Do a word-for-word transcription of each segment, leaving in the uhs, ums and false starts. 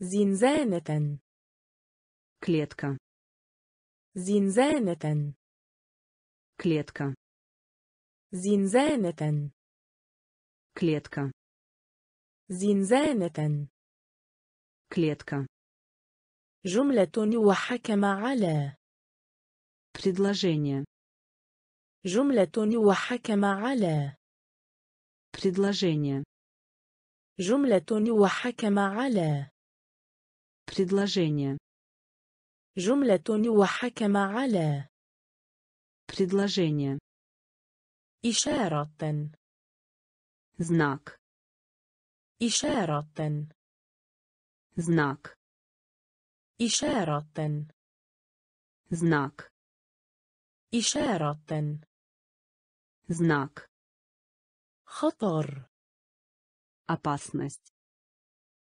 زنزانة. Клетка. زنزانة. Клетка. زنزانة. Клетка. زنزانة. Клетка. جملة وحكم على. Предложение. جملة وحكم على. Предложение. جملة وحكم على. Предложение. جملة وحكم على. Предложение. إشارة. Знак. إشارة. Знак. إشارة. Знак. إشارة. Знак. خطر. Опасность.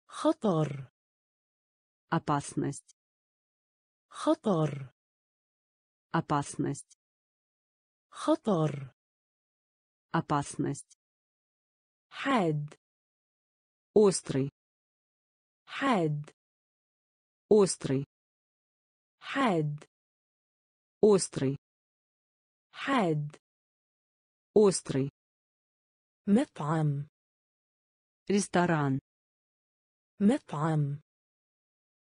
خطر. Опасность. خطر. Опасность. خطر. Опасность. حاد. Острый. حاد. Острый. حاد. Острый. حاد. Острый. مطعم. Ресторан. مطعم.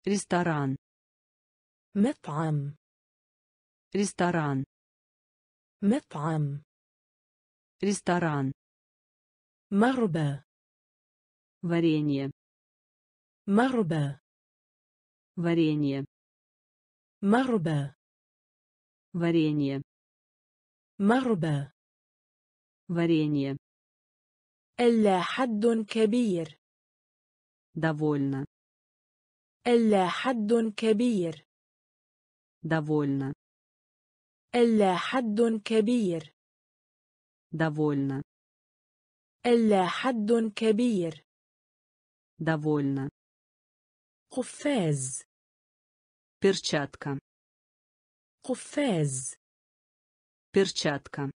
Ресторан. مطعم. Ресторан. مطعم. Ресторан. مربى. Варенье. مربى. Варенье. مربى. Варенье. مربى. Варенье. إلا حد كبير. Довольно. إلا حد كبير. Довольно. إلا حد كبير. Довольно. إلا حد كبير. Довольно. قفاز. Перчатка. قفاز. Перчатка.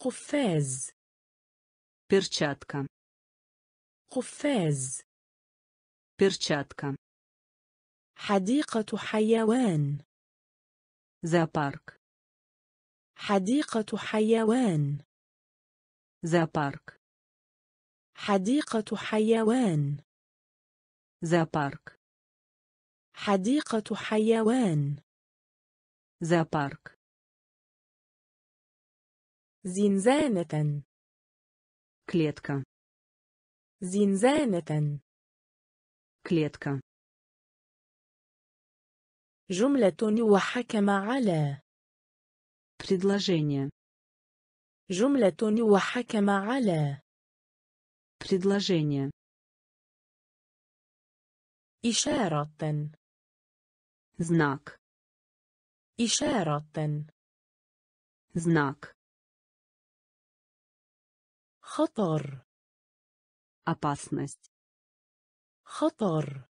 قفاز. Перчатка. قفاز. Перчатка. حديقة حيوان. Зоопарк. حديقة حيوان. Зоопарк. حديقة حيوان. Зоопарк. حديقة حيوان. Зоопарк. زنزانة. Клетка. زنزانة. Клетка. جملة وحكم على. Предложение. جملة وحكم على. Предложение. إشارة. Знак. إشارة. Знак. خطر. Опасность. خطر.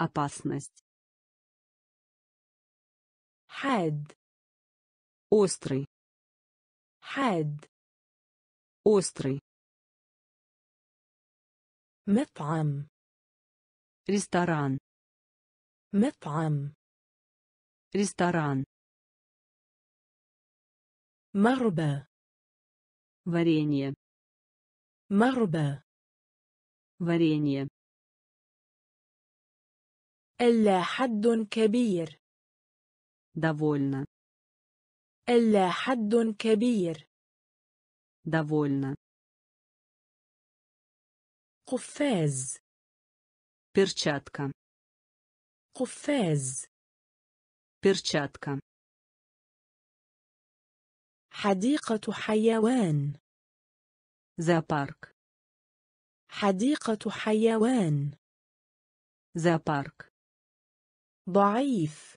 Опасность. حاد. Острый. حاد. Острый. مطعم. Ресторан. مطعم. Ресторан. مربى. Варенье. مربى. Варенье. إلا حد كبير. Довольно. إلا حد كبير. Довольно. قفاز. Перчатка. قفاز. Перчатка. حديقة حيوان. Зоопарк. حديقة حيوان. Зоопарк. ضعيف.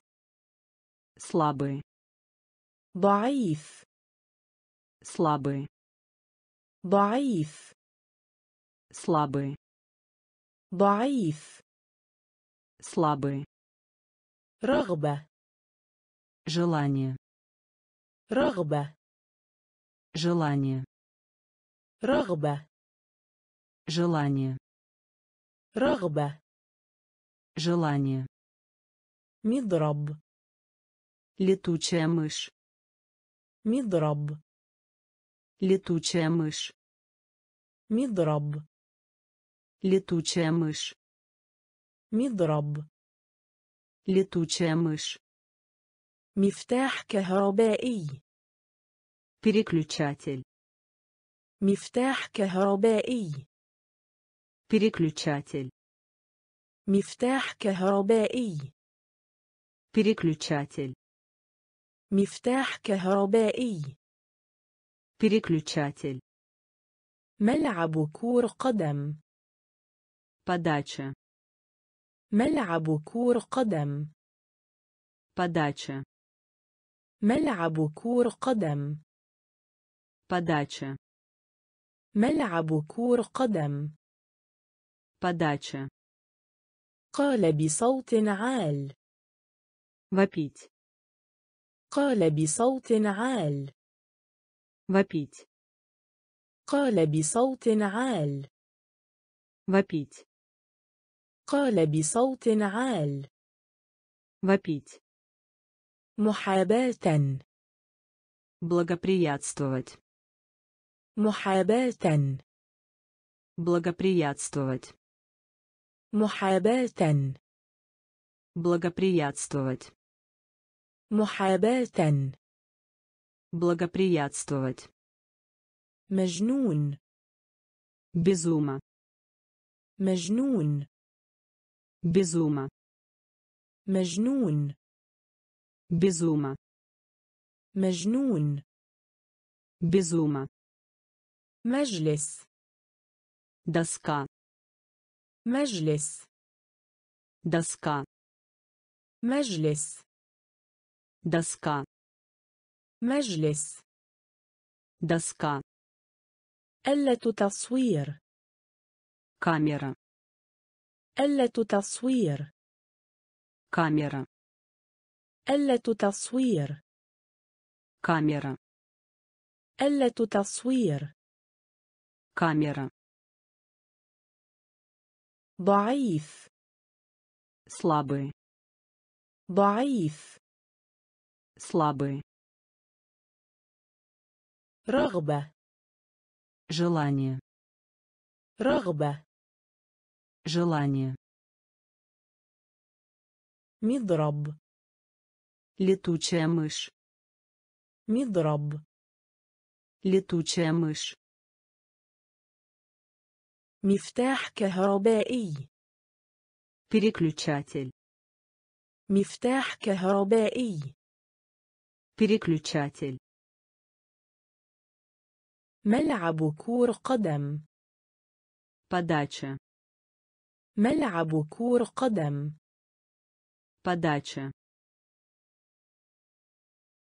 Слабый. ضعيف. Слабый. ضعيف. Слабый. ضعيف. Слабый. رغبة. Желание. رغبة. Желание. رغبة. Желание. رغبة. Желание. Мидраб. Летучая мышь. Мидраб. Летучая мышь. Мидраб. Летучая мышь. Мидраб. Летучая мышь. Мифтах кахрабаи. Переключатель. Мифтах кахрабаи. Переключатель. Мифтах кахрабаи. Переключатель. Мифтах кахрабаи. Переключатель. ملعب كور قدم. Подача. ملعب كور قدم. Подача. ملعب كور قدم. Подача. ملعب كور قدم. Подача. قال بصوت عال. Вопить. قال بصوت عال. Вопить. قال بصوت عال. Вопить. قال بصوت عال. Вопить. محاباة. Благоприятствовать. محاباة. Благоприятствовать. محاباة. Благоприятствовать. محاباة. Благоприятствовать. Мажнун. Безума. Мажнун. Безума. Мажнун. Безума. Мажнун. Безума. Маджлис. Доска. Маджлис. Доска. Маджлис. Доска. مجلس. Доска. آلة تصوير. Камера. آلة تصوير. Камера. آلة تصوير. Камера. آلة تصوير. Камера. ضعيف. Слабый. ضعيف. Слабый. رغبة. Желание. رغبة. Желание. مضرب. Летучая мышь. مضرب. Летучая мышь. مفتاح كهربائي. Переключатель. مفتاح كهربائي. Переключатель. ملعب كور قدم. Подача. ملعب كور قدم. Подача.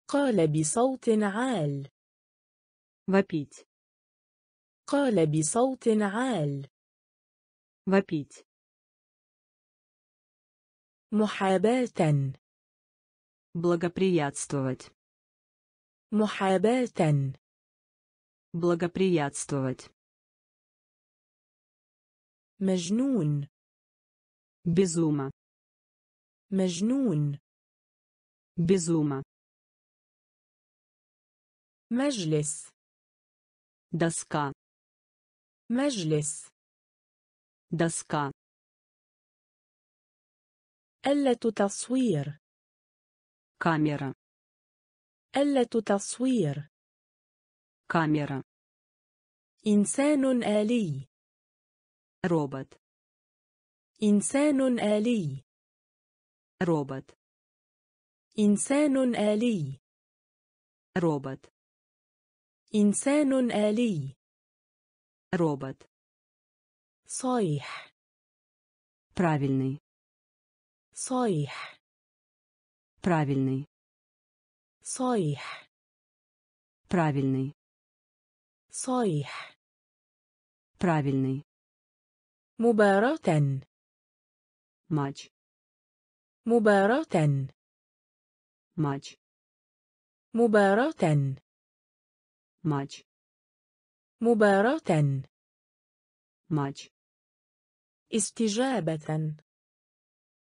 قال بصوت عال. Вопить. قال بصوت عال. Вопить. محاباة. Благоприятствовать. محاباة. Благоприятствовать. Мажнун. Безума. Мажнун. Безума. Маджлис. Доска. Маджлис. Доска. آلة تصوير. Камера. آلة تصوير. Камера. إنسان آلي. Робот. إنسان آلي. Робот. إنسان آلي. Робот. إنسان آلي. Робот. صحيح. Правильный. صحيح. Правильный. صحيح. Правильный. صحيح. Правильный. مباراة. Матч. مباراة. Матч. مباراة. Матч. مباراة. Матч. استجابة.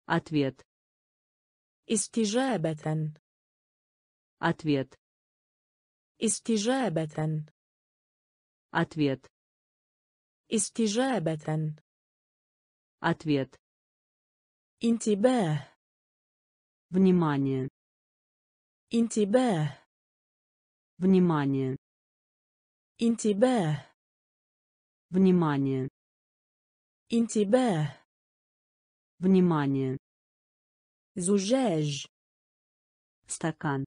Ответ. استجابة. Ответ. استجابة. Ответ. استجابة. Ответ. انتباه. Внимание. انتباه. Внимание. انتباه. Внимание. انتباه. Внимание. زجاج. Стакан.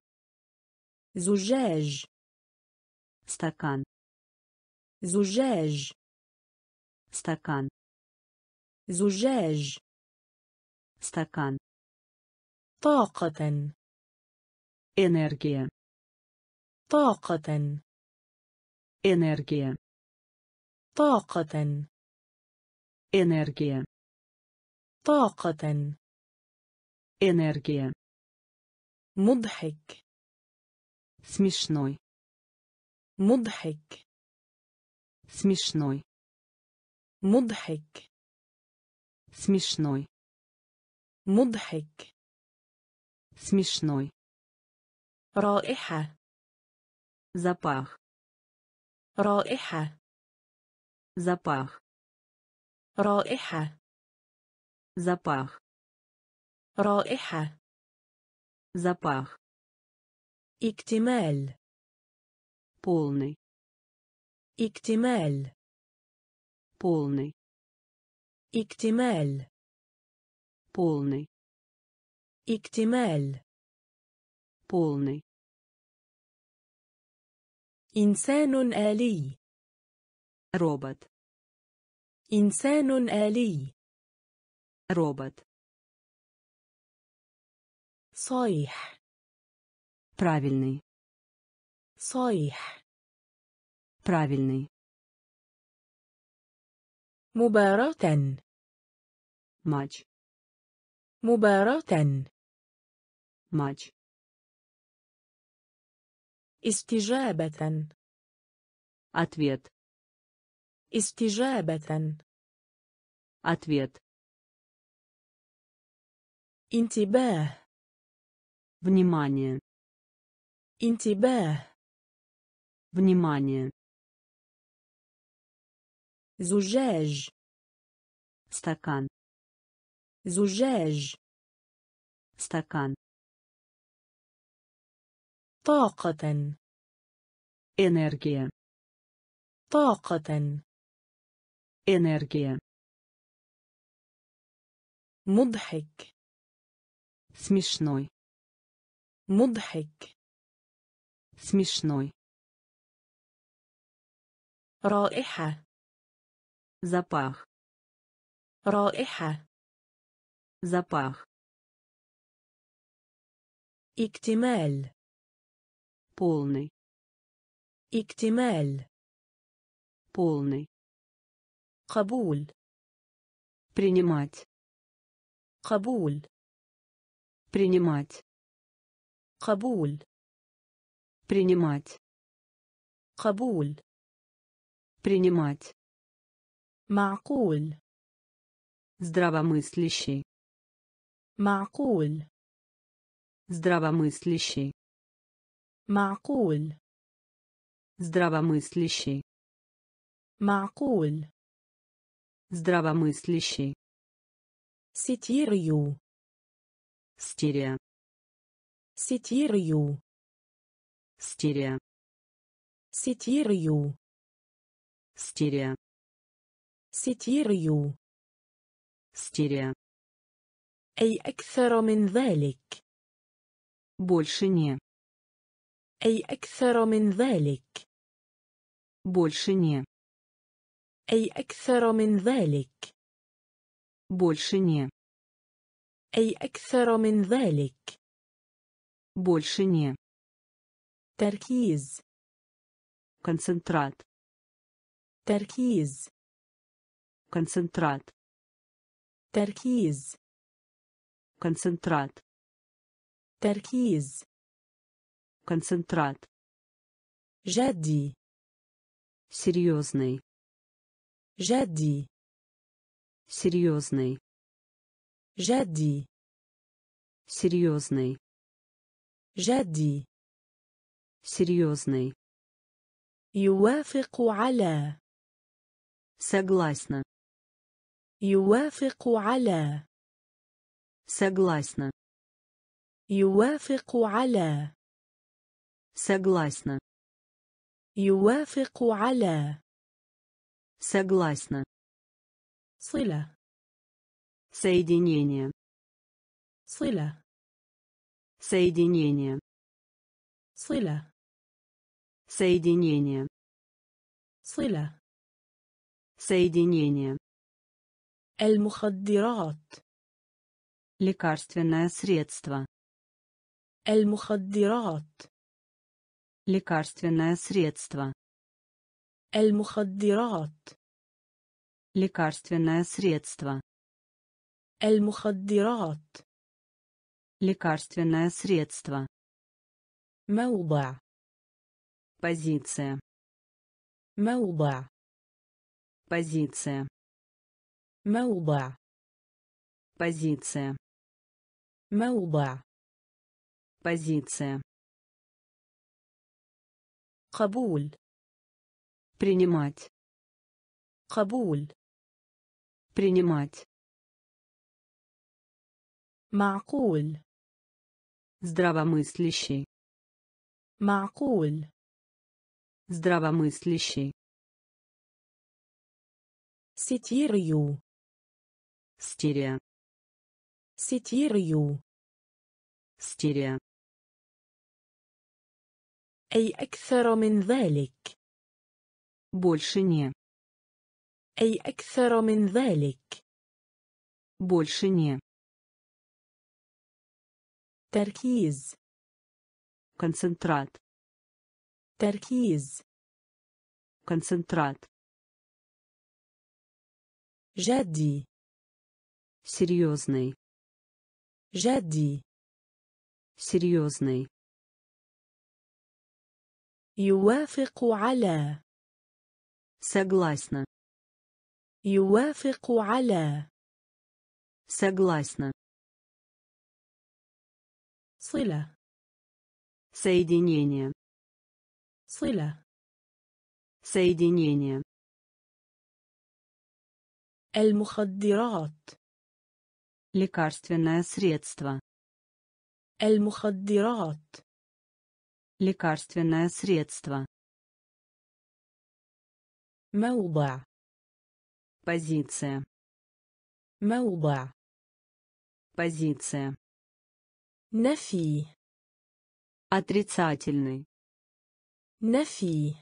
زجاج. Стакан. زجاج. Стакан. زجاج. Стакан. طاقة. Энергия. طاقة. Энергия. طاقة. Энергия. طاقة. Энергия. مضحك. Смешной. مضحك. Смешной. مضحك. Смешной. مضحك. Смешной. رائحة. Запах. رائحة. Запах. رائحة. Запах. رائحة. Запах. اكتمال. Полный. اكتمال. Полный. اكتمال. Полный. اكتمال. Полный. إنسان آلي. Робот. إنسان آلي. Робот. صحيح. Правильный. صحيح. Правильный. مباراة. Матч. مباراة. Матч. استجابة. Ответ. استجابة. Ответ. انتباه. Внимание. انتباه. Внимание. زجاج. Стакан. زجاج. Стакан. طاقة. Энергия. طاقة. Энергия. مضحك. Смешной. مضحك. Смешной. رائحة. Запах. رائحة. Запах. اكتمال. Полный. اكتمال. Полный. قبول. Принимать. قبول. Принимать. قبول. Принимать. قبول. Принимать. معقول. Здравомыслящий. معقول. Здравомыслящий. معقول. Здравомыслящий. معقول. Здравомыслящий. Сатирию. Сатирия. Сатирию. Сатирия. Сатирию. Сатирия. Сатирию. Сатирия. أي أكثر من ذلك. Больше не. أي أكثر من ذلك. Больше не. أي أكثر من ذلك. Больше не. أي أكثر من ذلك. Больше не. تركيز. Концентрат. تركيز. Концентрат. تركيز. Концентрат. تركيز. Концентрат. جدي. Серьезный. جدي. Серьезный. Жади. Серьезный. Жади. Серьезный. يوافق على. Согласна. يوافق على. Согласна. يوافق على. Согласна. يوافق على. Согласна. صلة. Соединение. صلة. Соединение. صلة. Соединение. صلة. Соединение. المخدرات. Лекарственное средство. المخدرات. Лекарственное средство. المخدرات. Лекарственное средство. المخدرات. Лекарственное средство. موضع. Позиция. موضع. Позиция. موضع. Позиция. موضع. Позиция. قبول. Принимать. قبول. Принимать. معقول. Здравомыслящий. معقول. Здравомыслящий. Сатирию. Сатирия. Сатирию. Сатирия. أي أكثر من ذلك. Больше не. أي أكثر من ذلك. Больше не. تركيز. Концентрат. تركيز. Концентрат. جدي. Серьезный. جدي. Серьезный. يوافق على. Согласна. يوافق على. Согласна. صلة. Соединение. صلة. Соединение. المخدرات. Лекарственное средство. المخدرات. Лекарственное средство. موضع. Позиция. موضع. Позиция. نفي. Отрицательный. نفي.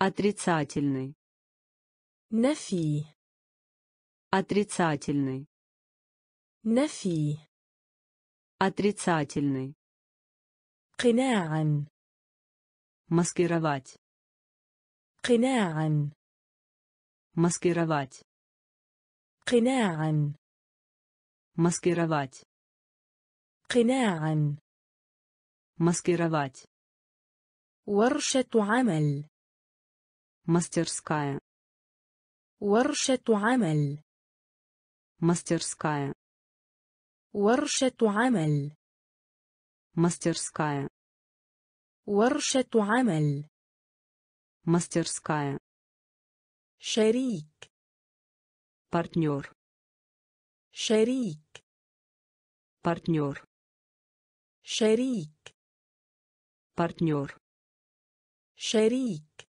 Отрицательный. نفي. Отрицательный. نفي. Отрицательный. قناعا. Маскировать. قناعا. Маскировать. قناعا. Маскировать. قناعا. Маскировать. ورشة عمل. Мастерская. ورشة عمل. Мастерская. ورشة عمل. Мастерская. ورشة عمل. Мастерская. شريك. Партнер. شريك. Партнер. شريك. Партнер. شريك.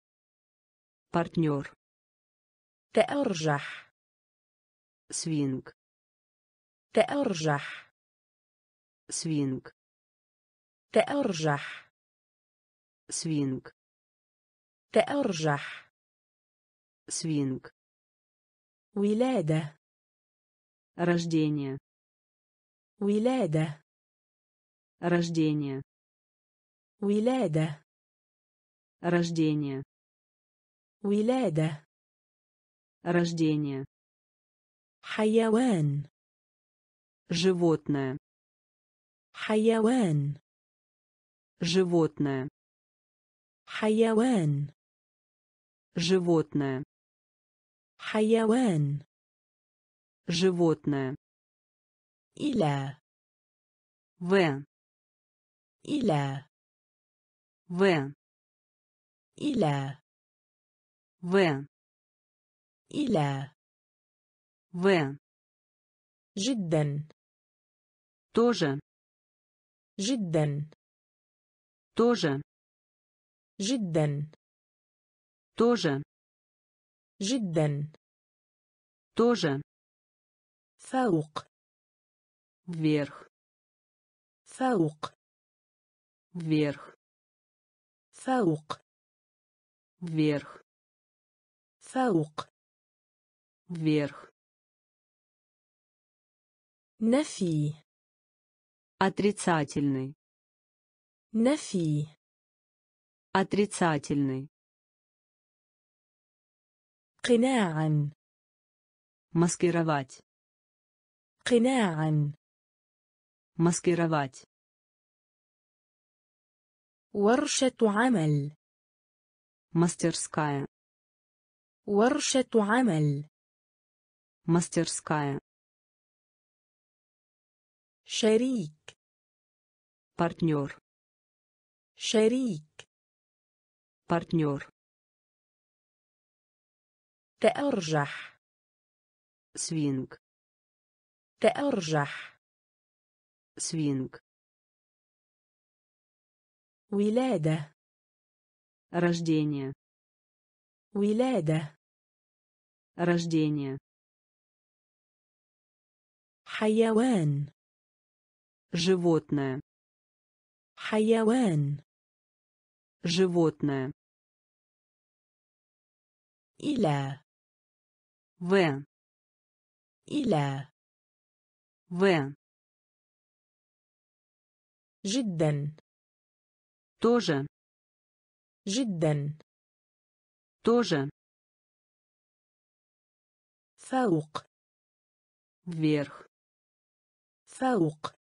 Партнер. تأرجح. Свинг. تأرجح. Свинг. تأرجح. Свинг. تأرجح. Свинг. Уиляда. Рождение. Уиляда. Рождение. Уиляда. Рождение. Уиляда. Рождение. Хайяван. Животное. Хайяван. Животное. Хайяван. Животное. Хайяван. Животное. Иля. В. Иля. В. Иля. В. Иля. В. Жиддан. Тоже. Жиддан. Тоже. Жиддан. Тоже. Жиддан. Тоже. Фаук. Вверх. Фаук. Вверх. Фаук. Вверх. Фаук. Вверх. Нафи. Отрицательный. Нафи. Отрицательный. قناعا. Маскировать. قناعا. Маскировать. ورشة عمل. Мастерская. ورشة عمل. Мастерская. شريك. Партнер. شريك. Партнер. تأرجح. سوينغ. تأرجح. سوينغ. ولادة. Рождение. ولادة. Рождение. حيوان. Животное. حيوان. Животное. إلى. В. إلى. В. جدا. Тоже. جدا. Тоже. فوق. Вверх. فوق.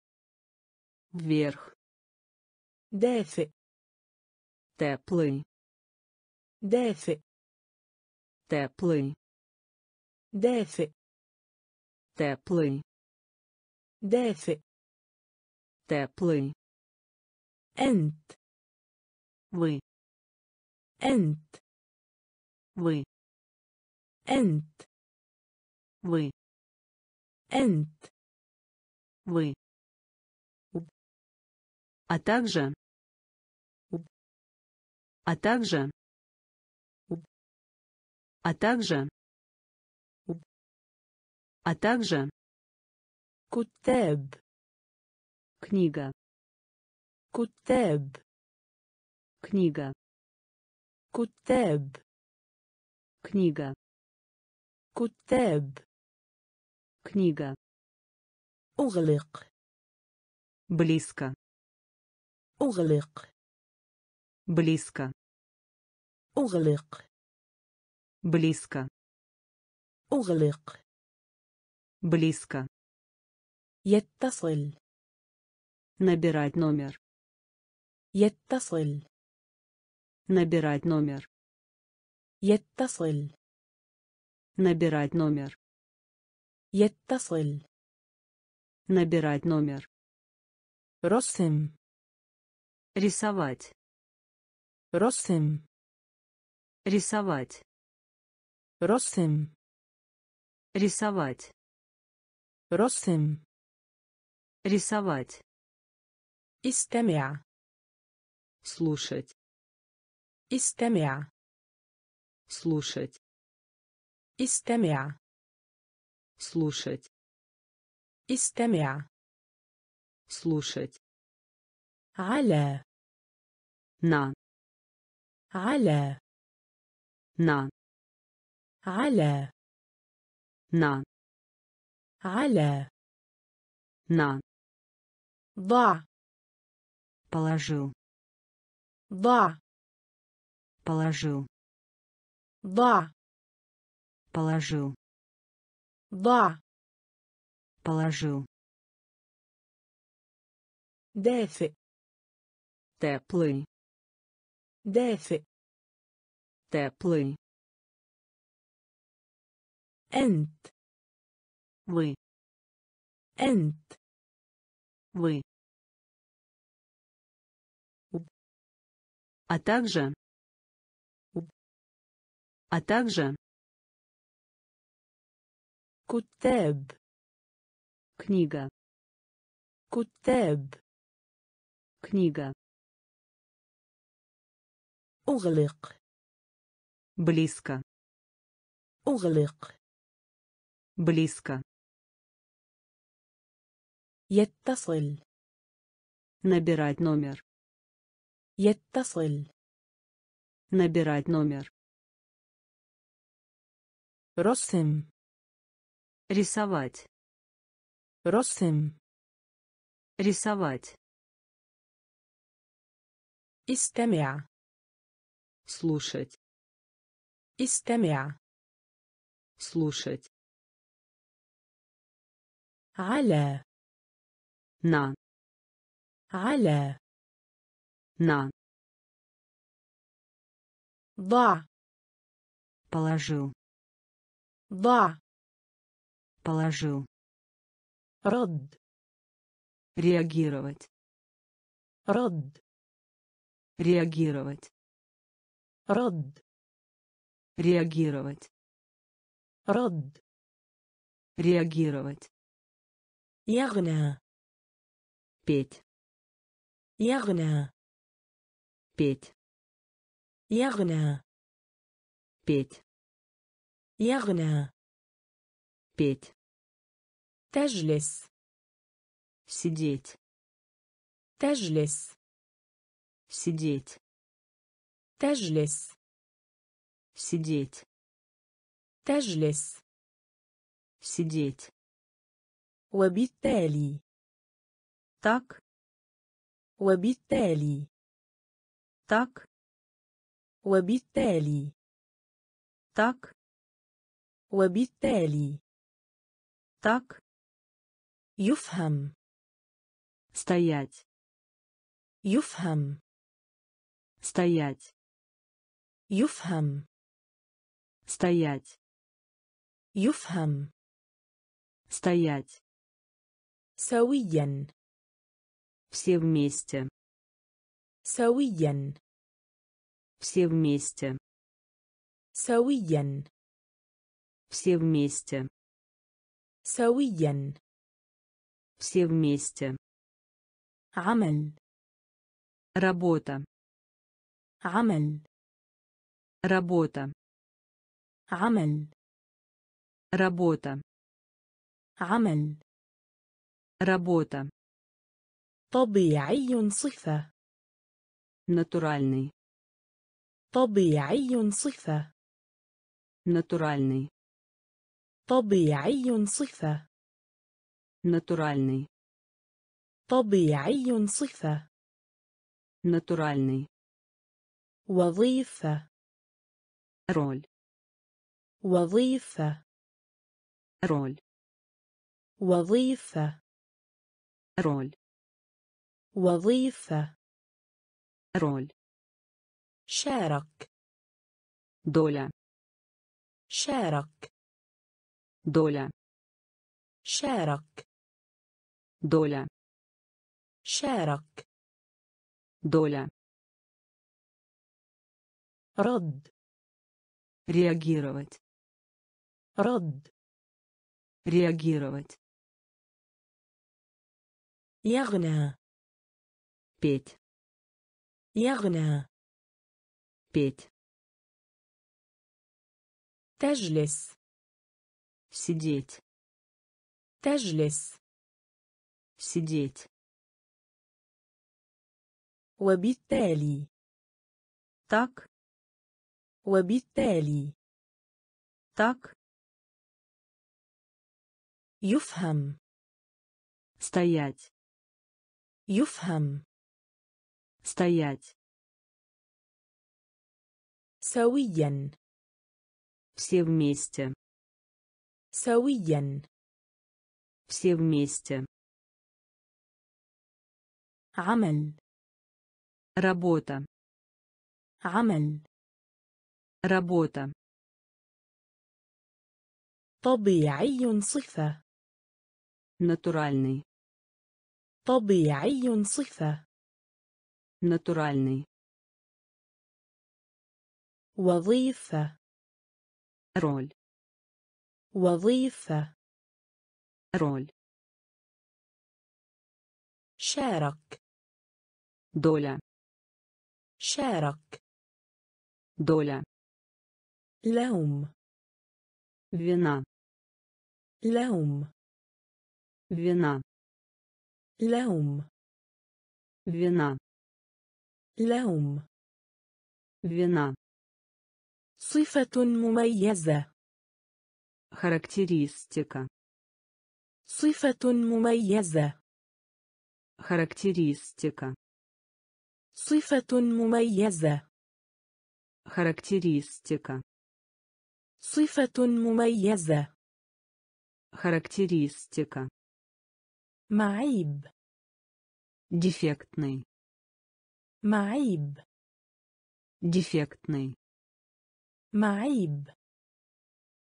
Вверх. دافئ. Теплый. Дефи. Теплый. Дефи. Теплый. Дефи. Теплый. Энт. Вы. Энт. Вы. Энт. Вы. Энт. Вы. А также. А также. А также. А также. Кутеб. Книга. Кутеб. Книга. Кутеб. Книга. Кутеб. Книга. Углик. Близко. Углик. Близко. أغلق. Близко. أغلق. Близко. يتصل. Набирать номер. يتصل. Набирать номер. يتصل. Набирать номер. يتصل. Набирать номер. رسم. Рисовать. رسم. Рисовать. Росим. Рисовать. Росим. Рисовать. Истамя. Слушать. Истамя. Слушать. Истамя. Слушать. Истамя. Слушать. Аля. На. Аля. На. Аля. На. Аля. На. Да. Положил. Да. Положил. Да. Положил. Да. Положил. Дефи. Теплый. Дефи. Теплый. Энт. Вы. Энт. вы, а также, а также, кутеб, книга, кутеб, книга, أغلق, близко, أغلق, близко, يتصل, набирать номер, يتصل, набирать номер, رسم, рисовать, رسم, рисовать, استمع, слушать, استمع, слушать, على, на, على, на, ضع, положил, ضع, положил, رد, реагировать, رد, реагировать, رد, реагировать, رد, реагировать, يغنى, петь, يغنى, петь, يغنى, петь, يغنى, петь, تجلس, сидеть, تجلس, сидеть, تجلس, сидеть, تجلس, сидеть, وبالتالي, так, وبالتالي, так, وبالتالي, так, وبالتالي, так, يفهم, стоять, يفهم, стоять, يفهم, стоять, يفهم, стоять, سويا, все вместе, سويا, все вместе, سويا, все вместе, سويا, все вместе, عمل, работа, عمل, работа, عمل, работа, عمل, работа, طبيعي صفة, натуральный, طبيعي صفة, натуральный, طبيعي صفة, натуральный, طبيعي صفة, натуральный, وظيفة, роль, وظيفة, роль, وظيفة, роль, وظيفة, роль, شارك, доля, شارك, доля, شارك, доля, شارك, доля, رد, реагировать, رد, реагировать, يغنى, петь, يغنى, петь, تجلس, сидеть, تجلس, сидеть, وبالتالي, так, وبالتالي, так, يفهم, стоять, يفهم, стоять, سويا, все вместе, سويا, все вместе, عمل, работа, عمل, работа, طبيعي صفة, натуральный, طبيعي صفة. Натуральный. وظيفة. Роль. وظيفة. Роль. شارك. Доля. شارك. Доля. لوم. Вина. لوم. Вина. لوم. Вина. لوم. Вина. صفة مميزة. Характеристика. صفة مميزة. Характеристика. صفة مميزة. Характеристика. صفة مميزة. Характеристика. معيب. Дефектный. معيب. Дефектный. معيب.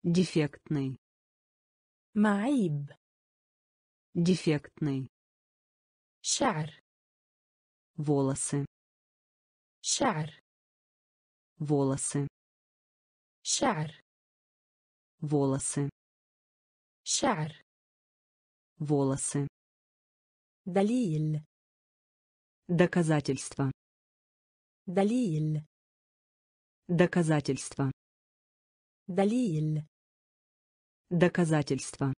Дефектный. معيب. Дефектный. شعر. Волосы. شعر. Волосы. شعر. Волосы. شعر. Волосы. دليل. Доказательство. دليل. Доказательство. دليل. Доказательство.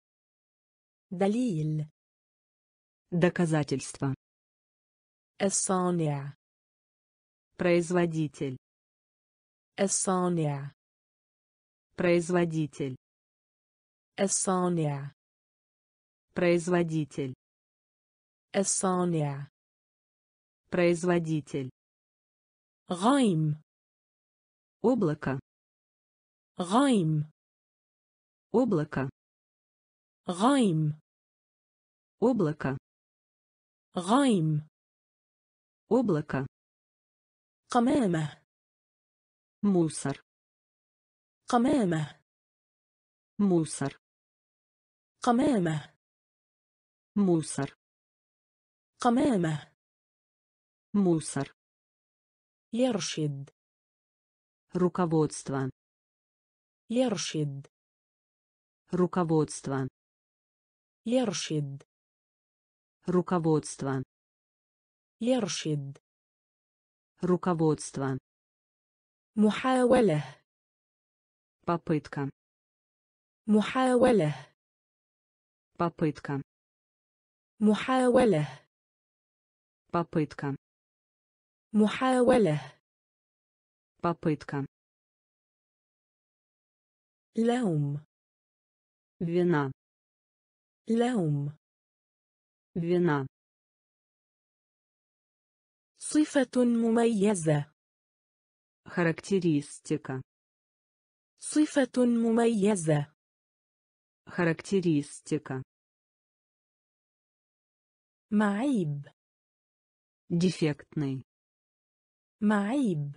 دليل. Доказательство. الصانع. Производитель. الصانع. Производитель. الصانع. Производитель. الصانع. Производитель. غائم. Облако. غائم. Облако. غائم. Облако. غائم. Облако. قمامة. Мусор. قمامة. Мусор. قمامة. Мусор. قمامة. Мусор. يرشد. Руководство. يرشد. Руководство. يرشد. Руководство. يرشد. Руководство. محاولة. Попытка. محاولة. Попытка. محاولة. Попытка. محاولة. Попытка. لوم. Вина. لوم. Вина. صفة مميزة. Характеристика. صفة مميزة. Характеристика. معيب. Дефектный. معيب.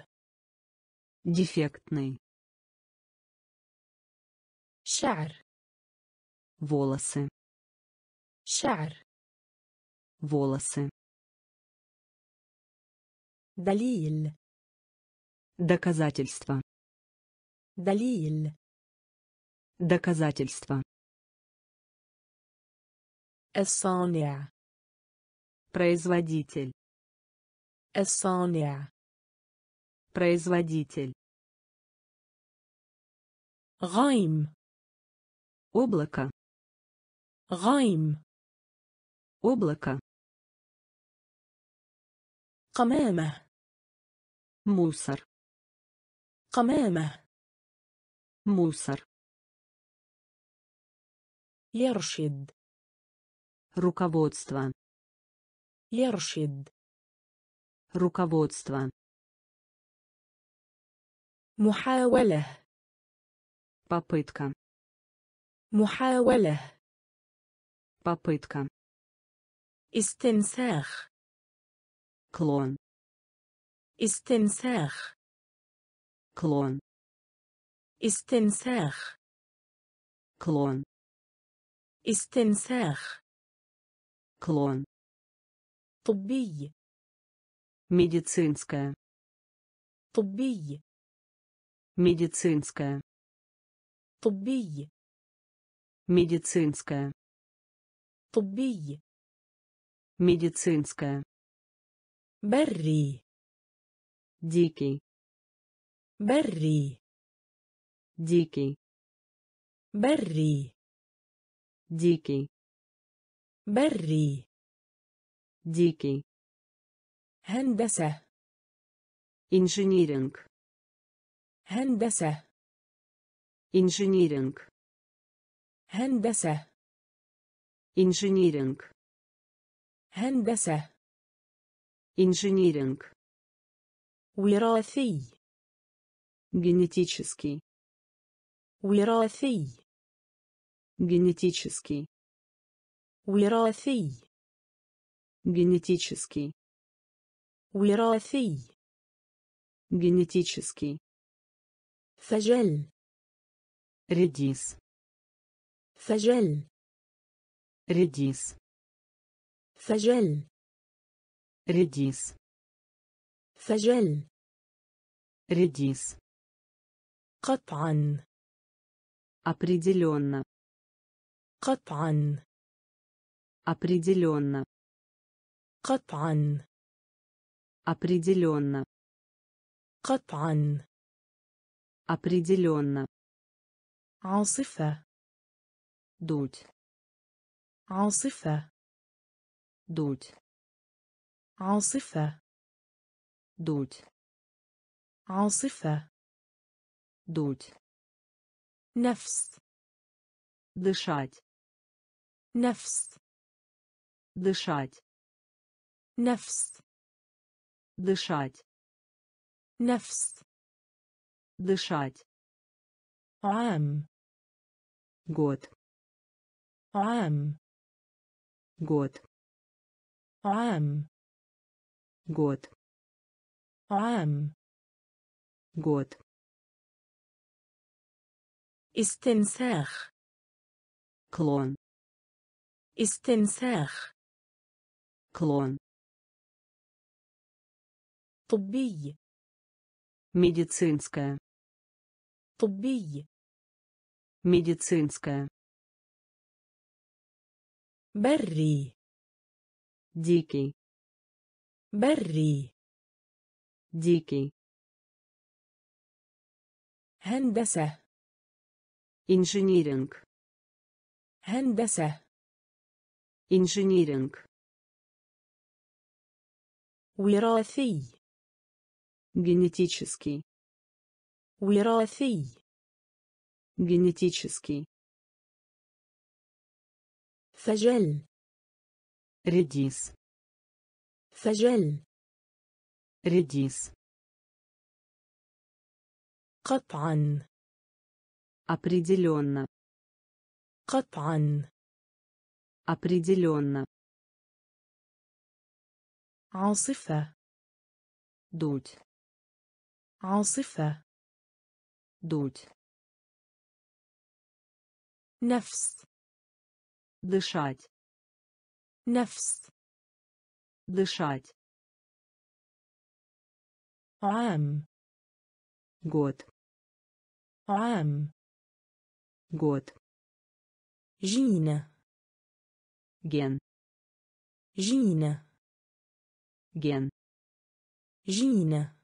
Дефектный. شعر. Волосы. شعر. Волосы. دليل. Доказательство. دليل. Доказательство. الصانع. Производитель. الصانع. Производитель. غائم. Облако. غائم. Облако. قمامة. Мусор. قمامة. Мусор. يرشد. Руководство. يرشد. Руководство. محاولة. Попытка. محاولة. Попытка. استنساخ. Клон. استنساخ. Клон. استنساخ. Клон. استنساخ. Клон. طبي. Медицинская. طبي. Медицинская. طبي. Медицинская. طبي. Медицинская. Берри. Дикий. Берри. Дикий. Берри. Дикий. Берри. Дикий. Хендеса. Инжиниринг. Хендеса. Инжиниринг. Хендеса. Инжиниринг. Хендеса. Инжиниринг. Уирафий. Генетический. Уирафий. Генетический. Уирафий. Генетический. Уирафий. Генетический. Фажель. Редис. Фажель. Редис. Фажель. Редис. Фажель. Редис. Катан. Определенно. Катан. Определенно. Катан. Определенно. Катан. Определенно. Асифа. Дуть. Асифа. Дуть. Асифа. Дуть. Асифа. Дуть. Нафс. Дышать. Нафс. Дышать. Нафс. Дышать. Нафс. Дышать. Ам. Год. Ам. Год. Ам. Год. Ам. Год. Истимсах. Клон. Истимсах. Клон. Тубби. Медицинская. Тубби. Медицинская. Берри. Дикий. Берри. Дикий. Хендеса. Инжиниринг. Хендеса. Инжиниринг. Уирафий. Генетический. Уирафий. Генетический. Фажель. Редис. Фажель. Редис. Катан. Определенно. Катан. Определенно. Асифа. Дуть. Асифа. Дуть. Нафс. Дышать. Нафс. Дышать. Ам. Год. Ам. Год. Жина. Ген. Жина. Ген. Жина.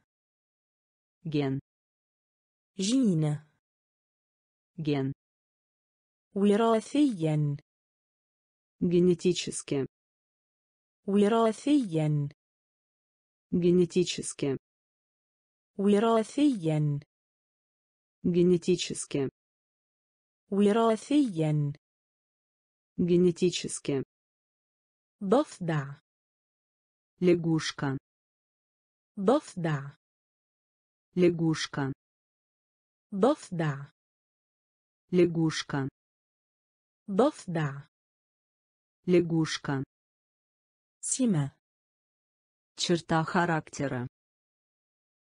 Ген. Жина. Ген. Уирафиян. Генетически. Уирафиян. Генетически. Уирафиян. Генетически. Уирафиян. Генетически. Дафда. Лягушка. Дафда. Лягушка. Дафда. Лягушка. Дафда. Лягушка. Сима. Черта характера.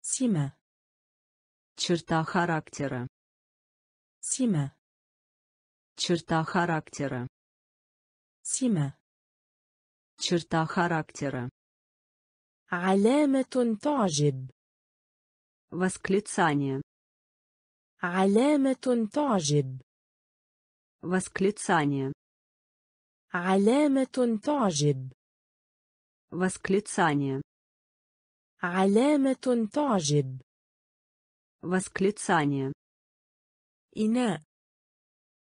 Сима. Черта характера. Сима. Черта характера. Сима. Черта характера. علامة تعجب. Восклицание. علامة تعجب. Восклицание. علامة تعجب. Восклицание. علامة تعجب. Восклицание. Ина.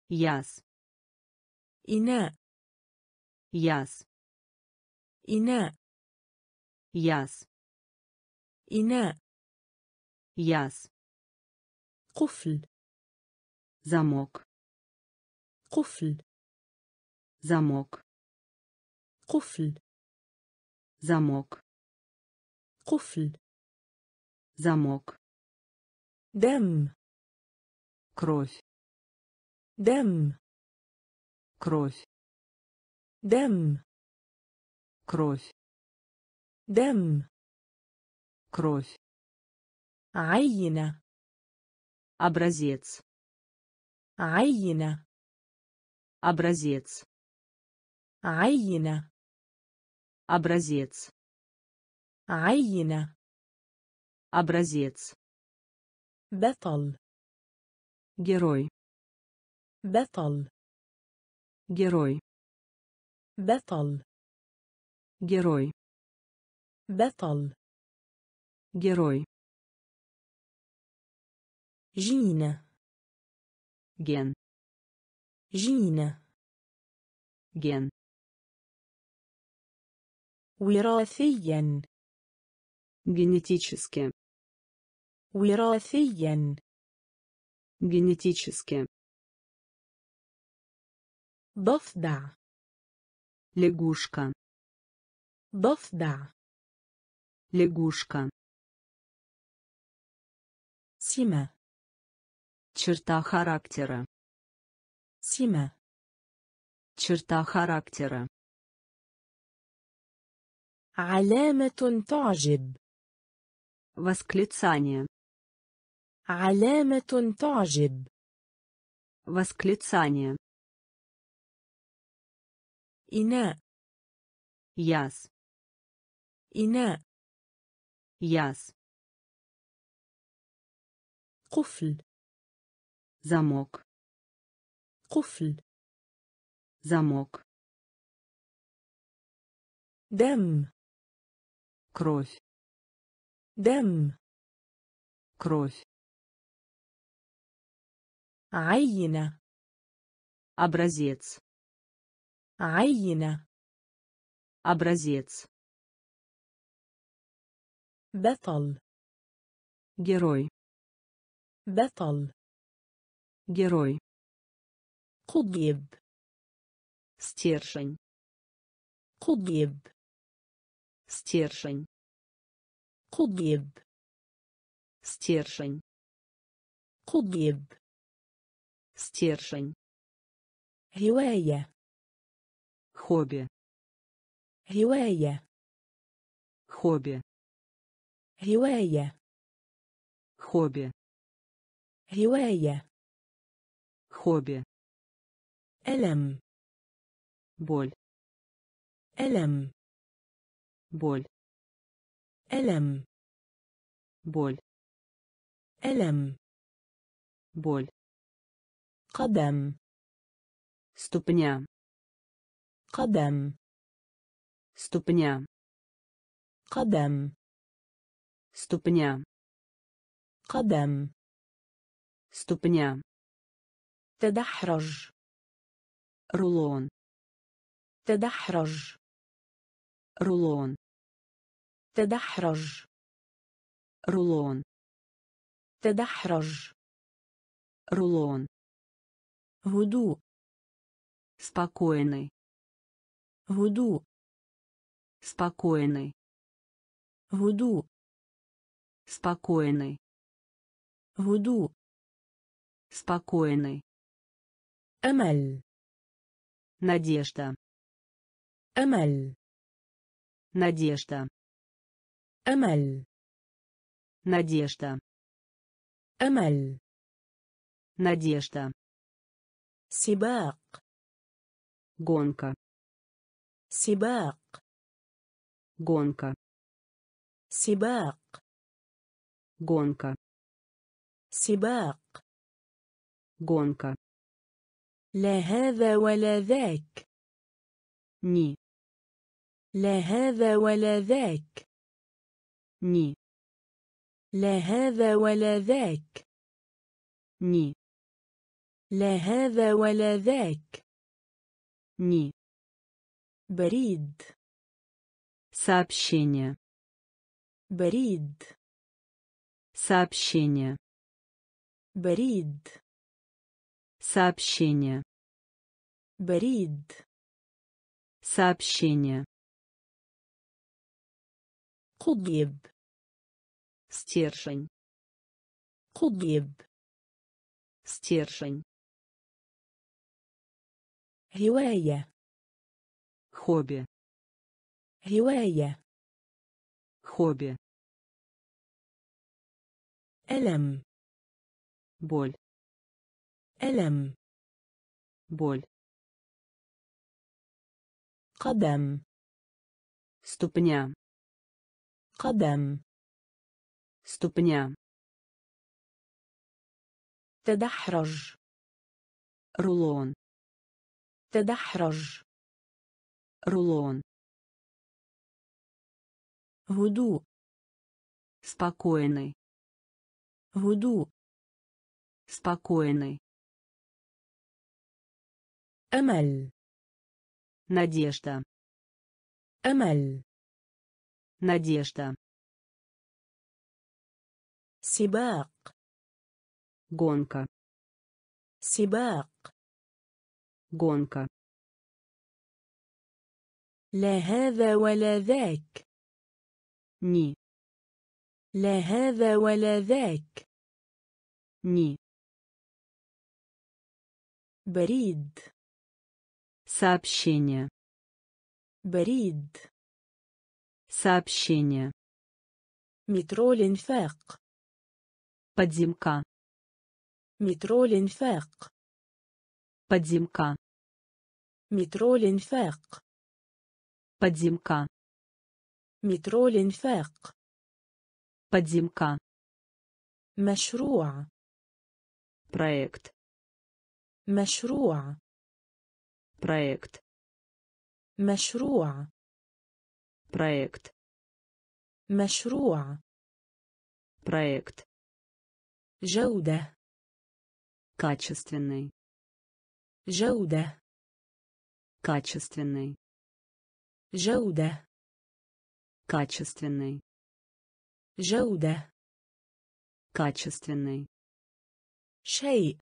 Яс. Ина. Яс. Ина. Яс. Ина. Яс. Куфль. Замок. Куфль. Замок. Куфль. Замок. Куфль. Замок. Дем. Кровь. Дем. Кровь. Дем. Кровь. Дем. Кровь. Айина. Образец. Айина. Образец. Айина. Образец. Айина. Образец. Бетал. Герой. Бетал. Герой. Бетал. Герой. Бетал. Герой. Жина. Ген. Жина. Ген. وراثيا. Генетически. وراثيا. Генетически. ضفدع. Лягушка. ضفدع. Лягушка. Сима. Черта характера. Сима. Черта характера. علامة تعجب. Восклицание. علامة تعجب. Восклицание. Ина. Яс. Ина. Яс. Куфль. Замок. Куфль. Замок. Дем. Кровь. Дем. Кровь. Айина. Образец. Айина. Образец. Бетал. Герой. Бетал. Герой. Кудиб. Стержень. Кудиб. Стержень. Кудиб. Стержень. Кудиб. Стержень. Хивая. Хобби. Хивая. Хобби. Хивая. Хобби. Хивая. Хобби. Элем. Боль. Элем. Боль. Элем. Боль. Элем. Боль. Кадам. Ступня. Кадам. Ступня. Кадам. Ступня. Кадам. Ступня. Тадахраж. Рулон. Тадахраж. Рулон. تدحرج. رولون. تدحرج. رولون. هدوء. Спокойный. هدوء. Спокойный. هدوء. Спокойный. هدوء. Спокойный. أمل. Надежда. أمل. Надежда. Эмель. Надежда. Эмель. Надежда. Сибак. Гонка. Сибак. Гонка. сибак. Гонка. сибак. Гонка. لا هذا ولا ذاك. ني. لا هذا ولا ذاك. ني. لا هذا ولا ذاك. ني. لا هذا ولا ذاك. ني. بريد. сообщение. بريد. сообщение. بريد. Сообщение. Барид. Сообщение. Кудиб. Стержень. Кудиб. Стержень. Ривая. Хобби. Ривая. Хобби. Элем. Боль. ألم. боль. قدم. ступня. قدم. ступня. تدحرج. рулон. تدحرج. рулон. هدوء. спокойный. هدوء. спокойный. Эмаль. Надежда. Эмаль. Надежда. Сибак. Гонка. Сибак. Гонка. لا هذا ولا ذاك. Ни. لا هذا ولا ذاك. Ни. Барид. Сообщение. Барид. Сообщение. Метролинфак. Подземка. Метролинфак. Подземка. Метролинфак. Подземка. Метролинфак. Подземка. Машруа. Проект. Машруа. Проект. Машруа. Проект. Машруа. Проект. Жауда. Качественный. Жауда. Качественный. Жауда. Качественный. Жауда. Качественный. Шей.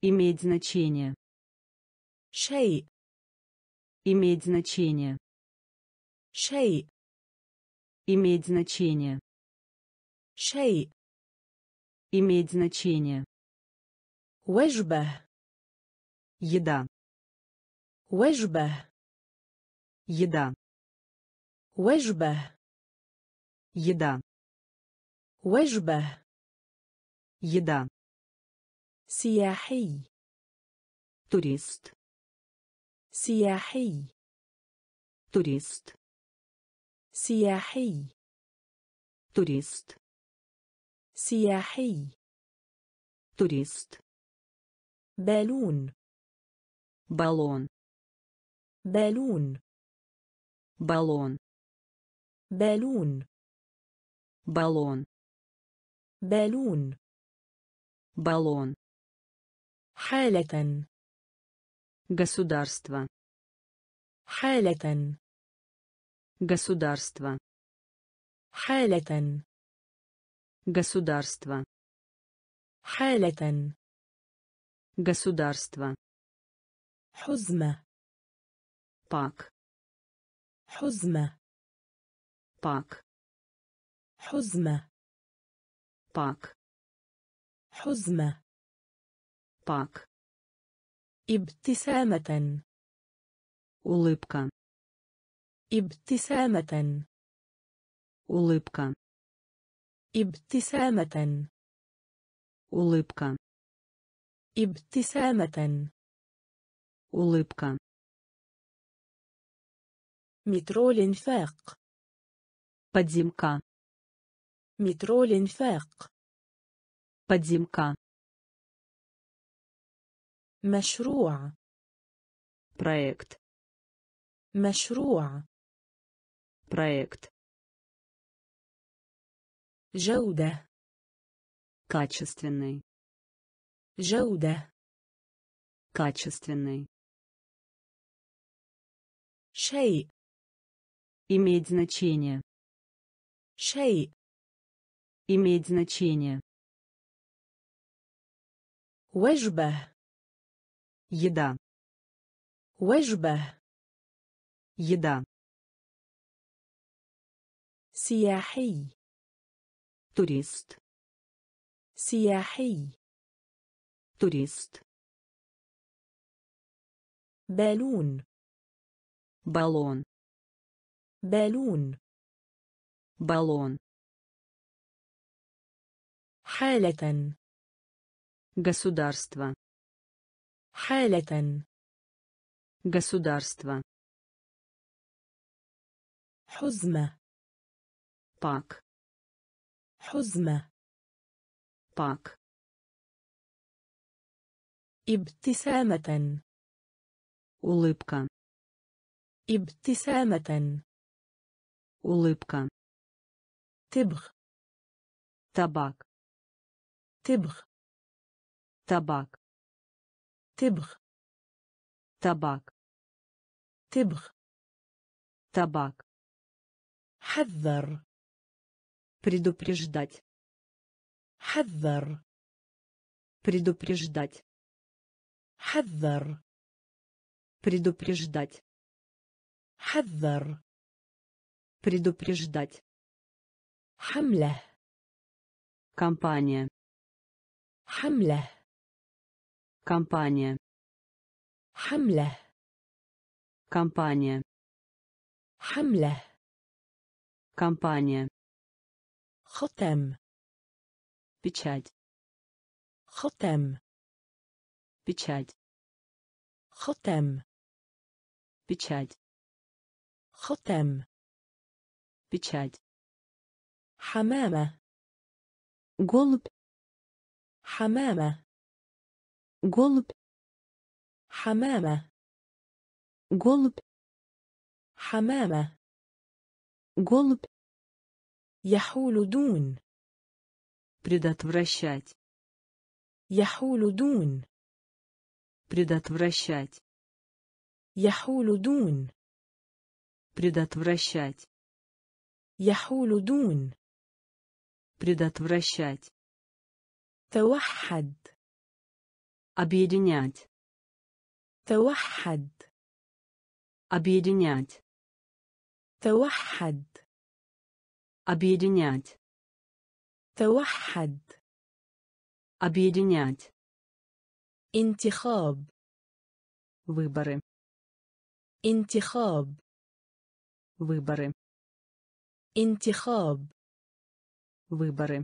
Иметь значение. Шей. Иметь значение. Шей. Иметь значение. Шей. Иметь значение. Уэжба. Еда. Уэжба. Еда. Уэжба. Еда. Уэжба. Еда. Сияхи. Турист. سياحي. турист. سياحي. турист. سياحي. турист. بالون. баллон. بالون. баллон. بالون. баллон. بالون. баллон. حالة. Государство. Халятан. Государство. Халятан. Государство. Халятан. Государство. Хузма. Пак. Хузма. Пак. Хузма. Пак. Хузма. Пак. ابتسامة. улыбка. ابتسامة. улыбка. ابتسامة. улыбка. ابتسامة. улыбка. метролинфاق. подземка. метро الإنفاق. подземка. مشروع. проект. مشروع. проект. جودة. качественный. جودة. качественный. شيء. иметь значение. شيء. иметь значение. وجبة. еда. وجبة. еда. سياحي. турист. سياحي. турист. بالون. بالون. بالون. بالون. حالة. государство. حالة. государство. حزمة. пак. حزمة. пак. ابتسامة. улыбка. ابتسامة. улыбка. تبغ. табак. تبغ. табак. تبغ. табак. تبغ. табак. حذر. предупреждать. حذر. предупреждать. حذر. предупреждать. حذر. предупреждать. حملة. компания. حملة. компания. حملة. компания. حملة. компания. ختم. печать. ختم. печать. ختم. печать. ختم. печать. حمامة. голубь. حمامة. голубь. حمامة. голубь. حمامة. голубь. يحول دون. предотвращать. يحول دون. предотвращать. يحول دون. предотвращать. يحول دون. предотвращать. توحد. объединять. توحد. объединять. توحد. объединять. توحد. объединять. انتخاب. выборы. انتخاب. выборы. انتخاب. выборы.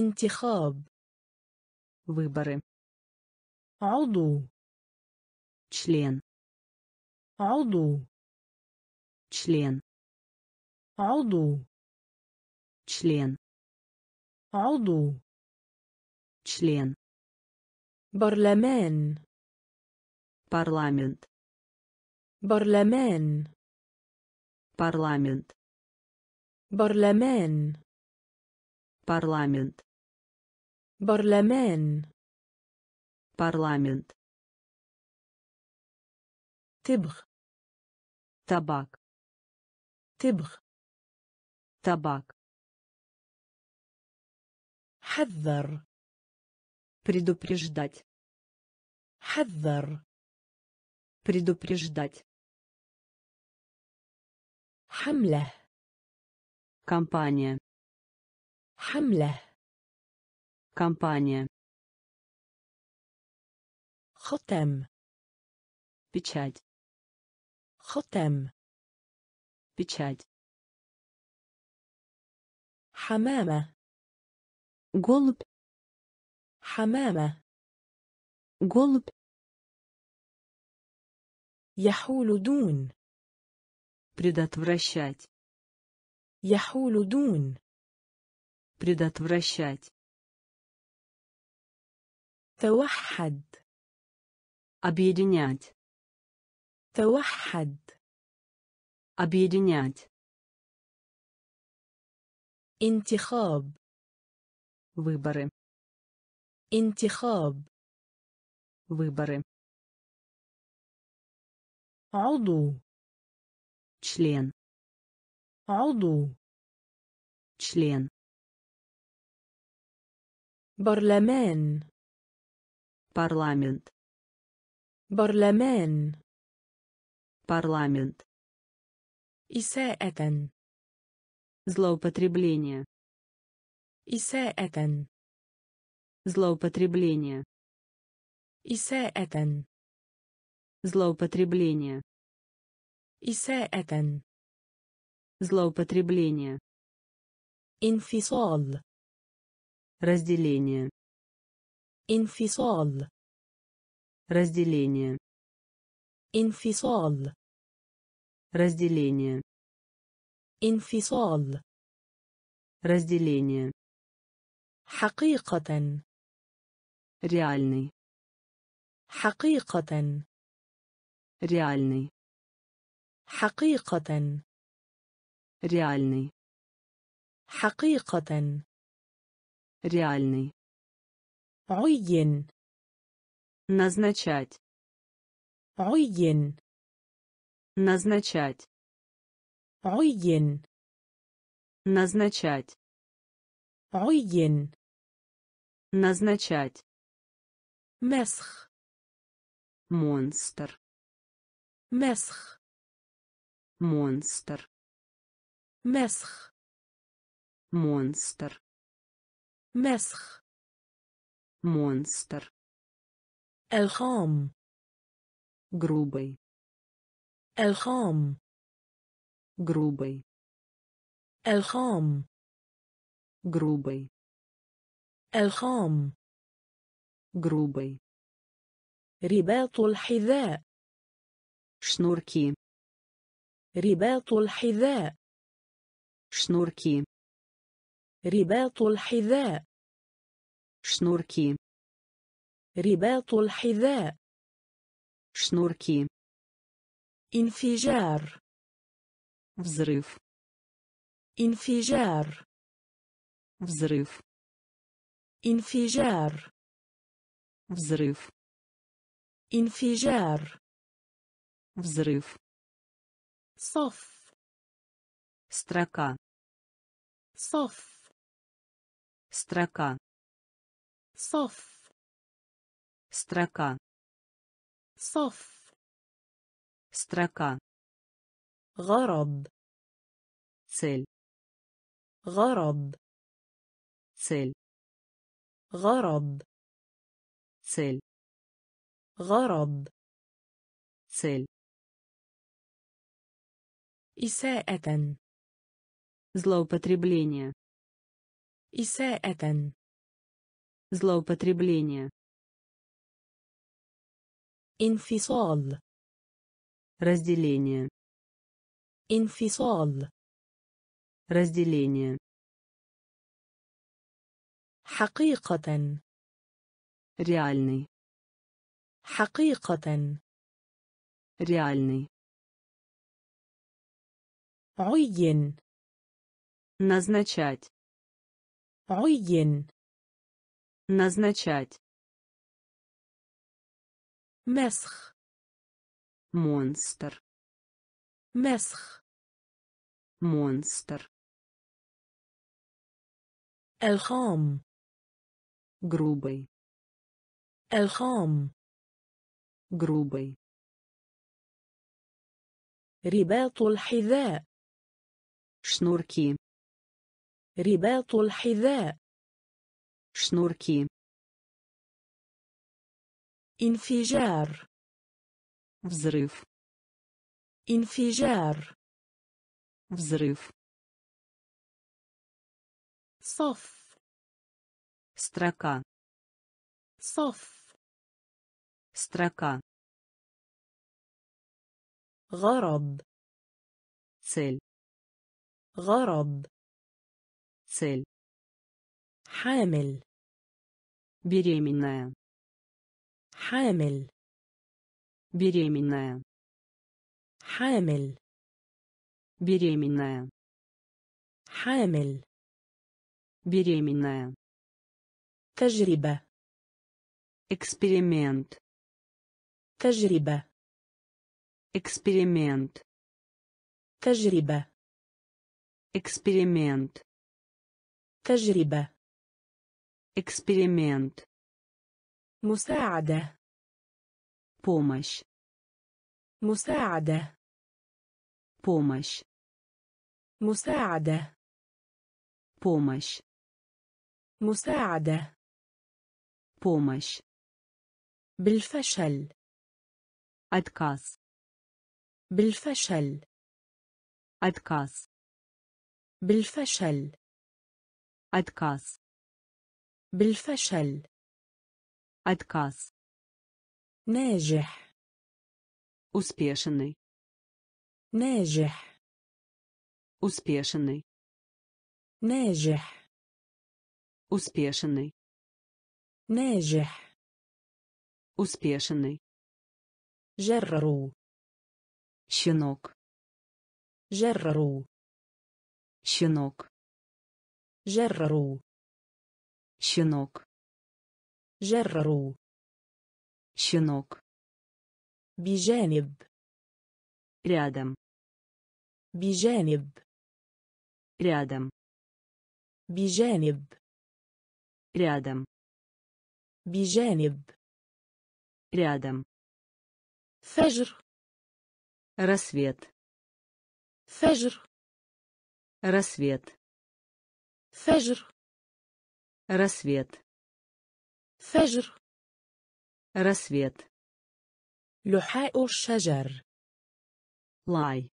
انتخاب. выборы. عضو. член. عضو. член. عضو. член. عضو. член. برلمان. парламент. برلمان. парламент. برلمان. парламент. برلمان. парламент. تبغ. табак. تبغ. табак. حذر. предупреждать. حذر. предупреждать. حملة. компания. حملة. компания. ختم. печать. ختم. печать. حمامة. голубь. حمامة. голубь. يحول دون. предотвращать. يحول دون. Предотвращать. توحد. Объединять. توحد. Объединять. انتخاب. Выборы. انتخاب. Выборы. عضو. Член. عضو. Член. برلمان. Парламент. برلمان. Парламент. إساءة. Злоупотребление. إساءة. Злоупотребление. إساءة. Злоупотребление. إساءة. Злоупотребление. انفصال. Разделение. انفصال. Разделение. انفصال. Разделение. انفصال. Разделение. حقيقة. Реальный. حقيقة. Реальный. حقيقة. Реальный. حقيقة. Реальный. عين. Назначать. عين. Назначать. عين. Назначать. عين. Назначать. مسخ. Монстр. مسخ. Монстр. مسخ. Монстр. مسخ. Монстр. الخام. Грубый. الخام. Грубый. الخام. Грубый. الخام. Грубый. رباط الحذاء. Шнурки. رباط الحذاء. Шнурки. رباط الحذاء. Шнурки. رباط الحذاء. Шнурки. انفجار. Взрыв. انفجار. Взрыв. انفجار. Взрыв. انفجار. Взрыв. صف. Строка. صف. Строка. صف. Строка. صف. Строка. غرض. Цель. غرض. Цель. غرض. Цель. غرض. Цель. إساءة. Злоупотребление. إساءة. Злоупотребление. انفصال. Разделение. انفصال. Разделение. حقيقة. Реальный. حقيقة. Реальный. عين. Назначать. عين. Назначать. مسخ. Монстр. Месх. Монстр. Элхам. Грубый. Элхам. Грубый. رباط الحذاء. Шнурки. رباط الحذاء. Шнурки. انفجار. Взрыв. انفجار. Взрыв. صف. Строка. صف. Строка. غرض. Цель. غرض. цель. حامل. беременная. حامل. беременная. حامل. беременная. حامل. беременная. تجربة. эксперимент. تجربة. эксперимент. تجربة. эксперимент. تجربة. эксперимент. مساعدة. помощь. مساعدة. помощь. مساعدة. помощь. مساعدة. помощь. بالفشل. отказ. بالفشل. отказ. بالفشل. отказ. بالفشل. отказ. ناجح. успешный. ناجح. успешный. ناجح. успешный. ناجح. успешный. جرروا. щенок. جرروا. щенок. جرروا. щенок. جرروا. щенок. بجانب. рядом. بجانب. рядом. بجانب. рядом. بجانب. рядом. فجر. рассвет. فجر. рассвет. فجر. рассвет. فجر. рассвет. لحاء الشجر. لاي.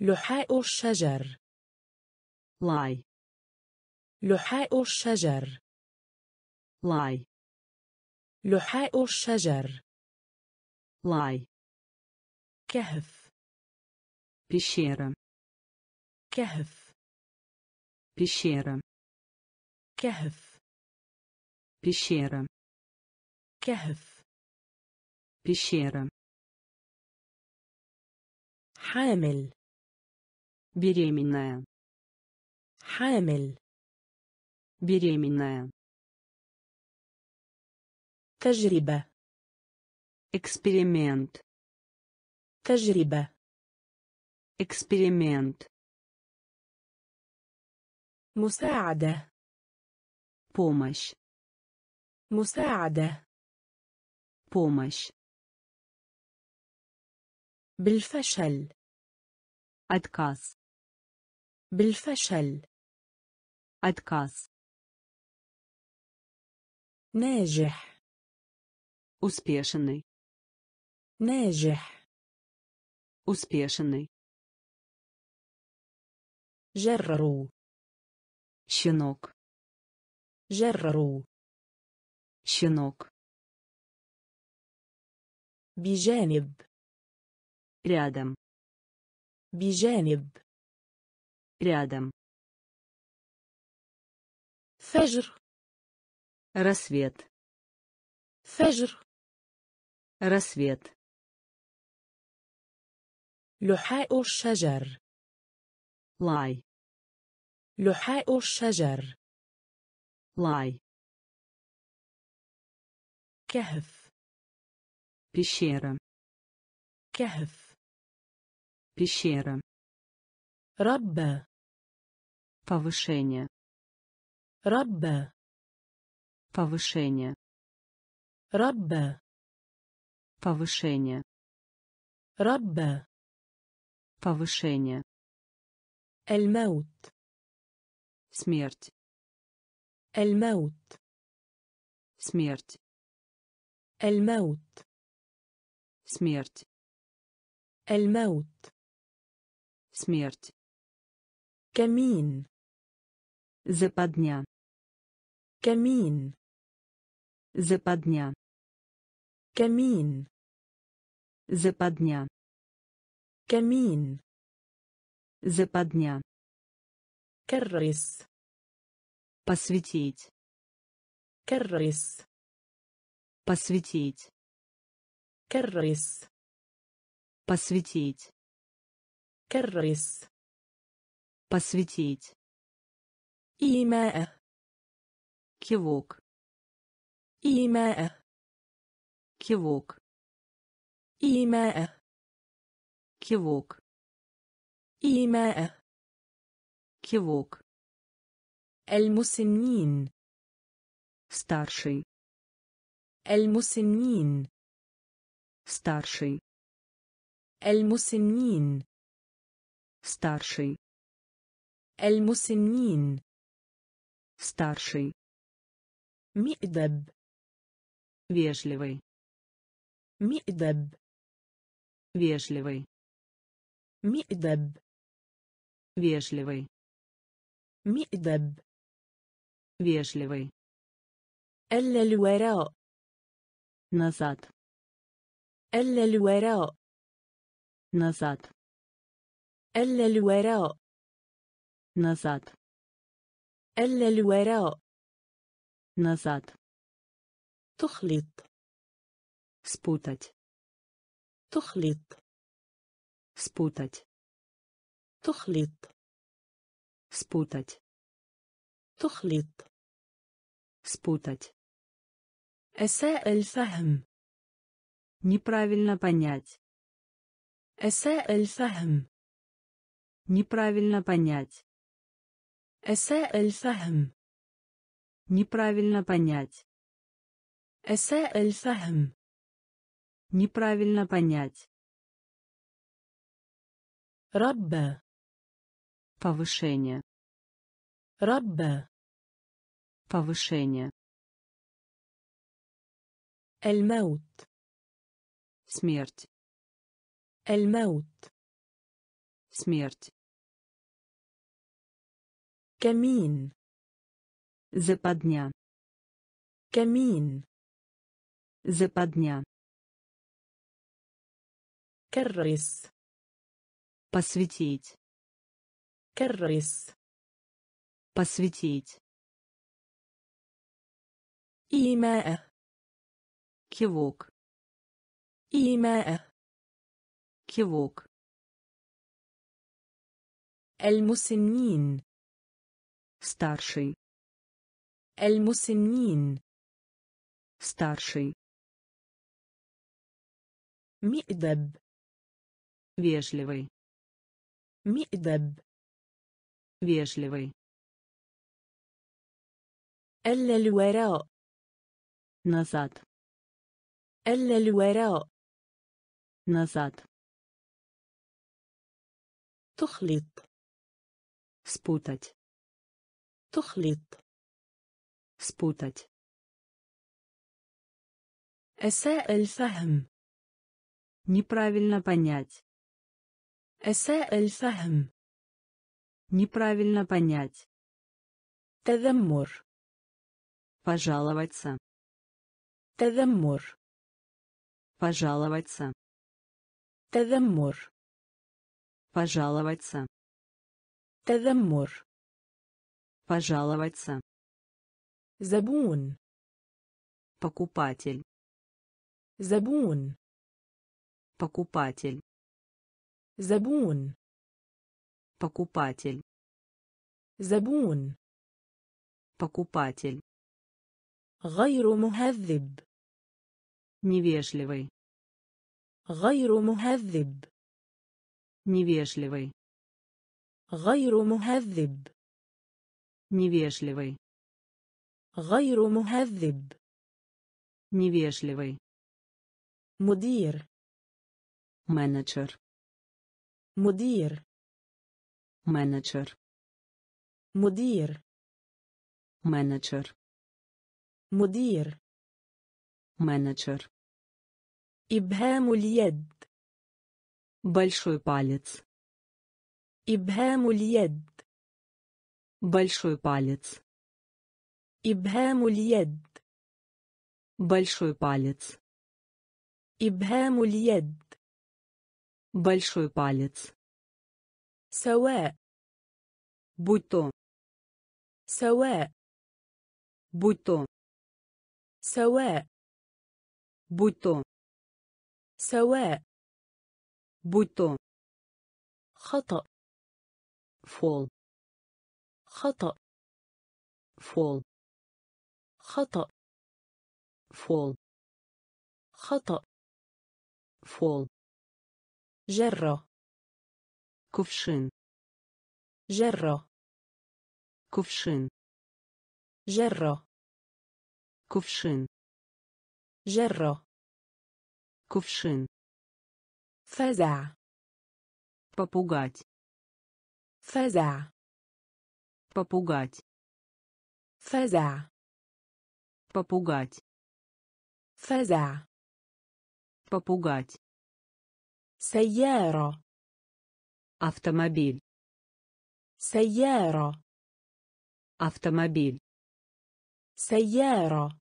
لحاء الشجر. لاي. لحاء الشجر. لاي. لحاء الشجر. لاي. كهف. пещера. كهف. пещера. كهف. пещера. كهف. пещера. حامل. беременная. حامل. беременная. تجربة. эксперимент. تجربة. эксперимент. مساعدة. помощь. مساعدة. помощь. بالفشل. отказ. بالفشل. отказ. ناجح. успешный. ناجح. успешный. جرروا. щенок. جرروا. щенок. بجانب. рядом. بجانب. рядом. فجر. рассвет. فجر. рассвет. لحاء الشجر. لاي. لحاء الشجر. لاي. كهف. пещера. كهف. пещера. ربّة. повышение. ربّة. повышение. ربّة. повышение. ربّة. повышение. الموت. смерть. الموت. смерть. الموت. смерть. الموت. смерть. камин. западня. камин. западня. камин. западня. камин. западня. Кэррис. Посвятить. Кэррис. Посвятить. Кэррис. Посвятить. Кэррис. Посвятить. Имя. Кивок. Имя. Кивок. Имя. Кивок. Имя. Кивок. Эль-мусиннин. Старший. Эль-мусиннин. Старший. Эль-мусиннин. Старший. Эль-мусиннин. Старший. Мидаб. Вежливый. Мидаб. Вежливый. Мидаб. Вежливый. Мидаб. Вежливый. Эллюэра. Назад. Эллюэра. Назад. Эллюэра. Назад. Эллюэра. Назад. Тухлит. Спутать. Тухлит. Спутать. Тухлит. Спутать. Тухлит. Спутать. Эсэ эль-фахм. Неправильно понять. Эсэ эль-фахм. Неправильно понять. Эсэ эль-фахм. Неправильно понять. Эсэ эль-фахм. Неправильно понять. Рабба. Повышение. Рабба. Повышение. Эль-маут. Смерть. Эль-маут. Смерть. Камин. Западня. Камин. Западня. Кэррис. Посвятить. Кэррис. Посвятить. Имя. Кивок. Имя. Кивок. Эль-мусиннин. Старший. Эль-мусиннин. Старший. Мидаб. Вежливый. Мидаб. Вежливый. Эль-эль-уэра. Назад. Эль-эль-уэра. Назад. Тухлит. Спутать. Тухлит. Спутать. Эсэ эль-фахм. Неправильно понять. Эсэ эль-фахм. Неправильно понять. Тадаммур. Пожаловаться. Тадаммур. Пожаловаться. Тадаммур. Пожаловаться. Тадаммур. Пожаловаться. Забун. Покупатель. Забун. Покупатель. Забун. Покупатель. Забун. Покупатель. Гайру мухаззиб. Невежливый. Гайру мухаззиб. Невежливый. Гайру мухаззиб. Невежливый. Гайру мухаззиб. Невежливый. Мудир. Менеджер. Мудир. Менеджер. Мудир. Менеджер. Мудир. Менеджер. Ибхаму льед. Большой палец. Ибхаму льед. Большой палец. Ибхаму льед. Большой палец. Ибхаму льед. Большой палец. Сауэ. Будь то. سواء. будь то. سواء. будь то. سواء. будь то. خطأ. فول. خطأ. فول. خطأ. فول. خطأ. فول. جرة. كوفشين. جرة. كوفشين. جرة. كوفشين. جرة. كوفشين. فزع. попугать. فزع. попугать. فزع. попугать. فزع. попугать. سيارة. автомобиль. سيارة. автомобиль. سيارة.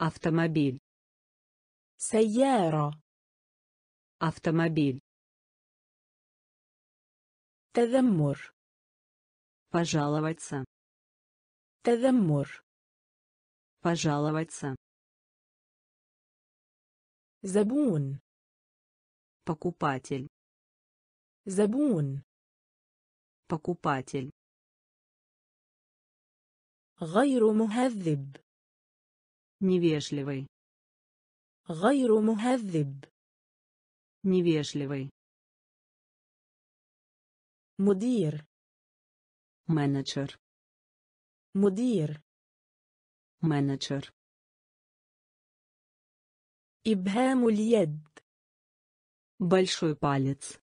автомобиль. سيارة. автомобиль. تذمر. пожаловаться. تذمر. пожаловаться. زبون. покупатель. زبون. покупатель. غير مهذب. невежливый. غير مهذب. невежливый. مدير. менеджер. مدير. менеджер. إبهام اليد. большой палец.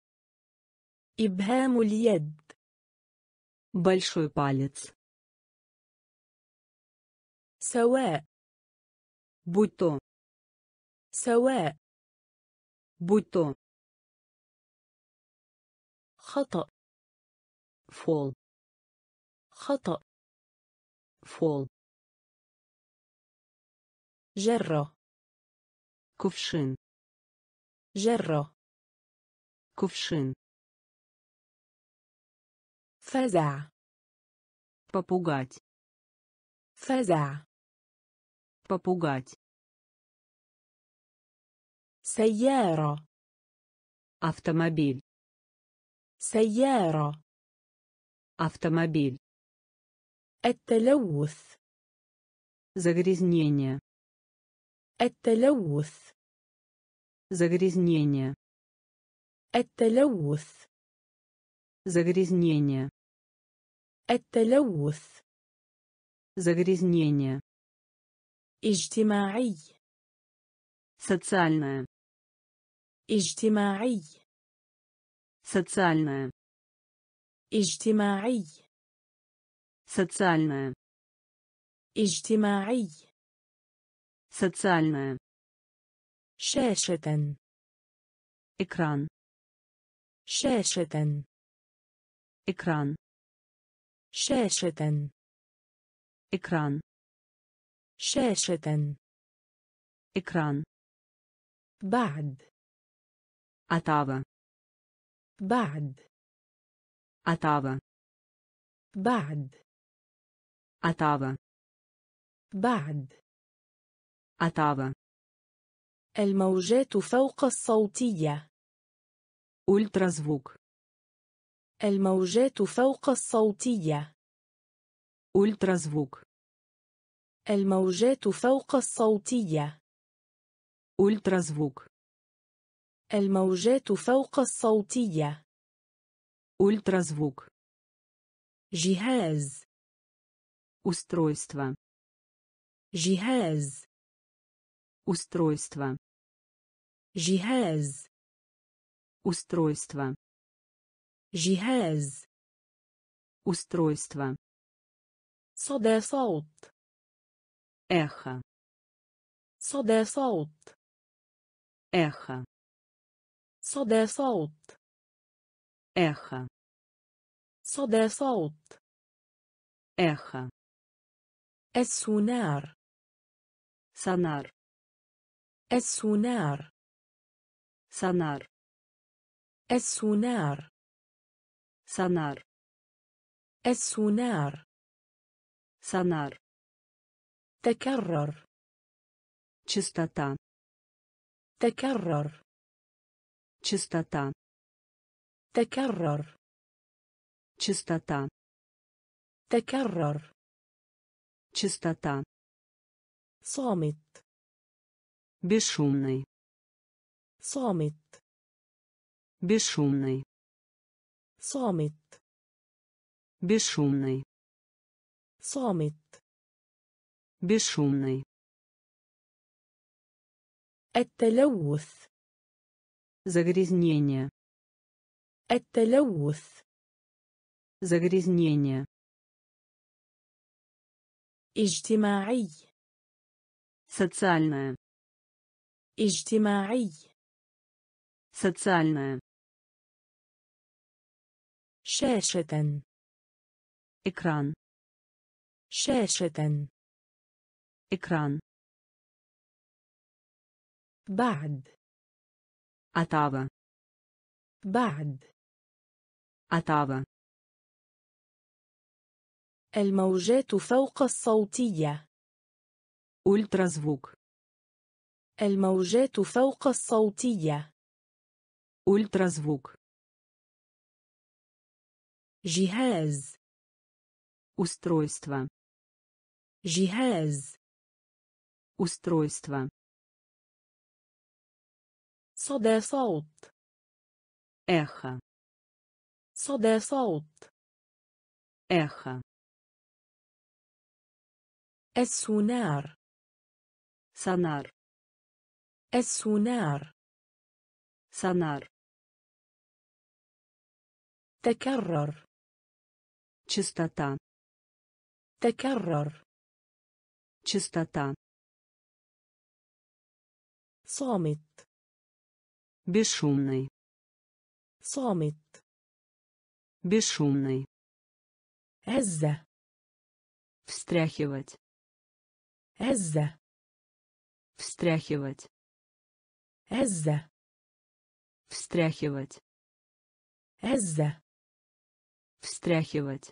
إبهام اليد. большой палец. سواء. будь то. سواء. будь то. خطأ. فول. خطأ. فول. جرة. كوفشين. جرة. كوفشين. فزع. попугать. فزع. попугать. سيارة. автомобиль. سيارة. автомобиль. التلوث. загрязнение. التلوث. загрязнение. التلوث. загрязнение. التلوث. загрязнение. اجتماعي. социальное. اجتماعي. социальное. اجتماعي. социальное. اجتماعي. социальное. شاشة. экран. شاشة. экран. شاشة. экран. شاشة. экран. بعد. أتابع. بعد. أتابع. بعد. أتابع. بعد. أتابع. الموجات فوق الصوتية. ультразвук. الموجات فوق الصوتية. ультразвук. الموجات فوق الصوتية. ультразвук. الموجات فوق الصوتية. ультразвук. جهاز. устройство. جهاز. устройство. جهاز. устройство. جهاز. устройство. صدى صوت. эхо. صدى صوت. эхо. صدى صوت. эхо. صدى صوت. эхо. السونار. сонар. السونار. сонар. السونار. сонар. السونار. сонар. Текаррар. Частота. Текаррар. Частота. Текаррар. Частота. Текаррар. Частота. Самит. Бесшумный. Самит. Бесшумный. Самит. Бесшумный. Самит. Бесшумный. التلوث. Загрязнение. التلوث. Загрязнение. اجتماعي. Социальное. اجتماعي. Социальное. شاشة. Экран. شاشة. Экран. بعد. أتابع. بعد. أتابع. الموجات فوق الصوتية. ультразвук. الموجات فوق الصوتية. ультразвук. جهاز. устройство. جهاز. устройство. صدى صوت. эхо. صدى صوت. эхо. السونار. сонар. السونار. сонар. تكرر. частота. تكرر. частота. صامت. Бесшумный. صامت. Бесшумный. هزة. Встряхивать. هزة. Встряхивать. هزة. Встряхивать. هزة. Встряхивать.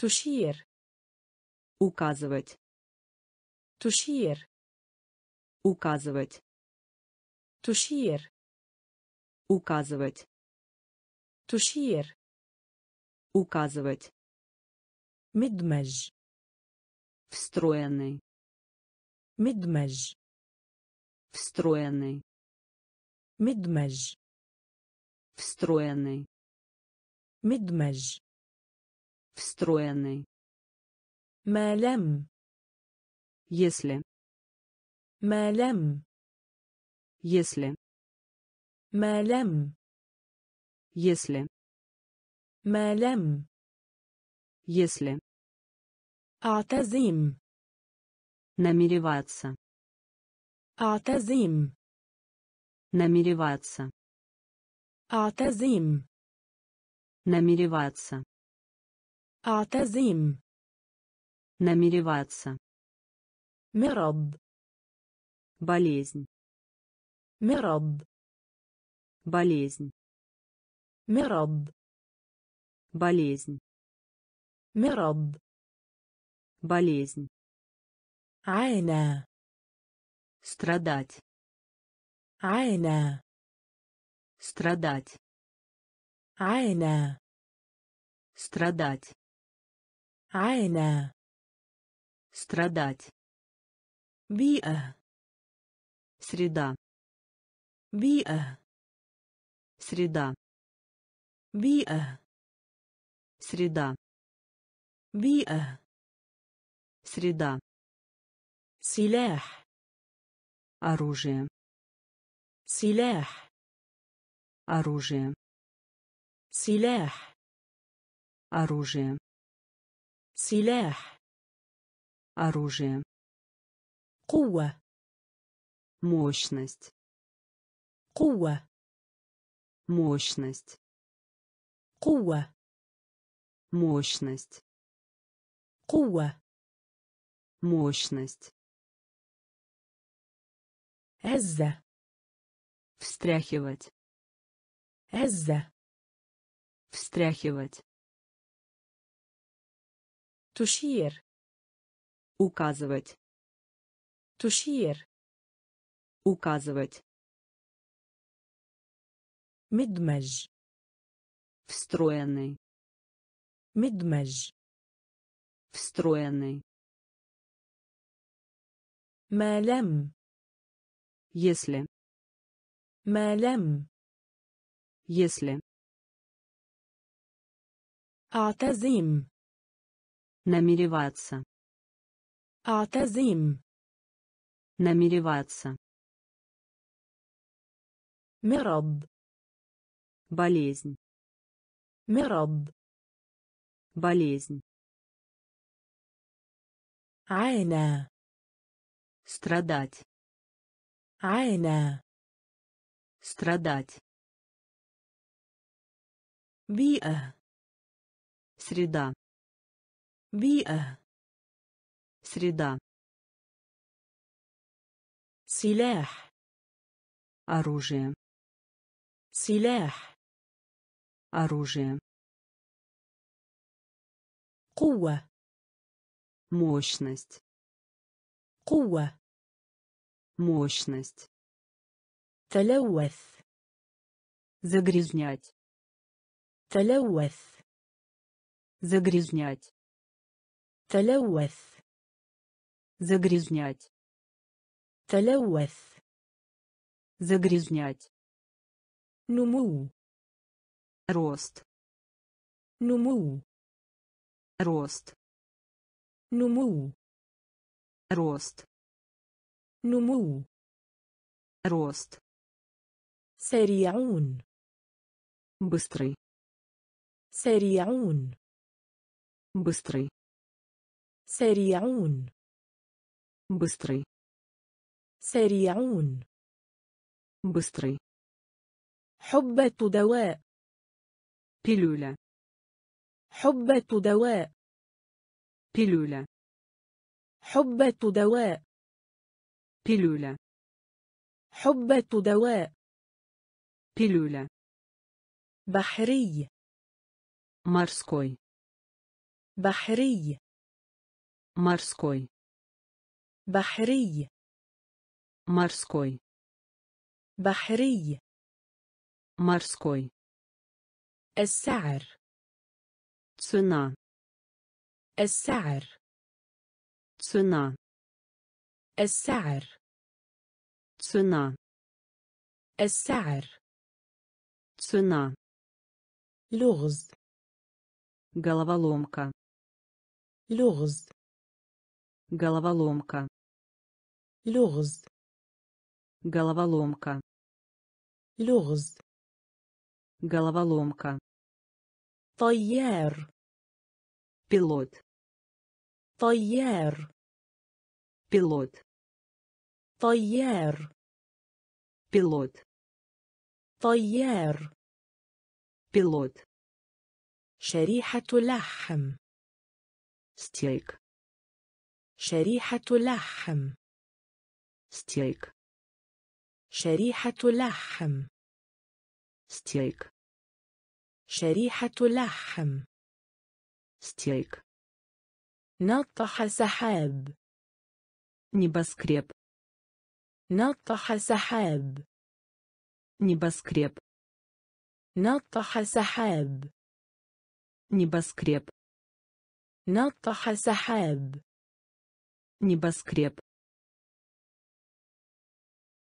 تشير. Указывать. تشير. Указывать. تشير. Указывать. تشير. Указывать. مدمج. Встроенный. مدمج. Встроенный. مدمج. Встроенный. مدمج. Встроенный. مالم. Если. مالم. Если. مالم. Если. مالم. Если. أعتزم. Намереваться. أعتزم. Намереваться. أعتزم. Намереваться. أعتزم. Намереваться. مرض. Болезнь. مرض. Болезнь. مرض. Болезнь. مرض. Болезнь. عانى. Страдать. عانى. Страдать. عانى. Страдать. عانى. Страдать. بيئة. Среда. بيئة. Среда. بيئة. Среда. بيئة. Среда. سلاح. Оружие. سلاح. Оружие. سلاح. Оружие. سلاح. Оружие. قوة. Мощность. قوة. Мощность. قوة. Мощность. قوة. Мощность. هزة. Встряхивать. هزة. Встряхивать. Тушиер. Указывать. Тушиер. Указывать. Медмеж. Встроенный. Медмеж. Встроенный. Малем. Если. Малем. Если. Атазим. Намереваться. Атазим. Намереваться. Мираб. Болезнь. Мираб. Болезнь. Айна. Страдать. Айна. Страдать. Биа. Среда. Биа. Среда. Силах. Оружие. Силах. Оружие. Куа. Мощность. Куа. Мощность. Талауэс. Загрязнять. Талауэс. Загрязнять. Талауэс. Загрязнять. Талауэс. Загрязнять. Нуму. Рост. Нуму. Рост. Нуму. Рост. Нуму. Рост. Сериаун. Быстрый. Сериаун. Быстрый. Сериаун. Быстрый. Сериаун. Быстрый. حبة دواء. Пилюля. حبة دواء. Пилюля. حبة دواء. Пилюля. حبة دواء. Пилюля. بحري. Морской. بحري. Морской. بحري. Морской. بحري. Морской. السعر. Цена. السعر. Цена. السعر. Цена. السعر. Цена. لغز. Головоломка. لغز. Головоломка. Лёгз. Головоломка. Лёгз. Головоломка. Тайер. Пилот. Тайер. Пилот. Тайер. Пилот. Тайер. Пилот. شريحة لحم. Стейк. شريحة لحم. Стейк. شريحة لحم. Стейк. شريحة لحم. Стейк. نطح سحاب. Небоскреб. نطح سحاب. Небоскреб. نطح سحاب. Небоскреб. نطح سحاب. Небоскреб.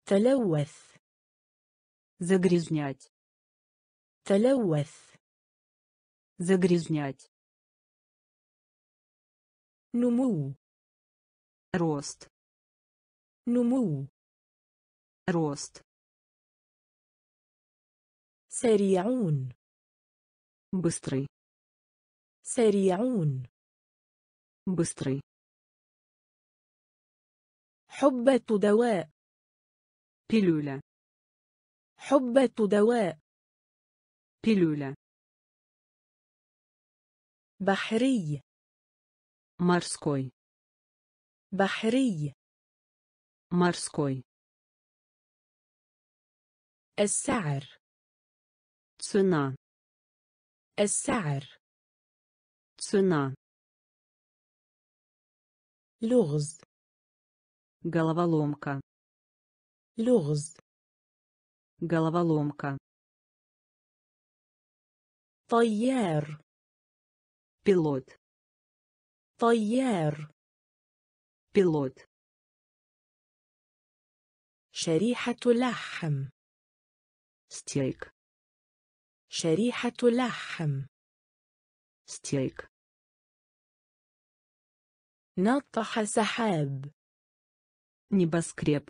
Талауэс. Загрязнять. Талауэс. Загрязнять. Нуму. Рост. Нуму. Рост. Сериаун. Быстрый. Сериаун. Быстрый. حبة دواء. Пилюля. حبة دواء. Пилюля. بحري. Морской. بحري. Морской. السعر. Цена. السعر. Цена. Лёгз. Головоломка. Лёгз. Головоломка. Тойер. Пилот. Тойер. Пилот. شريحة لحم. ستيك. شريحة لحم. ستيك. نطح سحاب. نебоскреб.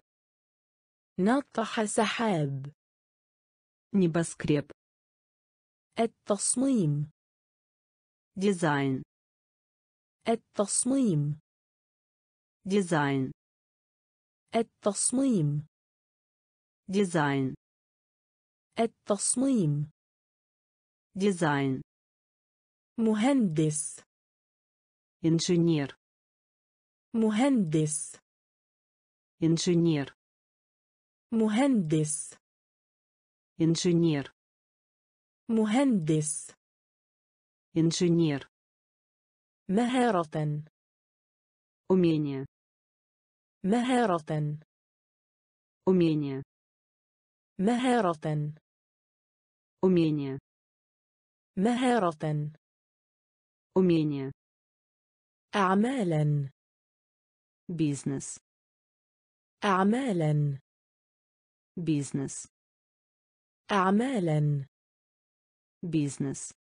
نطح سحاب. نебоскреб. التصميم. ديزاين. التصميم. ديزاين. التصميم. ديزاين. التصميم. ديزاين. مهندس. إنجنير. مهندس. إنجنير. مهندس. إنجنير. مهندس. إنجنير. مهارة. умение. مهارة. умение. مهارة. умение. مهارة. умение. أعمالا. бизнес. أعمالا. бизнес. أعمالا. бизнес.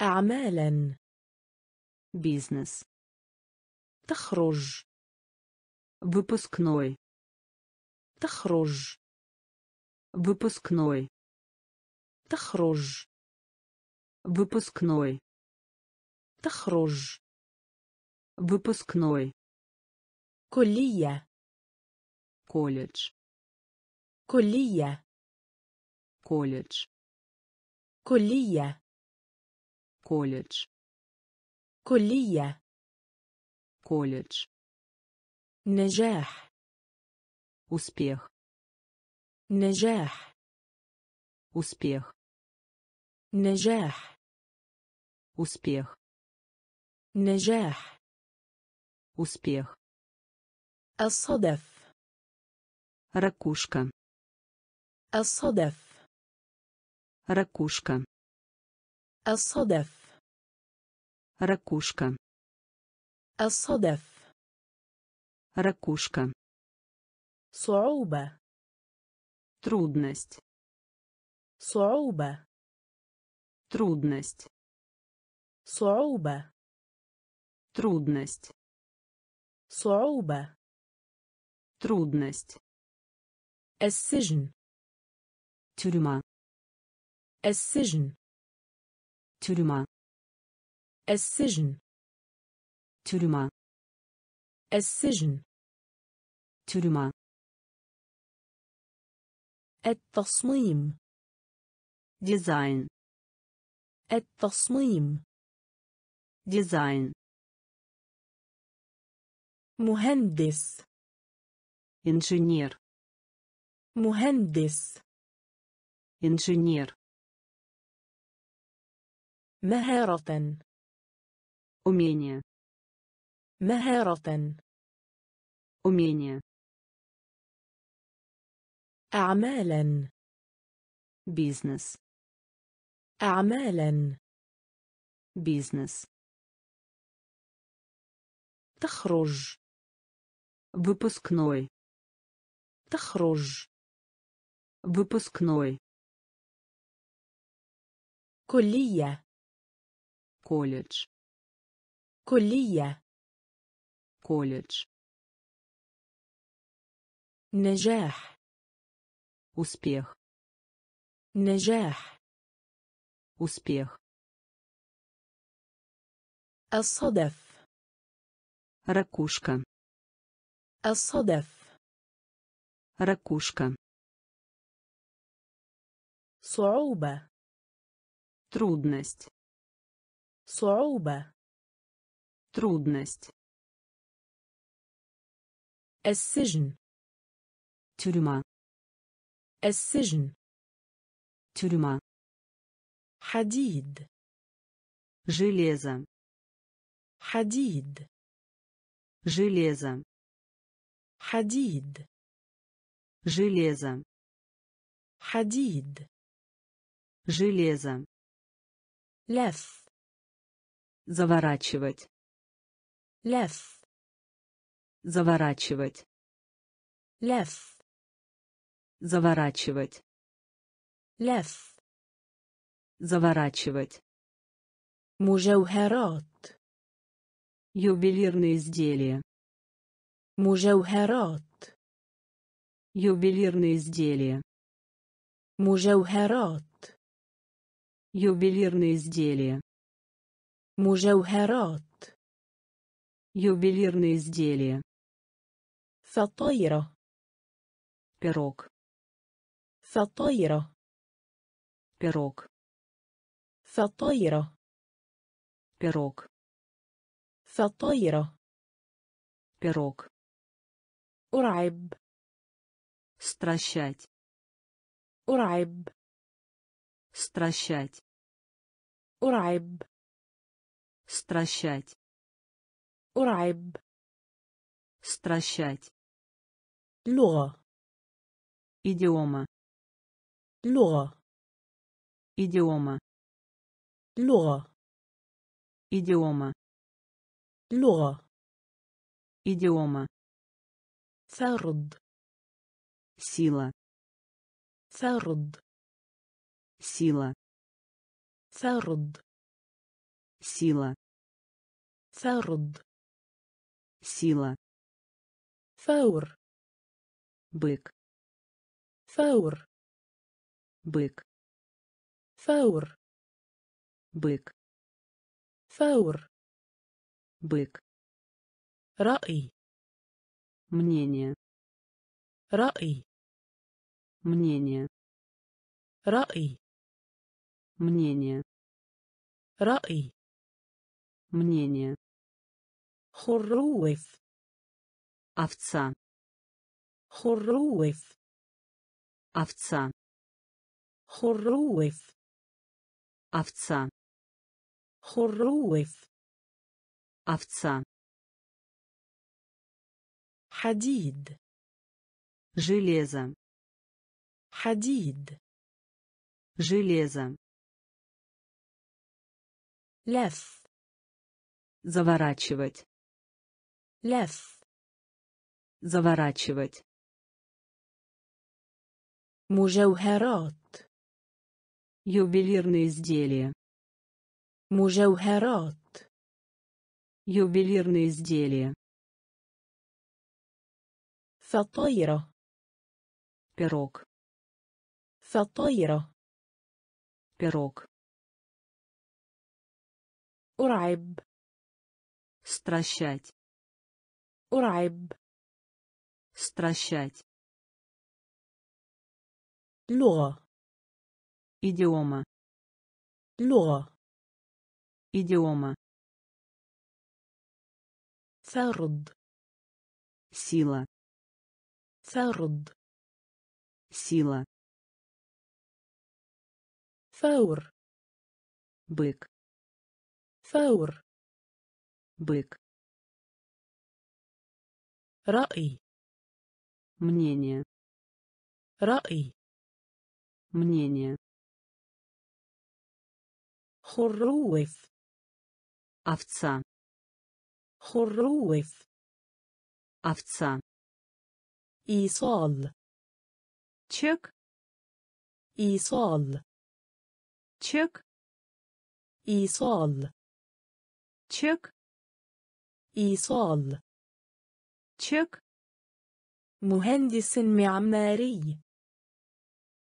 أعمالا. бизнес. تخرج. Выпускной. Тахрож. Выпускной. Тахрож. Выпускной. Тахрож. Выпускной. Колия. Колледж. Колия. Колледж. Колия. Колледж. Колия. Колледж. نجاح. Успех. نجاح. Успех. نجاح. Успех. نجاح. Успех. الصدف. Ракушка. الصدف. Ракушка. الصدف. Ракушка. الصدف. Ракушка. Суауба. Трудность. Суауба. Трудность. Суауба. Трудность. Суауба. Трудность. Эссижн. Тюрьма. Эссижн. Тюрьма. Эссижн. Тюрьма. السجن. ترما. التصميم. ديزاين. التصميم. ديزاين. مهندس. إنجنير. مهندس. إنجنير. مهارة. умение. مهارة. умение. أعمالا. бизнес. أعمالا. бизнес. تخرج. выпускной. تخرج. выпускной. كلية. колледж. كلية. колледж. نجاح. Успех. نجاح. Успех. الصدف. Ракушка. الصدف. Ракушка. صعوبة. Трудность. صعوبة. Трудность. السجن. тюрьма. السجن. тюрьма. حديد. железо. حديد. железо. Хадид. Железо. Хадид. Железо. Лев. Заворачивать. Лев. Заворачивать. Лев. Заворачивать. Лев. Заворачивать. Мужауэрат. Ювелирные изделия. Мужауэрат. Ювелирные изделия. Мужауэрат. Ювелирные изделия. Мужауэрат. Ювелирные изделия. Фатайра. Пирог. Фатайра. Пирог. Фатайра. Пирог. Фатайра. Пирог. Урайб. Стращать. Урайб. Стращать. Урайб. Стращать. Урайб. Стращать. Луа. Идиома. Луа. Идиома. Луа. Идиома. Луа. Идиома. Царуд. Сила. Царуд. Сила. Царуд. Сила. Царуд. Сила. Фаур. Бык. Фаур. Бык. Фаур. Бык. Фаур. Бык. Рай. Мнение. Рай. Мнение. Рай. Мнение. Рай. Мнение. Хурруев. Овца. Хурруев. Овца. Хурруев. Овца. Хурруев. Овца. Хадид. Железо. Хадид. Железо. Лев. Заворачивать. Лев. Заворачивать. Мужауэрат. Ювелирные изделия. Мужауэрат. Ювелирные изделия. Фатайра. Пирог. Фатайра. Пирог. Урайб. Стращать. Урайб. Стращать. Луа. Идиома. Луа. Идиома. Царуд. Сила. Царуд. Сила. Фаур. Бык. Фаур. Бык. Рай. Мнение. Рай. Мнение. Хурруев. Овца. Хурруев. Овца. Исал. Чек. Исал. Чек. Исал. Чек. Исал. Чек. مهندس معماري.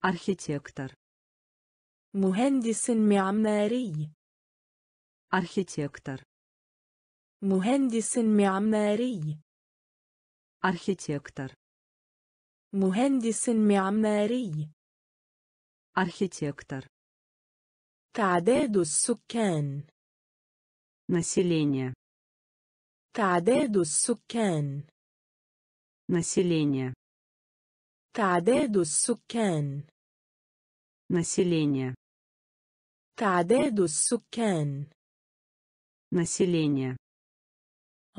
Архитектор. مهندس معماري. Архитектор. مهندس معماري. Архитектор. مهندس معماري. Архитектор. تعداد السكان. Население. تعداد السكان. Население. تعداد السكان. Население. تعداد السكان. Население.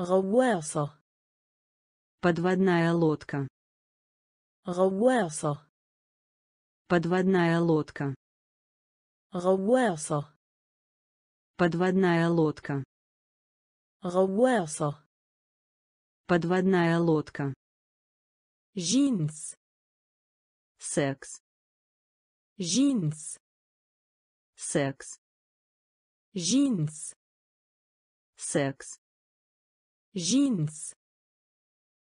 غواصة. Подводная лодка. غواصة. Подводная лодка. غواصة. Подводная лодка. غواصة. Подводная лодка. Джинс. Секс. Джинс. Секс. Джинс. Секс. Джинс.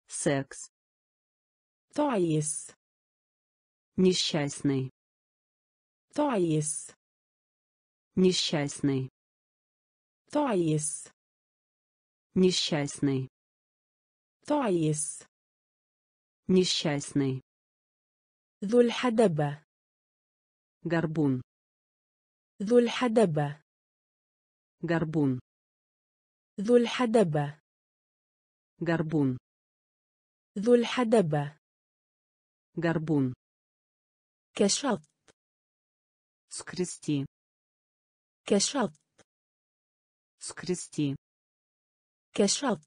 Секс. Таис. Несчастный. Таис. Несчастный. Таис. Несчастный. Таис. Несчастный. Зульхадаба. Горбун. Зульхадаба. Горбун. Зульхадаба. Горбун. Зульхадаба. Горбун. Кешат. Скрести. Кешат. Скрести. Кешат.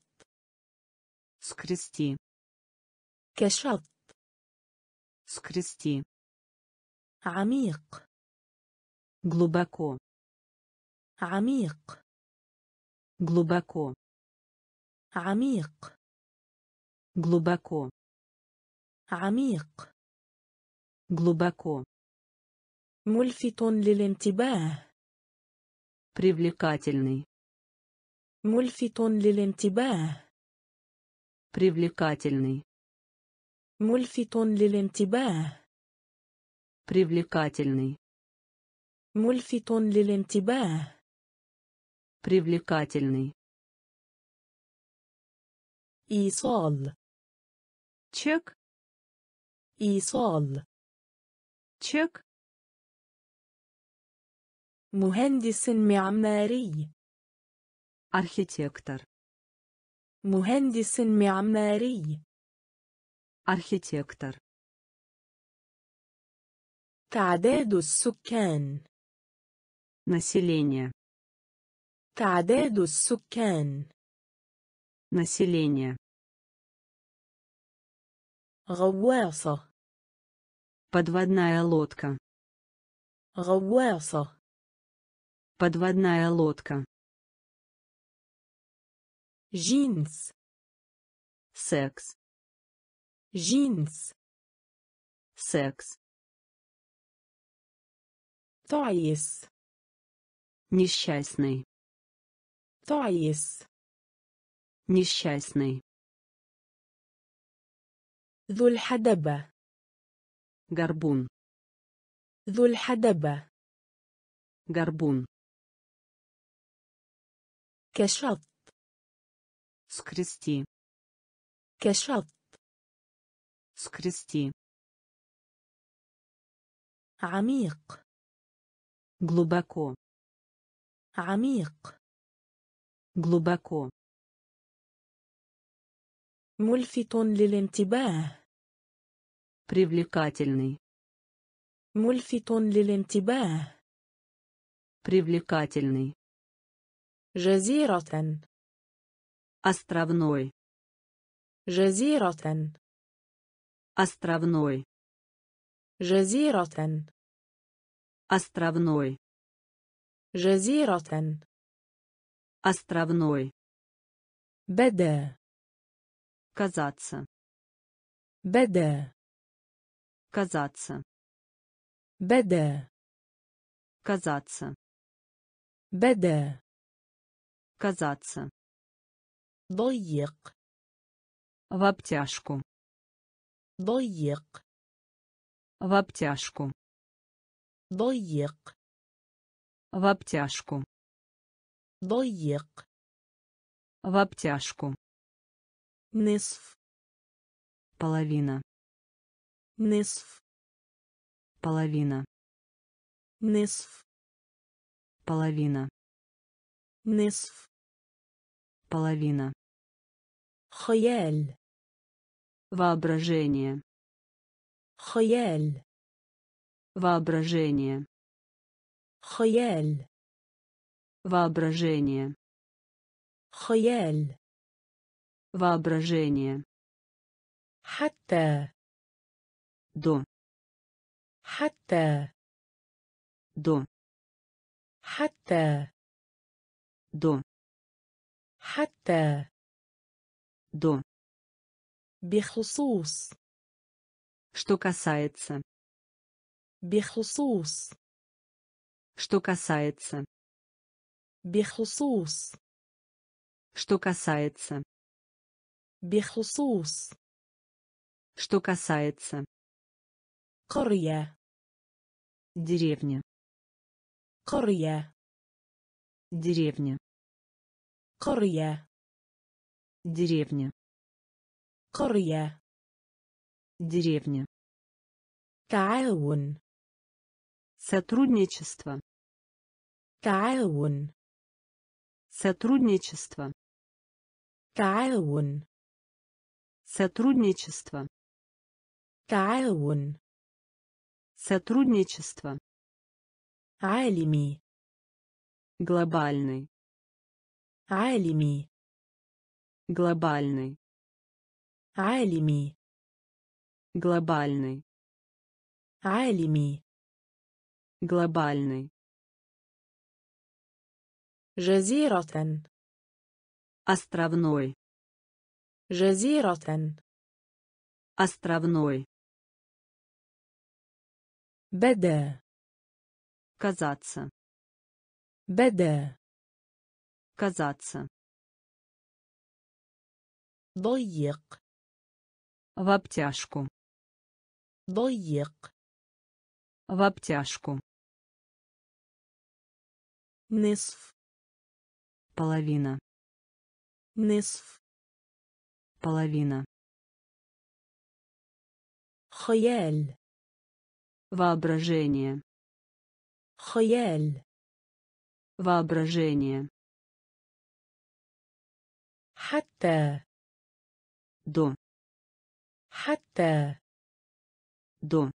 Скрести. Кешат. Скрести. Амик. Глубоко. Амик. Глубоко. Амик. Глубоко. عميق. Глубоко. ملفت للانتباه. Привлекательный. ملفت للانتباه. Привлекательный. ملفت للانتباه. Привлекательный. ملفت للانتباه. Привлекательный. إيصال. Чек. إيصال. Чек. مهندس معماري. Архитектор. مهندس معماري. Архитектор. تعداد السكان. Население. تعداد السكان. Население. غواصة. Подводная лодка. غواصة. Подводная лодка. Джинс. Секс. Джинс. Секс. Таис. Несчастный. Таис. Несчастный. Зульхадаба. Горбун. Зульхадаба. Горбун. Кешат. Скрести. Кешат. Скрести. Амик. Глубоко. Амик. Глубоко. ملفت للانتباه. Привлекательный. ملفت للانتباه. Привлекательный. جزيرة. Островной. جزيرة. Островной. جزيرة. Островной. جزيرة. Островной. بدأ. Казаться. Беде. Казаться. Беде. Казаться. Беде. Казаться. Доек. В обтяжку. Доек. В обтяжку. Доек. В обтяжку. Доек. В обтяжку. Нисф. Половина. Нисф. Половина. Нисф. Половина. Нисф. Половина. Хыяль. Воображение. Хыяль. Воображение. Хыяль. Воображение. Хыяль. Воображение. حتى до حتى до حتى до حتى до بخصوص что касается بخصوص что касается بخصوص что касается بخصوص что касается قرية деревня قرية деревня قرية деревня قرية деревня تعاون сотрудничество تعاون сотрудничество تعاون сотрудничество تعاون сотрудничество عالمي глобальный عالمي глобальный عالمي глобальный عالمي глобальный جزيرة островной جزيرة островной بدا казаться بدا казаться ضيق в обтяжку ضيق в обтяжку نصف половина نصف половина خيال воображение خيال воображение حتى до حتى до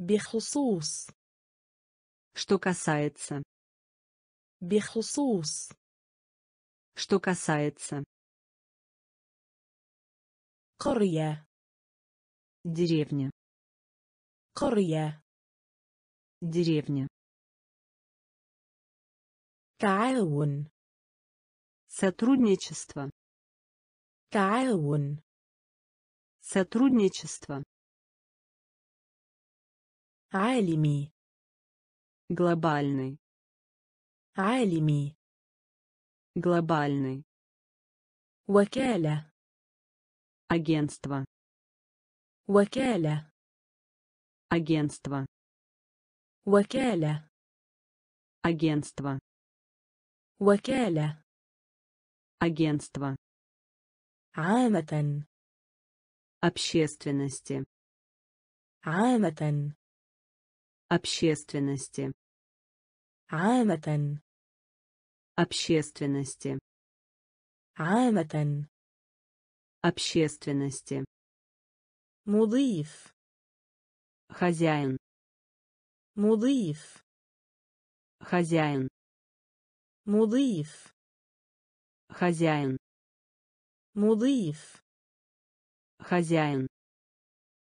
بخصوص что касается بخصوص что касается قرية деревня قرية деревня تعاون сотрудничество تعاون сотрудничество عالمي глобальный عالمي глобальный وكالة агентство وكالة агентство وكالة агентство وكالة агентство عامة общественности عامة общественности عامة общественности عامة общественности مضيف хозяин مضيف хозяин مضيف хозяин مضيف хозяин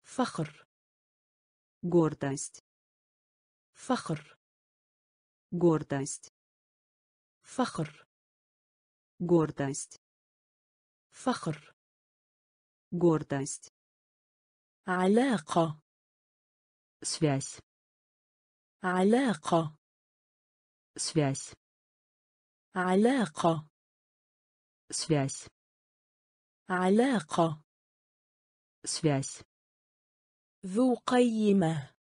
فخر гордость فخر гордость فخر гордость فخر гордость علاقة связь علاقة связь علاقة связь علاقة связь ذو قيمة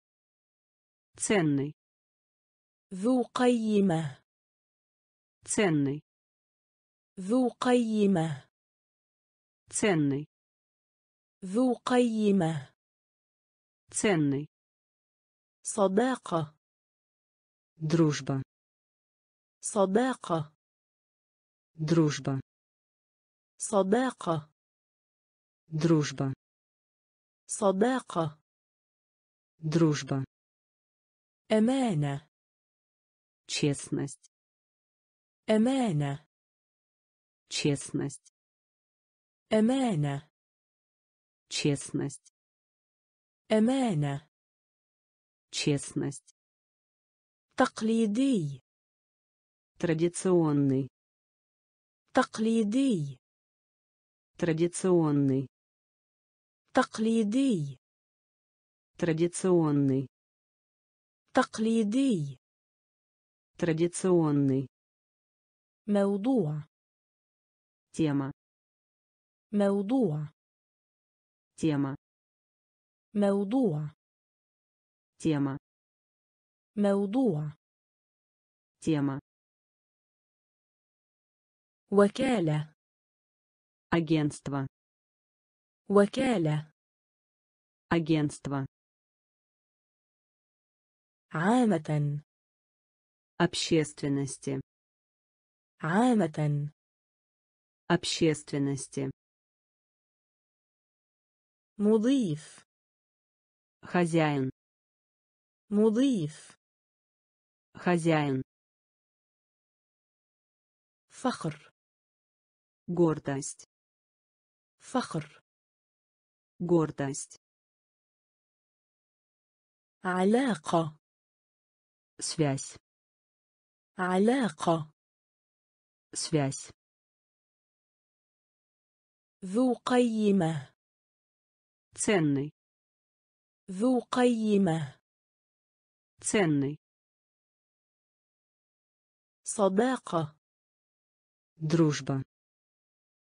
ценный ذو قيمة ценный ذو قيمة ценный ذو قيمة ценный صداقة дружба صداقة дружба صداقة дружба صداقة дружба أمانة честность أمانة честность Эмена. Честность. Эмена. Честность. Таклидий. Традиционный. Таклидий. Традиционный. Таклидий. Традиционный. Таклидий. Традиционный. Мауду. Тема. Мауду. Тема. Мауду. Тема. Мауду. Тема. Вакаля. Агентство. Вакаля. Агентство. عامة. Общественности. عامة. Общественности. مضيف. Хозяин. مضيف. Хозяин. فخر. Гордость. فخر. Гордость. علاقة. Связь. علاقة. Связь. ذو قيمة. Ценный. ذو قيمة. Ценный. صداقة. Дружба.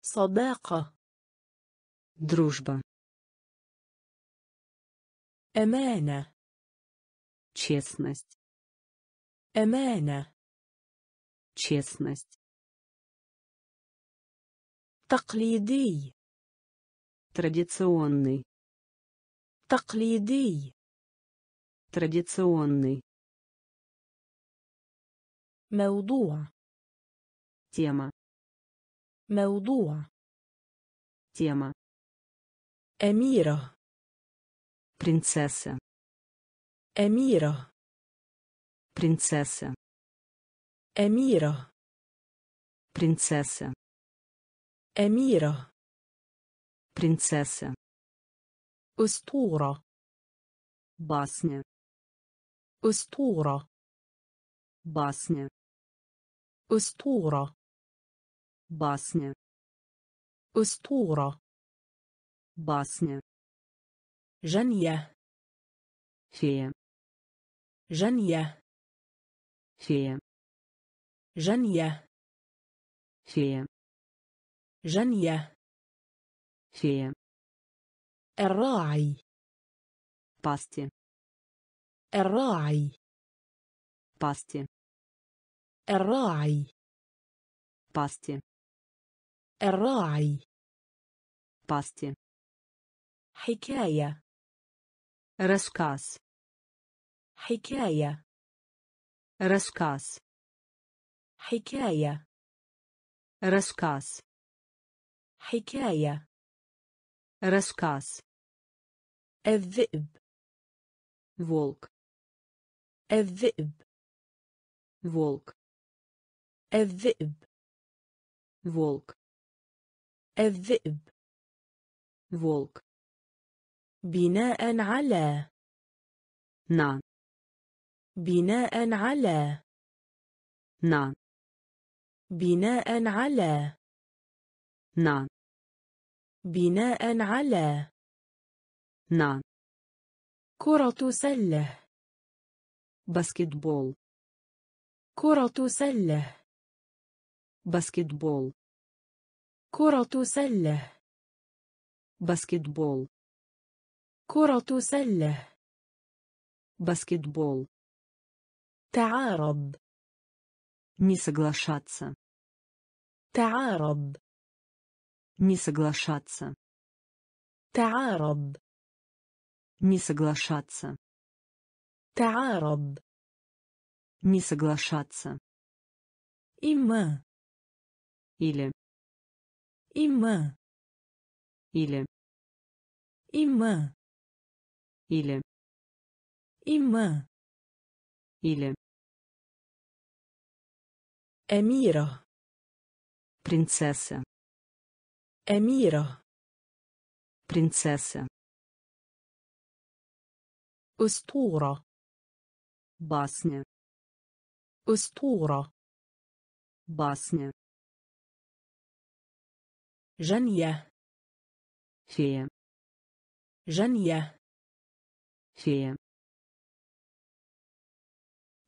صداقة. Дружба. أمانة. Честность. Эмена. Честность. Таклидий. Традиционный. Таклидий. Традиционный. Мауду. Тема. Мауду. Тема. Эмира. Принцесса. Эмира. Принцесса. Эмира. Принцесса. Эмира. Принцесса. Устура. Басня. Устура. Басня. Устура. Басня. Устура. Басня. Жанья. Фея. Жанья. Фея. Жанья. Фея. Жанья. Фея. Эрай. Пасти. Эрай. Пасти. Эрай. Пасти. Эрай. Пасти. Хикая. Рассказ. Хикая. Рассказ. Хикая. Рассказ. Хикая. Рассказ. Эввиб. Волк. Эввиб. Волк. Эввиб. Волк. Эввиб. Волк. بناء على. На. بناء على. На. بناء على. На. بناء على. На. كرة سلة. باسكتبول. كرة سلة. باسكتبول. كرة سلة. باسكتبول. كرة سلة. Баскетбол. Таараб. Не соглашаться. Таараб. Не соглашаться. Таараб. Не соглашаться. Таараб. Не соглашаться. Има. Или. Има. Или. Има. Или. Има. Или. Эмира. Принцесса. Эмира. Принцесса. Устура. Басня. Устура. Басня. Жанья. Фея. Жанья. Фея.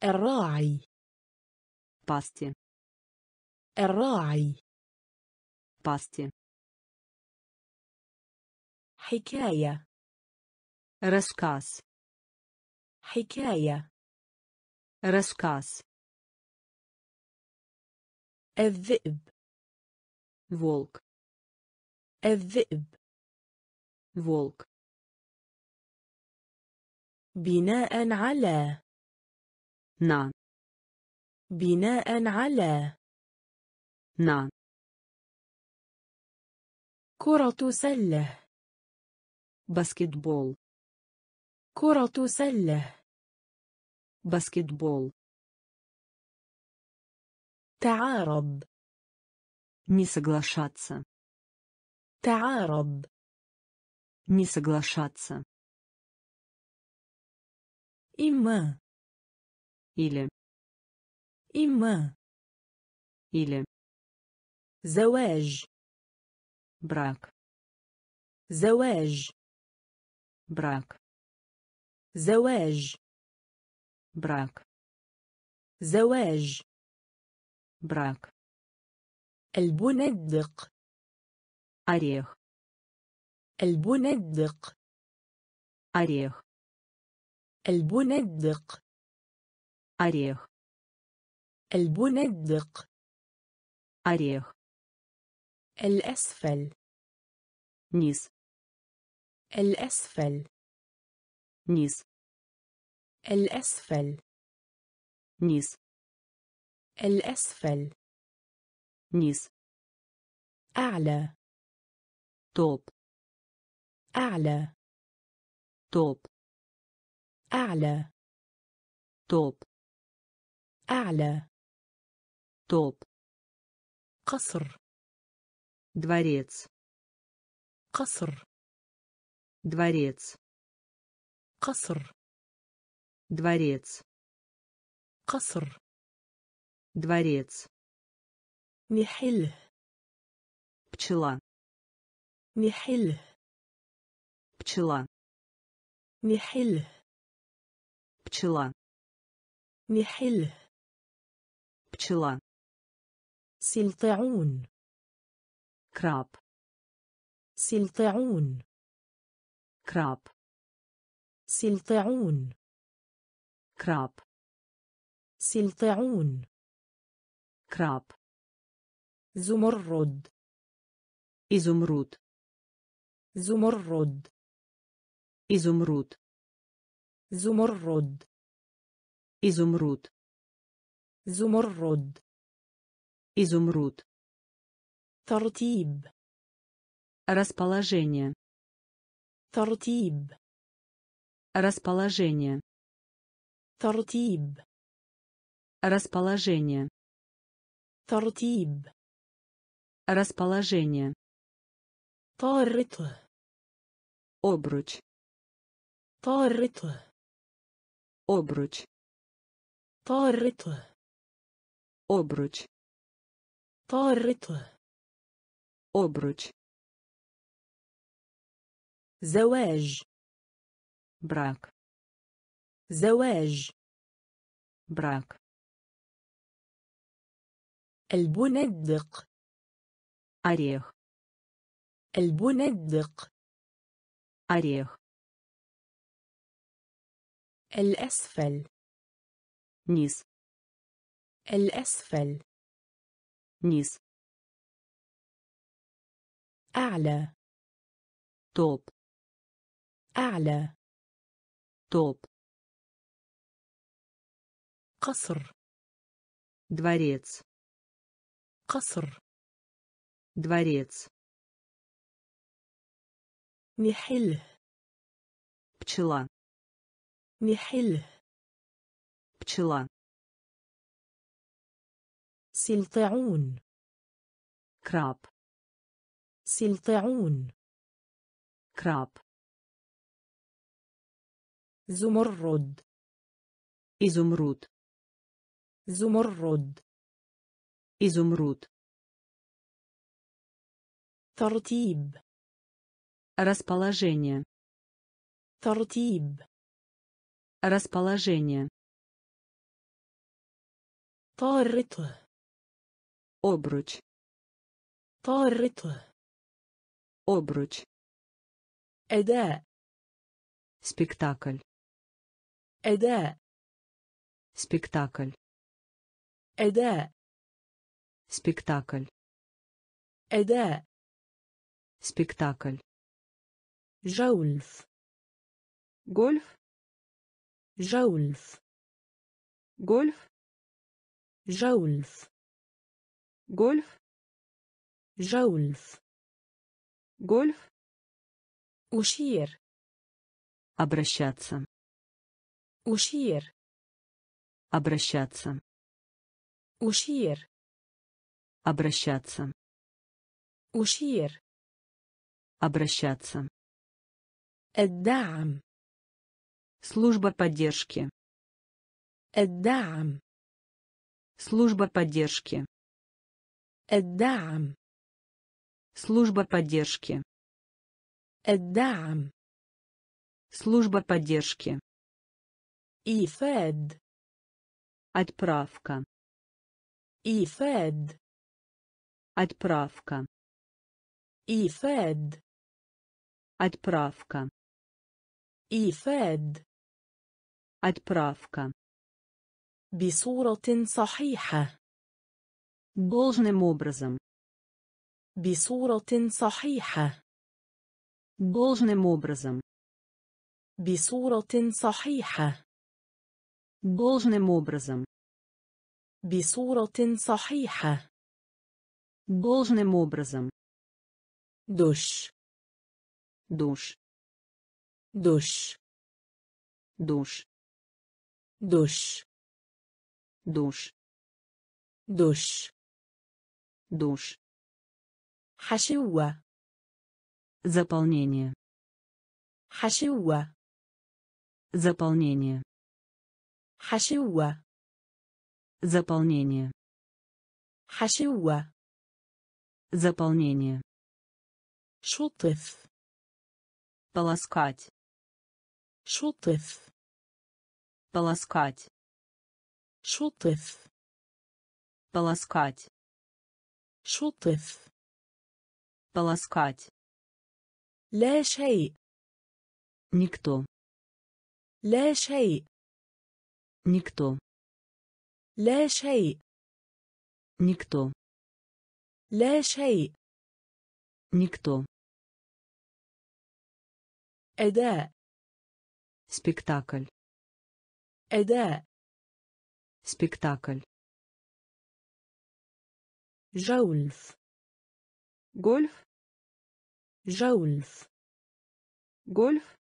Эрай. Пасти. Эрай. Пасти. Хикая. Рассказ. Хикая. Рассказ. الذئب. Волк. الذئب. Волк. بناء على. На. بناء على. На. كرة سلة. баскетбол. كرة سلة. баскетбол. تعارض. Не соглашаться. تعارض. Не соглашаться. Има. Или. Има. Или. Заваж. Брак. Заваж. Брак. Заваж. Брак. Заваж. Брак. البندق. Орех. البندق. Орех. البندق. Орех. البندق. Орех. الأسفل. низ. الأسفل. низ. الأسفل. низ. الأسفل. низ. أعلى. توب. أعلى. توب. أعلى. توب. أعلى. توب. قصر. дворец. قصر. дворец. قصر. дворец. قصر. дворец. نحل. пчела. نحل. пчела. نحل. пчела. نحل. пчела. سلطعون. краб. سلطعون. краб. سلطعون. краб. سلطعون. краб. زمرد. изумруд. زمرد. изумруд. زمرد. изумруд. زمرد. изумруд. ترتيب. расположение. ترتيب. расположение. ترتيب. расположение. ترتيب. Расположение. طارت. Обруч. طارت. Обруч. طارت. Обруч. طارت. Обруч. زواج. Брак. زواج. Брак. البندق. Орех. البندق. Орех. الأسفل. низ. الأسفل. низ. أعلى. топ. أعلى. топ. قصر. дворец. قصر. дворец. نحل. пчела. نحل. пчела. سلطعون. краб. سلطعون краб زمرد изумруд زمرد изумруд ترتيب расположение ترتيب расположение طارته обруч طارته обруч أداء спектакль أداء спектакль أداء спектакль أداء спектакль جولف гольф جولف гольф جولف гольф جولف гольф ушир обращаться ушир обращаться ушир обращаться ушир обращаться الدعم служба поддержки الدعم служба поддержки الدعم служба поддержки الدعم служба поддержки إيفاد отправка إيفاد отправка إيفاد отправка إيفاد отправка بصورة صحيحة должным образом بصورة صحيحة должным образом بصورة صحيحة должным образом بصورة صحيحة должным образом душ душ душ душ душ душ душ душ حشوة заполнение حشوة заполнение حشوة заполнение حشوة заполнение شطف полоскать شطف полоскать شطف полоскать شطف полоскать لا شيء никто لا شيء никто لا شيء никто لا شيء никто أداء спектакль أداء спектакль جولف гольф جولف гольф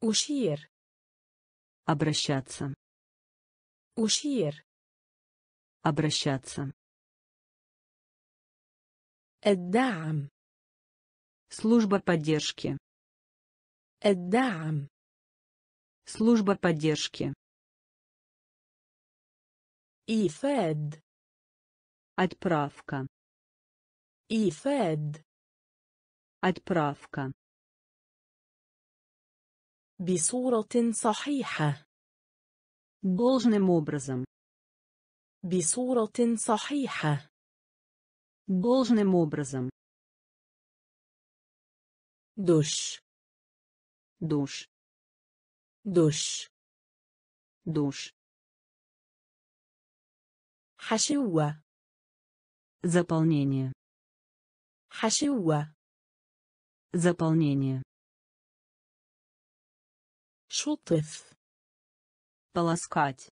ушир обращаться ушир обращаться الدعم служба поддержки الدعم служба поддержки إيفاد отправка إيفاد отправка بصورة صحيحة должным образом بصورة صحيحة должным образом душ душ душ душ حشوة заполнение حشوة заполнение شطف полоскать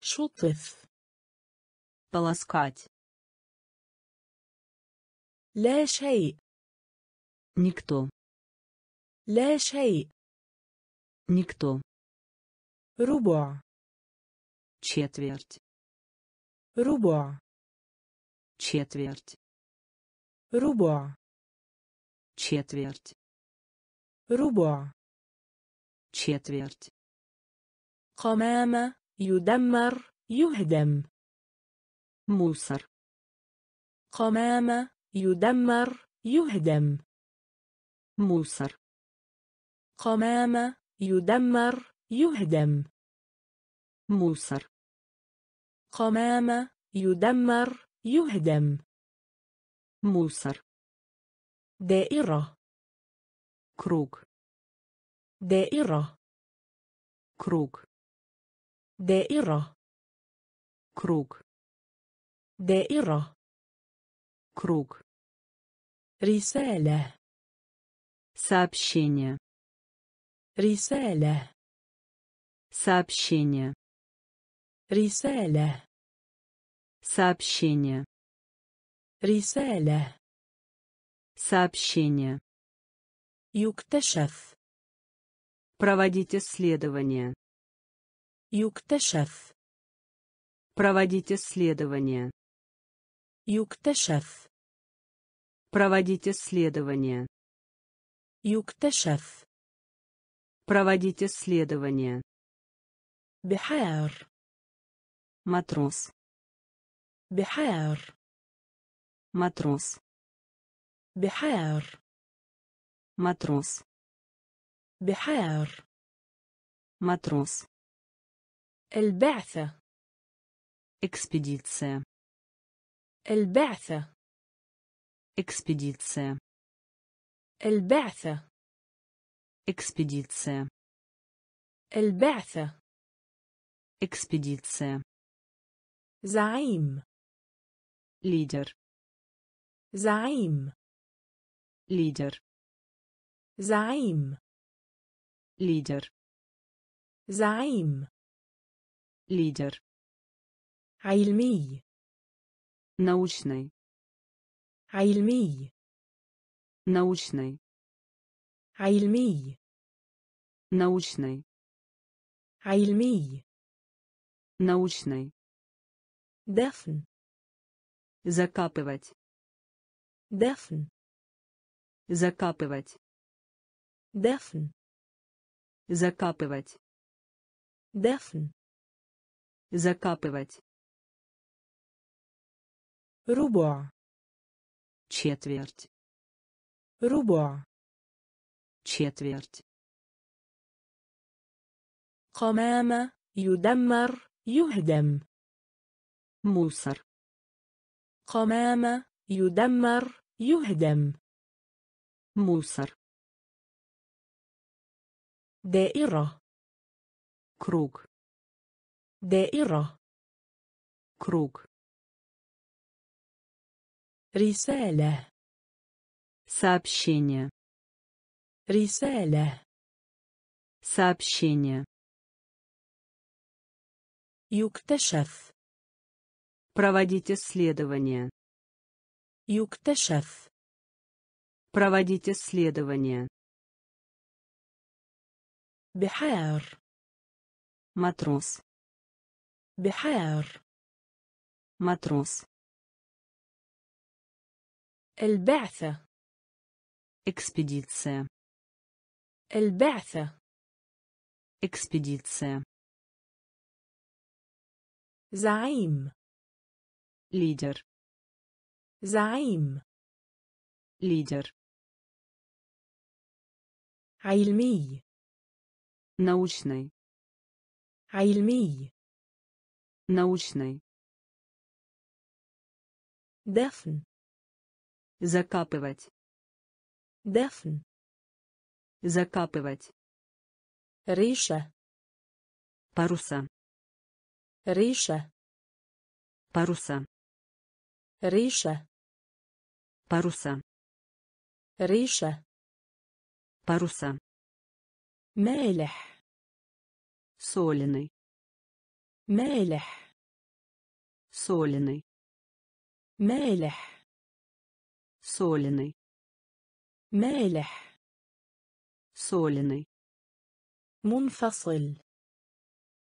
شطف полоскать لا شيء никто لا شيء никто ربع четверть ربع четверть Руба. Четверть. Руба. Четверть. قمامة يدمر يهدم. мусор. قمامة يدمر يهدم. мусор. قمامة يدمر يهدم. мусор. قمامة يدمر يهدم. мусор. دائرة. круг. دائرة. круг. دائرة. круг. دائرة. круг. رسالة. сообщение. رسالة. сообщение. رسالة. сообщение. رسالة. сообщение. يكتشف. Проводить исследования. يكتشف. Проводить исследования. يكتشف. Проводить исследования. يكتشف. Проводить исследования. بحار. Матрос. بحار. Матрос. بحار. Матрос. بحار. Матрос. البعثة. Экспедиция. البعثة. Экспедиция. البعثة. Экспедиция. البعثة. Экспедиция. زعيم. Лидер. زعيم. Лидер. زعيم. Лидер. زعيم. Лидер. علمي. Научный. علمي. Научный. علمي. Научный. علمي. Научный. دفن. Закапывать. دفن. Закапывать. دفن. Закапывать. دفن. Закапывать. Руба. Четверть. Руба. Четверть. قمامة يدمر يهدم. мусор. قمامة يدمر يهدم. мусор. دائرة. круг. دائرة. круг. رسالة. сообщение. رسالة. сообщение. يكتشف. Проводить исследования. يكتشف. Проводить исследования. بحار. Матрос. بحار. Матрос. البعثة. Экспедиция. البعثة. Экспедиция. زعيم. Лидер. زعيم. Лидер. علمي. Научный. علمي. Научный. دفن. Закапывать. دفن. Закапывать. Риша. Паруса. Риша. Паруса. Риша. Паруса. Риша. Паруса. Мелех. Соленый. Мелех. Соленый. Мелех. Соленый. Мелех. Соленый. Мунфасиль.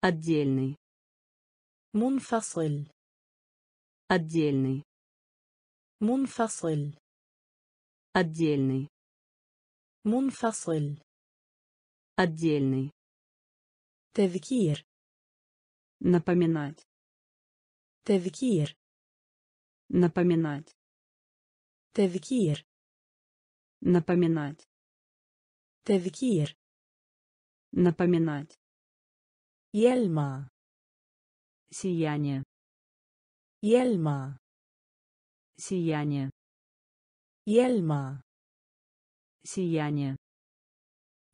Отдельный. Мунфасиль. Отдельный. Мунфасиль. отдельный. منفصل. Отдельный. تذكير. Напоминать. تذكير. Напоминать. تذكير. Напоминать. تذكير. Напоминать. يلمع. Сияние. يلمع. Сияние. يلمع. Сияние.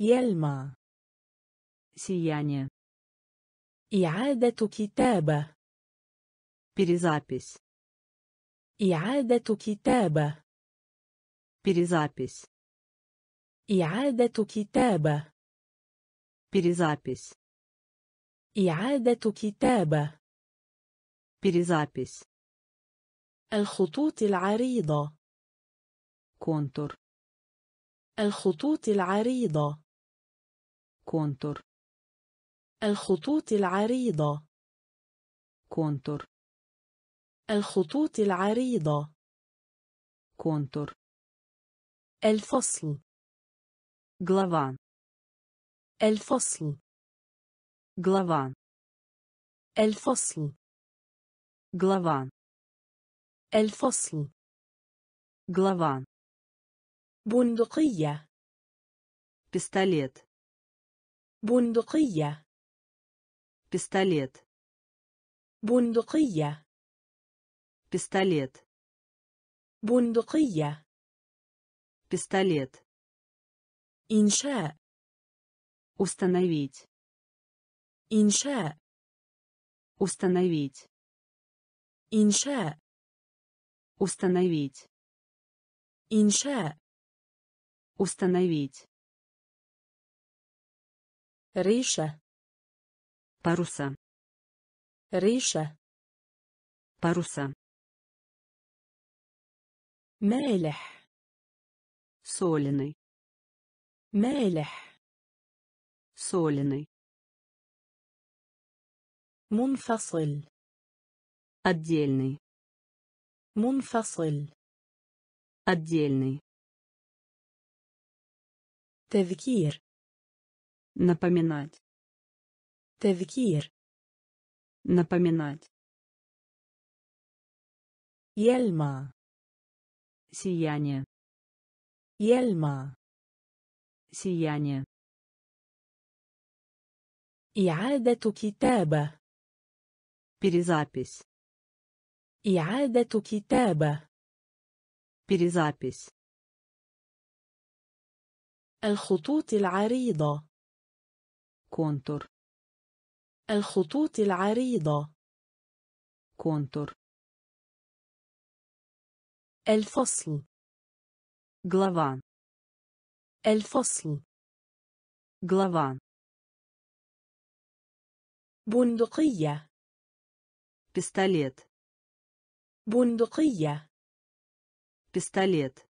يلمع. Сияние. إعادة كتابة. Перезапись. إعادة كتابة. Перезапись. إعادة كتابة. Перезапись. إعادة كتابة. Перезапись. الخطوط العريضة. Контур. الخطوط العريضة. контур. الخطوط العريضة. контур. الخطوط العريضة. контур. الفصل. глава. الفصل. глава. الفصل. глава. الفصل. глава. بندقية. пистолет. بندقية. пистолет. بندقية. пистолет. بندقية. пистолет. إنشاء. установить. إنشاء. установить. إنشاء. установить. إنشاء. Установить. Риша. Паруса. Риша. Паруса. Мелех. Соленый. Мелех. Соленый. Мунфасиль. Отдельный. Мунфасиль. Отдельный. تذكير. Напоминать. تذكير. Напоминать. يلمع. Сияние. يلمع. Сияние. إعادة كتابة. Перезапись. إعادة كتابة. Перезапись. الخطوط العريضة. контур. الخطوط العريضة. контур. الفصل. глава. الفصل. глава. بندقية. пистолет. بندقية. пистолет.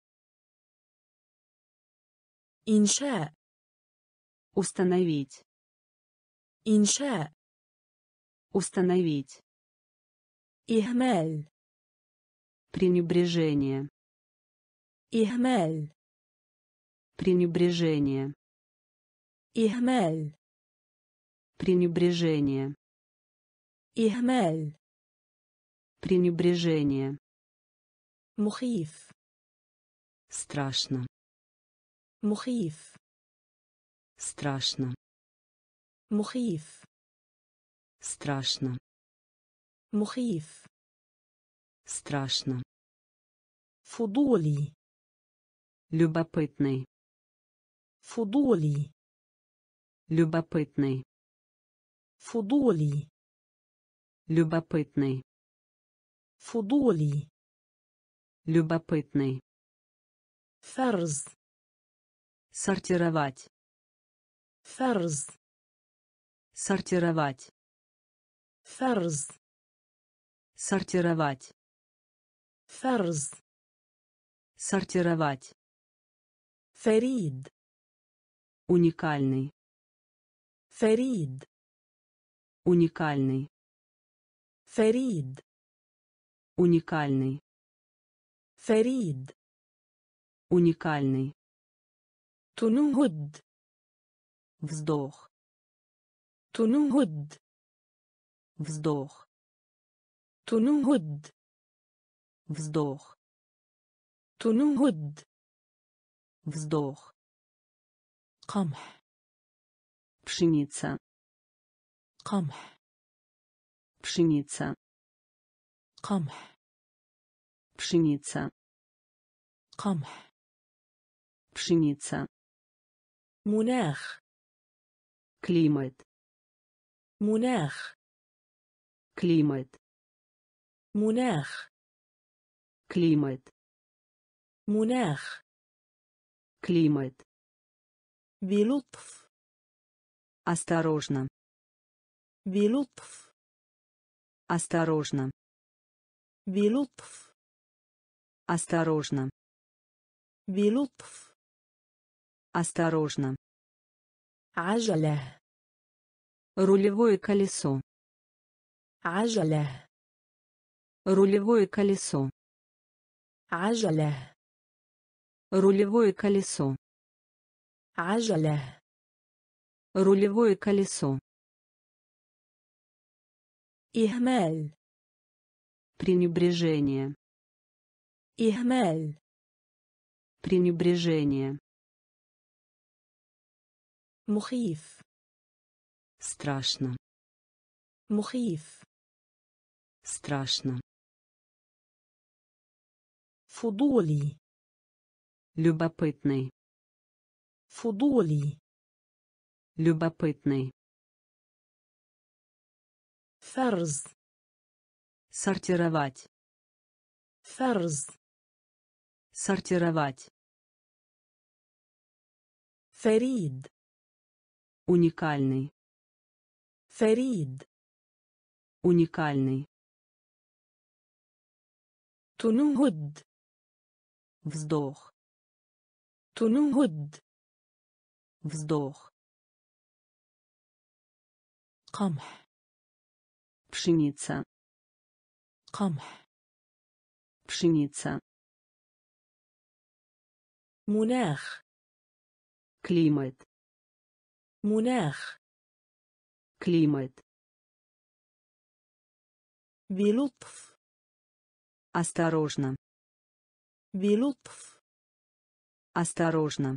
إنشاء. установить. إنشاء. установить. إهمال. пренебрежение. إهمال. пренебрежение. إهمال. пренебрежение. إهمال. пренебрежение. مخيف. страшно. مخيف. страшно. مخيف. страшно. مخيف. страшно. فضولي. любопытный. فضولي. любопытный. فضولي. любопытный. فضولي. любопытный. فرز. Сортировать. Ферз. Сортировать. Ферз. Сортировать. Ферз. Сортировать. Фарид. Уникальный. Фарид. Уникальный. Фарид. Уникальный. Фарид. Уникальный. Тунугуд. Вздох. Тунугуд. Вздох. Тунугуд. Вздох. Тунугуд. Вздох. Камх. Пшеница. Камх. Пшеница. Камх. Пшеница. Камх. Пшеница. Мунах. Климат. Мунах. Климат. Мунах. Климат. Мунах. Климат. Билутф. Осторожно. Билутф. Осторожно. Билутф. Осторожно. Билутф. Осторожно. Ажаля. Рулевое колесо. Ажаля. Рулевое колесо. Ажаля. Рулевое колесо. Ажаля. Рулевое колесо. Ихмаль. Пренебрежение. Ихмаль. Пренебрежение. Мухиф. Страшно. Мухиф. Страшно. Фудули. Любопытный. Фудули. Любопытный. Ферз. Сортировать. Ферз. Сортировать. Фарид. Уникальный. Фарид. Уникальный. Тунугуд. Вздох. Тунугуд. Вздох. Камх. Пшеница. Камх. Пшеница. Мунах. Климат. Мунах. Климат. Билутф. Осторожно. Билутф. Осторожно.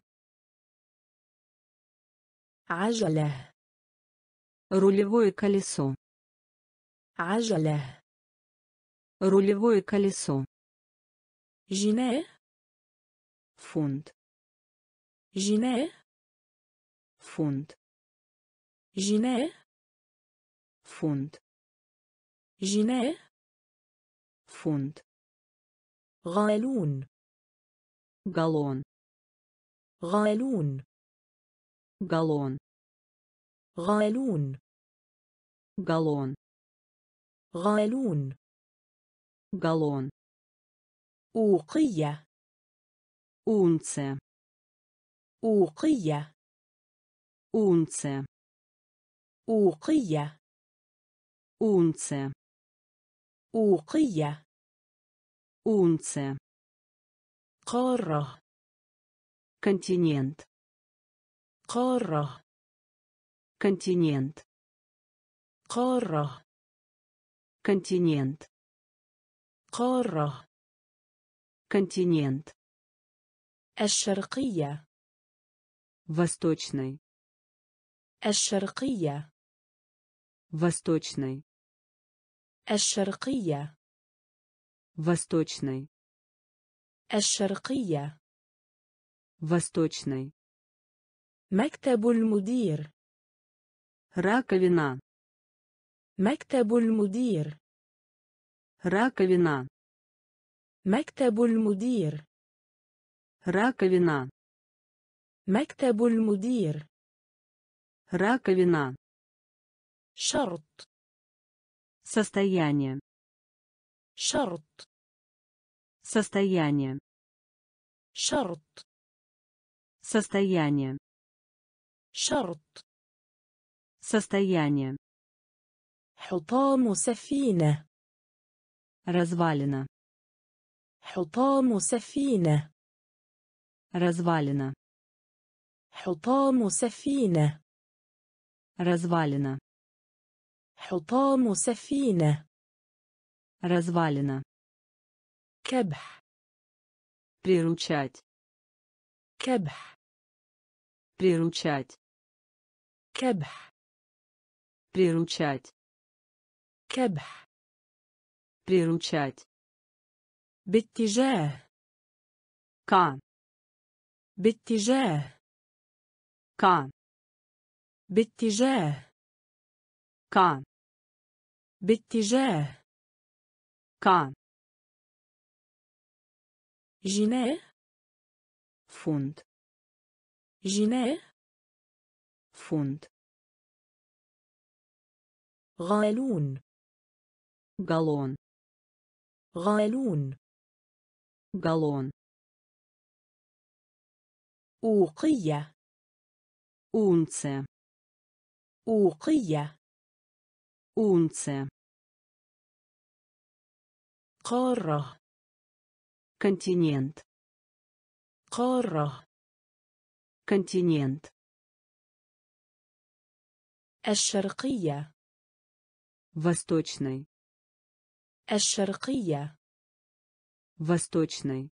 Ажаля. Рулевое колесо. Ажаля. Рулевое колесо. Жине. Фунт. Жине. Фунт. Жине. Фунт. Жине. Фунт. Галун. Галлон. Галун. Галлон. Галун. Галлон. Галун. Галлон. Укия. Унция. Укия. Унция. Укия. Унция. Укия. Унция. Кора. Континент. Кора. Континент. Кора. Континент. Кора. Континент. الشرقية. Восточной. الشرقية. Восточной. الشرقية. Восточной. الشرقية. Восточной. مكتب المدير. Раковина. مكتب المدير. Раковина. مكتب المدير. Раковина. مكتب المدير. Раковина. شرط. Состояние. شرط. Состояние. شرط. Состояние. شرط. Состояние. حطام سفينة. Развалина. حطام سفينة. развалина. حطام سفينة. развалина. حطام سفينة. развалина. كبح. приручать. كبح. приручать. كبح. приручать. كبح. приручать. باتجاه. كان. باتجاه. كان. باتجاه. كان. باتجاه. كان. جنيه. فوند. جنيه. فوند. غالون. غالون. غالون. غالون. أوقية. أونسة. أوقية. أونسة. قارة. континент. قارة. континент. الشرقية. восточной. الشرقية. восточной.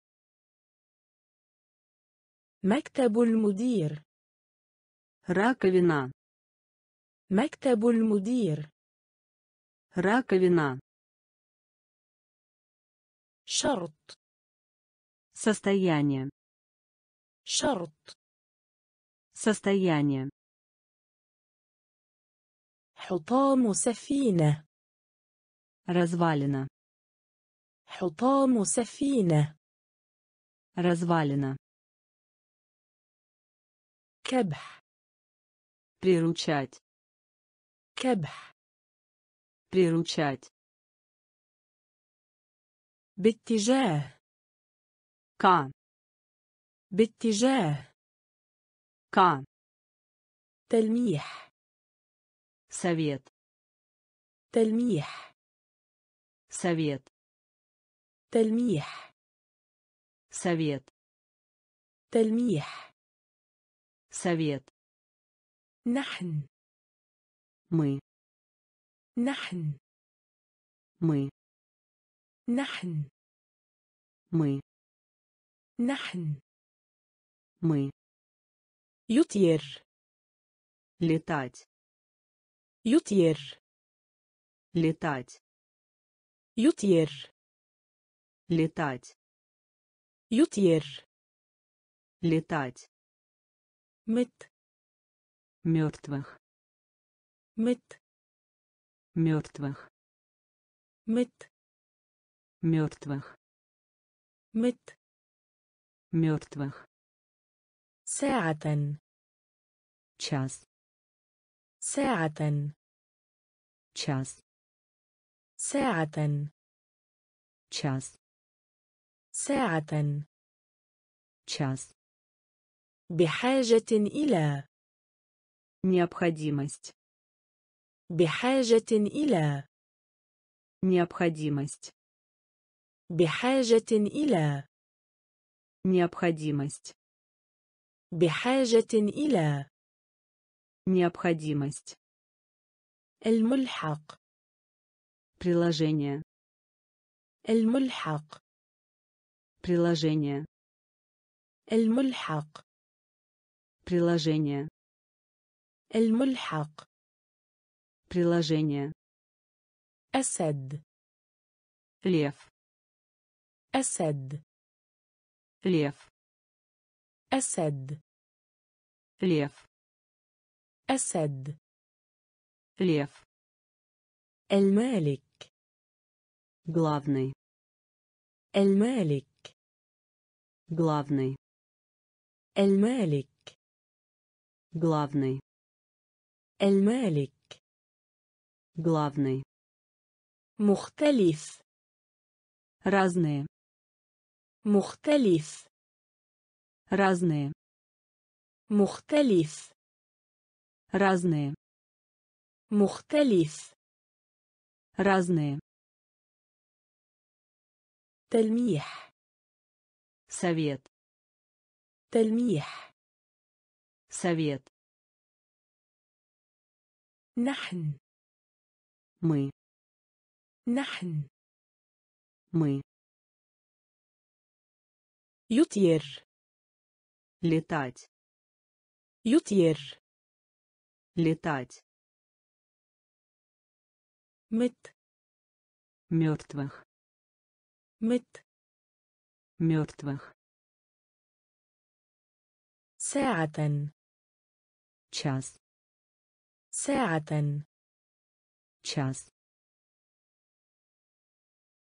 مكتب المدير. раковина. مكتب المدير. раковина. شرط. состояние. شرط. состояние. حطام سفينة. развалина. حطام سفينة. развалина. كبح. приручать. كبح. приручать. باتجاه. كان. باتجاه. كان. تلميح. совет. تلميح. совет. تلميح. совет. تلميح. совет. نحن. мы. نحن. мы. نحن. мы. نحن. мы. يطير. летать. يطير. летать. يطير. летать. يطير. летать. مت. мертвых. مت. мертвых. مت. мертвых. مت. мертвых. ساعة. час. ساعة. час. ساعة. час. ساعة. час. بحاجة إلى. необходимость. بحاجة إلى. необходимость. بحاجة إلى. необходимость. بحاجة إلى. необходимость. الملحق. приложение. الملحق. приложение. الملحق. приложение. الملحق. приложение. أسد. лев. أسد. лев. أسد. лев. أسد. лев. المالك. главный. المالك. главный. المالك. главный. المالك. главный. مختلف. разные. مختلف. разные. مختلف. разные. مختلف. разные. تلميح. совет. تلميح совет نحن мы نحن мы يطير летать يطير летать مت мертвых مت мертвых ساعة час ساعة час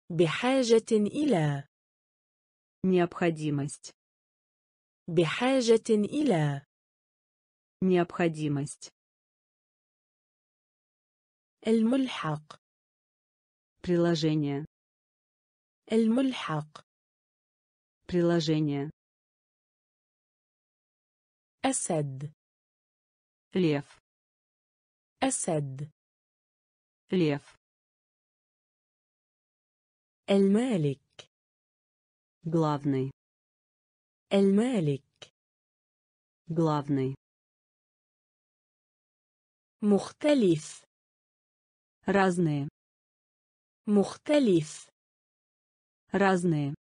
بحاجة إلى необходимость بحاجة إلى необходимость الملحق приложение الملحق приложение أسد лев أسد лев المالك главный المالك главный مختلف разные مختلف разные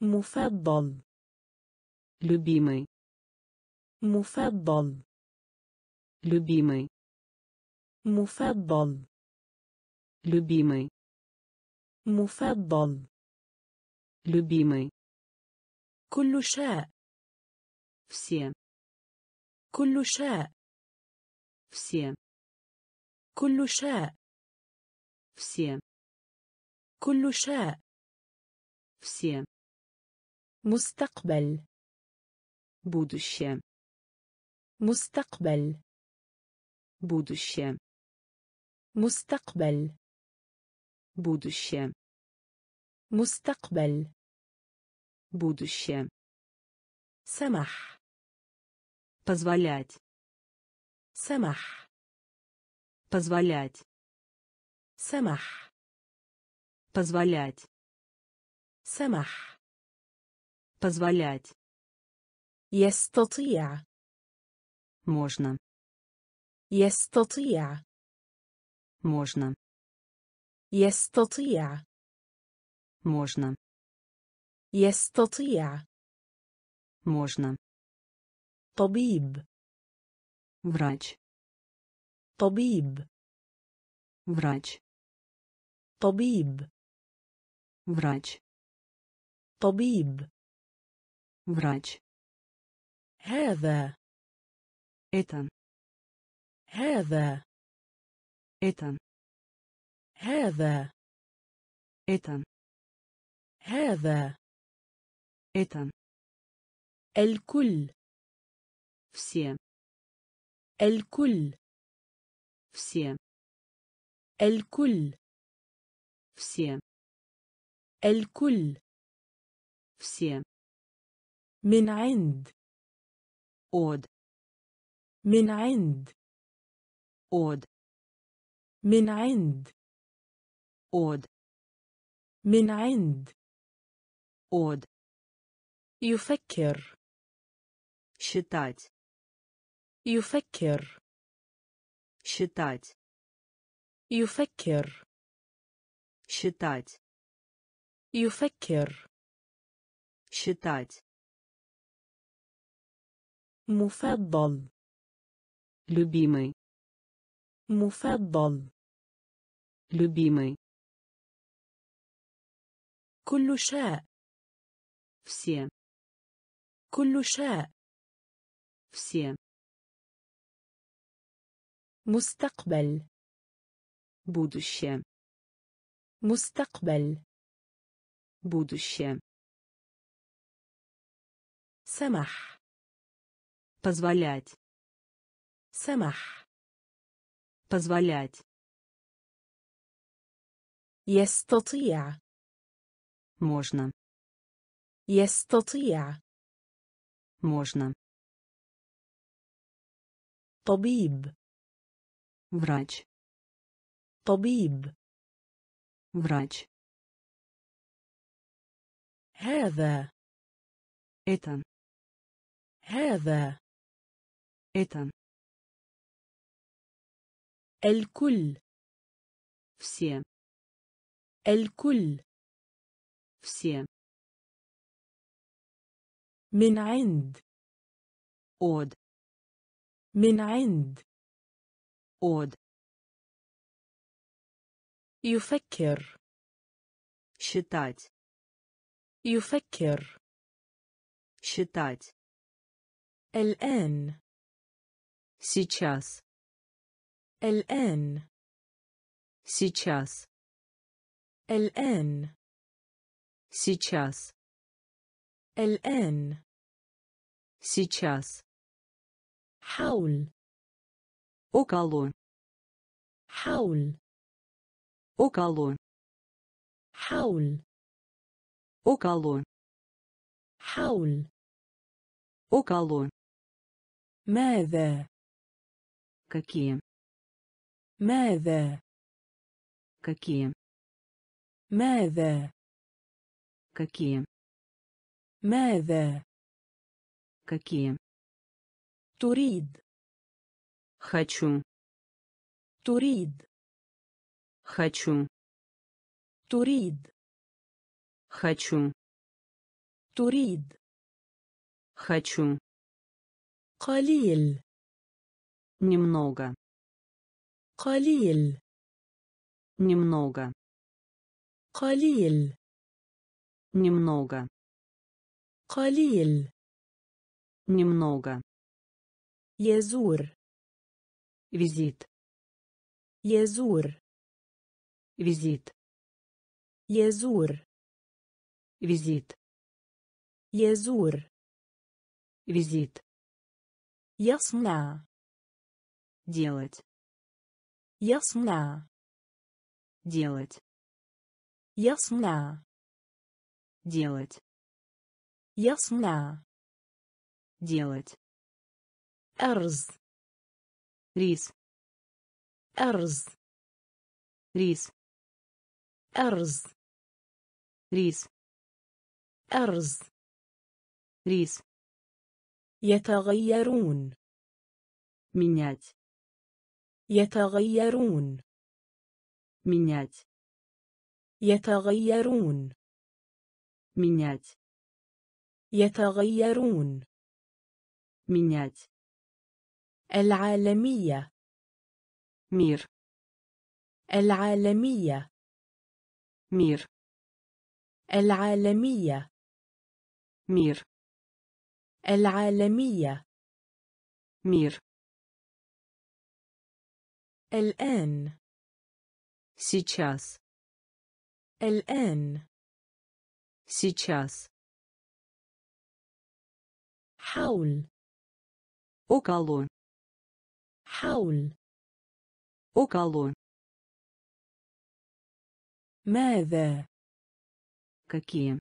مفضل любимый مفضل любимый مفضل любимый مفضل любимый كل شيء все كل شيء все كل شيء все كل شيء все مستقبل будущее مستقبل будущее مستقبل будущее مستقبل будущее سمح позволять سمح позволять سمح позволять سمح позволять يستطيع можно يستطيع можно يستطيع можно يستطيع можно طبيب врач طبيب врач طبيب врач طبيب врач هذا это هذا это هذا это هذا это الكل все الكل все الكل все الكل все من عند от من عند от من عند od من عند od يفكر считать يفكر считать يفكر считать يفكر считать مفضل любимый مفضل любимый كل شيء все كل شيء все مستقبل будущее مستقبل будущее سمح позволять سمح позволять يستطيع можно يستطيع можно طبيب врач طبيب врач هذا это هذا. Это. الكل. Все. الكل. Все. من عند. От. من عند. От. يفكر. Считать. يفكر. Считать. الآن. Сейчас. الآن. Сейчас. الآن. Сейчас. الآن. Сейчас. حول. Около. حول. Около. حول. Около. حول. Около. ماذا؟ Какие? ماذا؟ Какие? ماذا؟ Какие? ماذا؟ Какие? تريد. Хочу. تريد. Хочу. تريد. Хочу. تريد. Хочу. قليل. Немного. قليل. Немного. قليل. Немного. قليل. Немного. يزور. Визит. يزور. Визит. يزور. Визит. يزور. Визит. يصنع. Делать. يصنع. Делать. يصنع. Делать. يصنع. Делать. أرز. Рис. أرز. Рис. أرز. Рис. أرز. Рис. يتغيرون. Менять. يتغيرون. Менять. يتغيرون. Менять. يتغيرون. Менять. العالمية. مير. العالمية. مير. العالمية. مير. العالمية. مير. الآن. Сейчас. الآن. Сейчас. حول. Около. حول. Около. ماذا؟ Какие?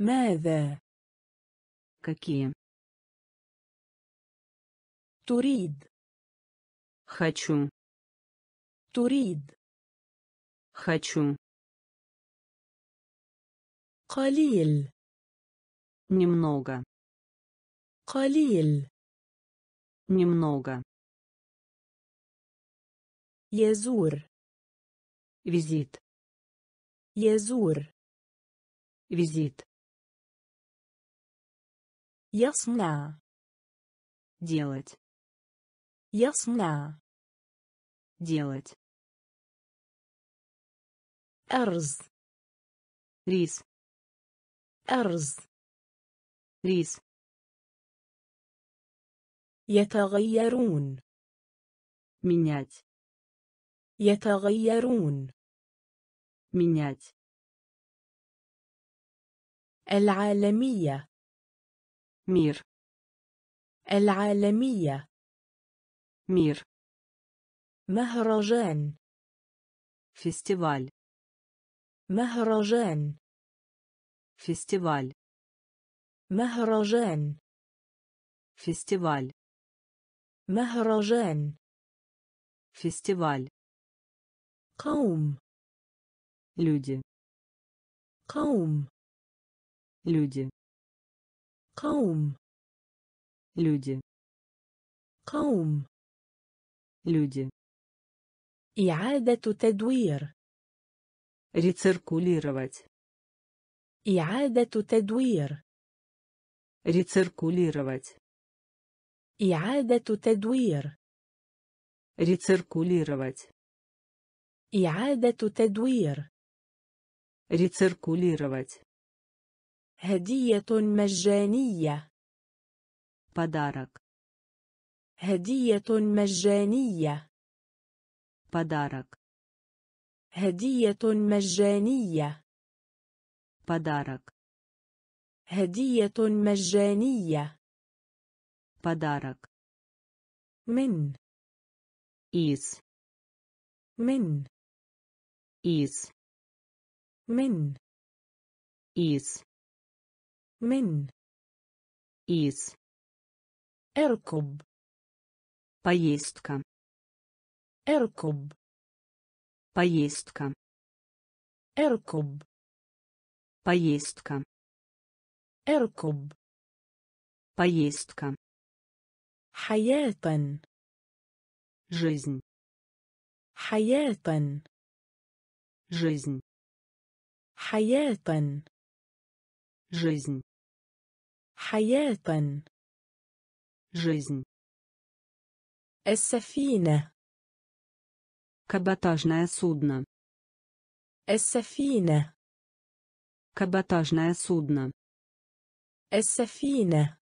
ماذا؟ Какие? تريد. Хочу. تريد. Хочу. قليل. Немного. قليل. Немного. يزور. Визит. يزور. Визит. يصنع. Делать. يصنع. Делать. أرز. Рис. أرز. Рис. يتغيرون. Менять. يتغيرون. Менять. العالمية. مير. العالمية. مير. مهرجان. فестиваль. مهرجان. فестиваль. مهرجان. فестиваль. مهرجان. فестиваль. قوم. Люди. قوم. Люди. قوم. люди, قوم, люди, إعادة تدوير, рециркулировать, إعادة تدوير, рециркулировать, إعادة تدوير, рециркулировать, إعادة تدوير, рециркулировать, هدية مجانية, подарок, هدية مجانية, подарок, هدية مجانية, подарок, هدية مجانية, подарок, من, из, من, из, من, из, من, из, اركب, поездка, اركب, поездка, اركب, поездка, اركب, поездка, حياة, жизнь, حياة, жизнь, حياة, жизнь, حياة, жизнь, السفينة, каботажное судно, السفينة, каботажное судно, السفينة,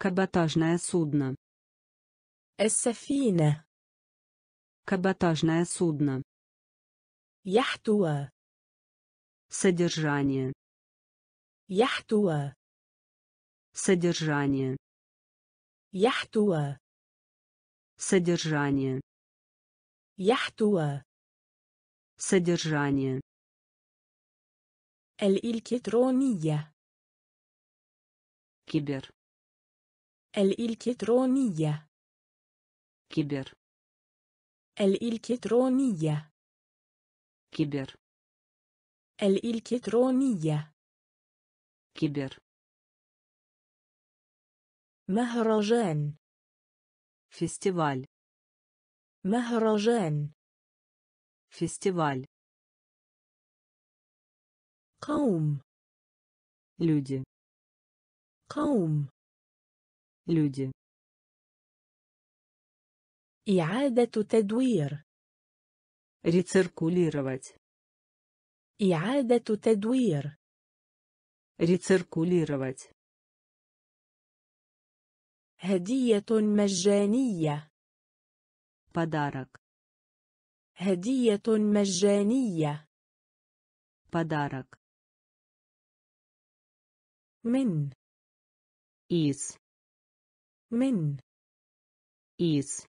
каботажное судно, السفينة, каботажное судно, يحتوى, содержание, يحتوى, содержание, يحتوى, содержание, يحتوى, содержание, الإلكترونية, кибер, الإلكترونية, кибер, الإلكترونية, кибер, الإلكترونية, кибер, مهرجان, фестиваль, مهرجان, фестиваль, قوم, люди, قوم, люди, إعادة تدوير, рециркулировать, إعادة تدوير, рециркулировать, هدية مجانية, подарок, هدية مجانية, подарок, من, из, من, из,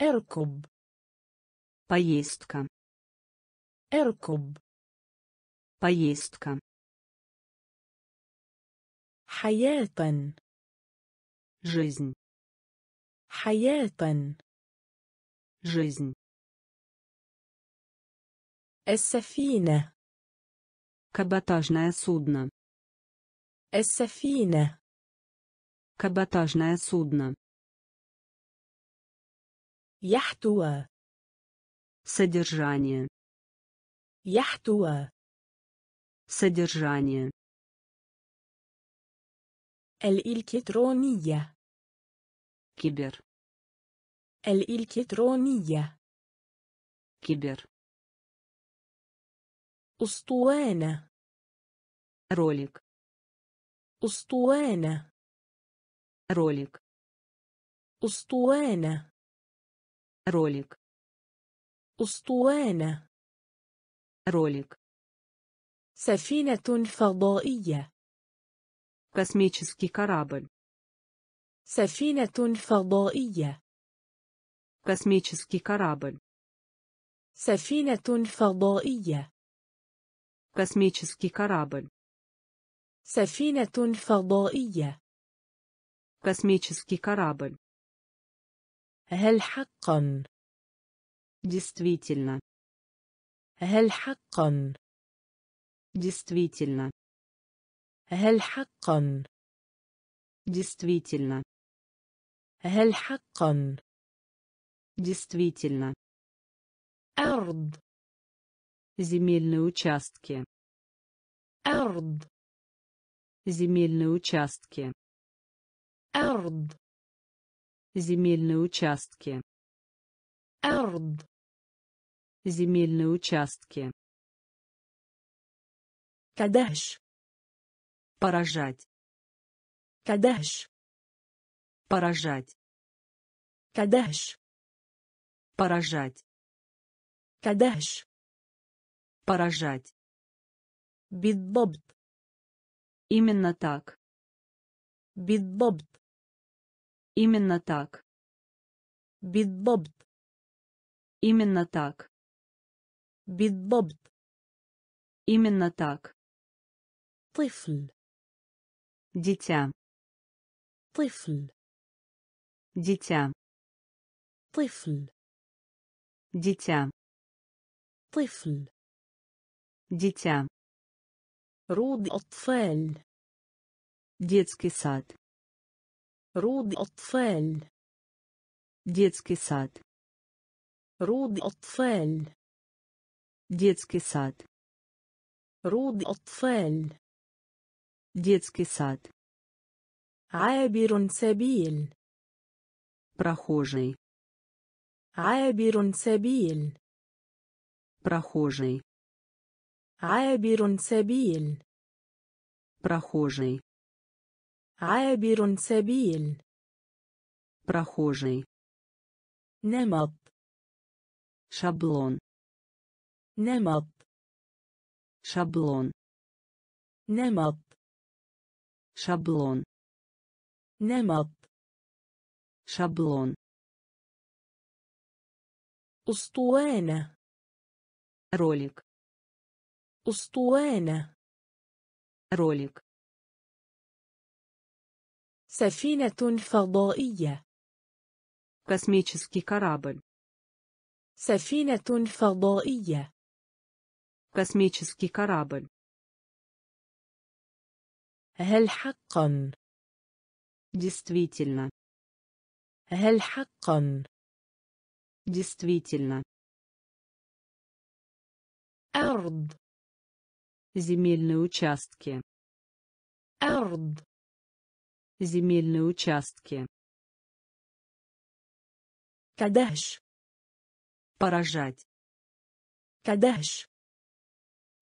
اركب, поездка, اركب, поездка, حياة, жизнь, حياة, жизнь, السفينة, каботажное судно, السفينة, каботажное судно, يحتوى, содержание, يحتوى, содержание, الإلكترونية, кибер, الإلكترونية, кибер, أسطوانة, ролик, أسطوانة, ролик, أسطوانة, ролик, أسطوانة, ролик, سفينة فضائية, космический корабль, سفينة فضائية, космический корабль, سفينة فضائية, космический корабль, سفينة فضائية, космический корабль, هل حقا, действительно, هل حقا, действительно, هل حقا, Действительно. هل حقا؟ Действительно. أرض. Земельные участки. أرض. Земельные участки. أرض. Земельные участки. أرض. Земельные участки. Кадаш. Поражать. Кадаш. Поражать. Кадаш. Поражать. Кадаш. Поражать. Бидбобт. Именно так. Бидбобт. Именно так. Бидбобт. Именно так. Бидбобт. Именно так. Тифл. Дитя. Тифл. Дитя. Тифл. Дитя. Тифл. Дитя. Руд отфель. Детский сад. Руд отфель. Детский сад. Руд отфель. Детский сад. Руд отфель. Детский сад. Айбирун сабиль. Прохожий. Айбирун сабиль. Прохожий. Айбирун сабиль. Прохожий. Айбирун сабиль. Прохожий. Немат. Шаблон. Немат. Шаблон. Немат. Шаблон. Немат. Шаблон. Устуэна. Ролик. Устуэна. Ролик. Сафина фардаия. Космический корабль. Сафина фардаия. Космический корабль. هل حقا? Действительно. هل حقا? Действительно. أرض. Земельные участки. أرض. Земельные участки. Кадаш. Поражать. Кадаш.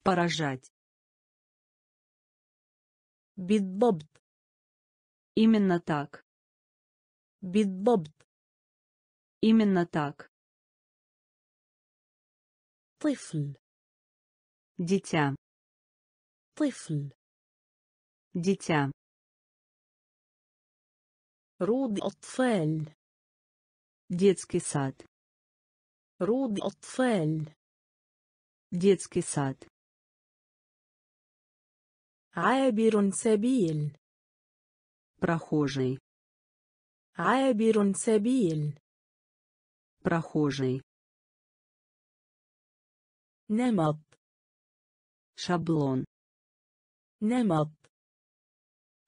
Поражать. Бидбобт. Именно так. Бидбобт. Именно так. Тифл. Дитя. Тифл. Дитя. Руд отфель. Детский сад. Руд отфель. Детский сад. Айбирун сабиль. Прохожий. Айбирун сабиль. Прохожий. Немат. Шаблон. Немат.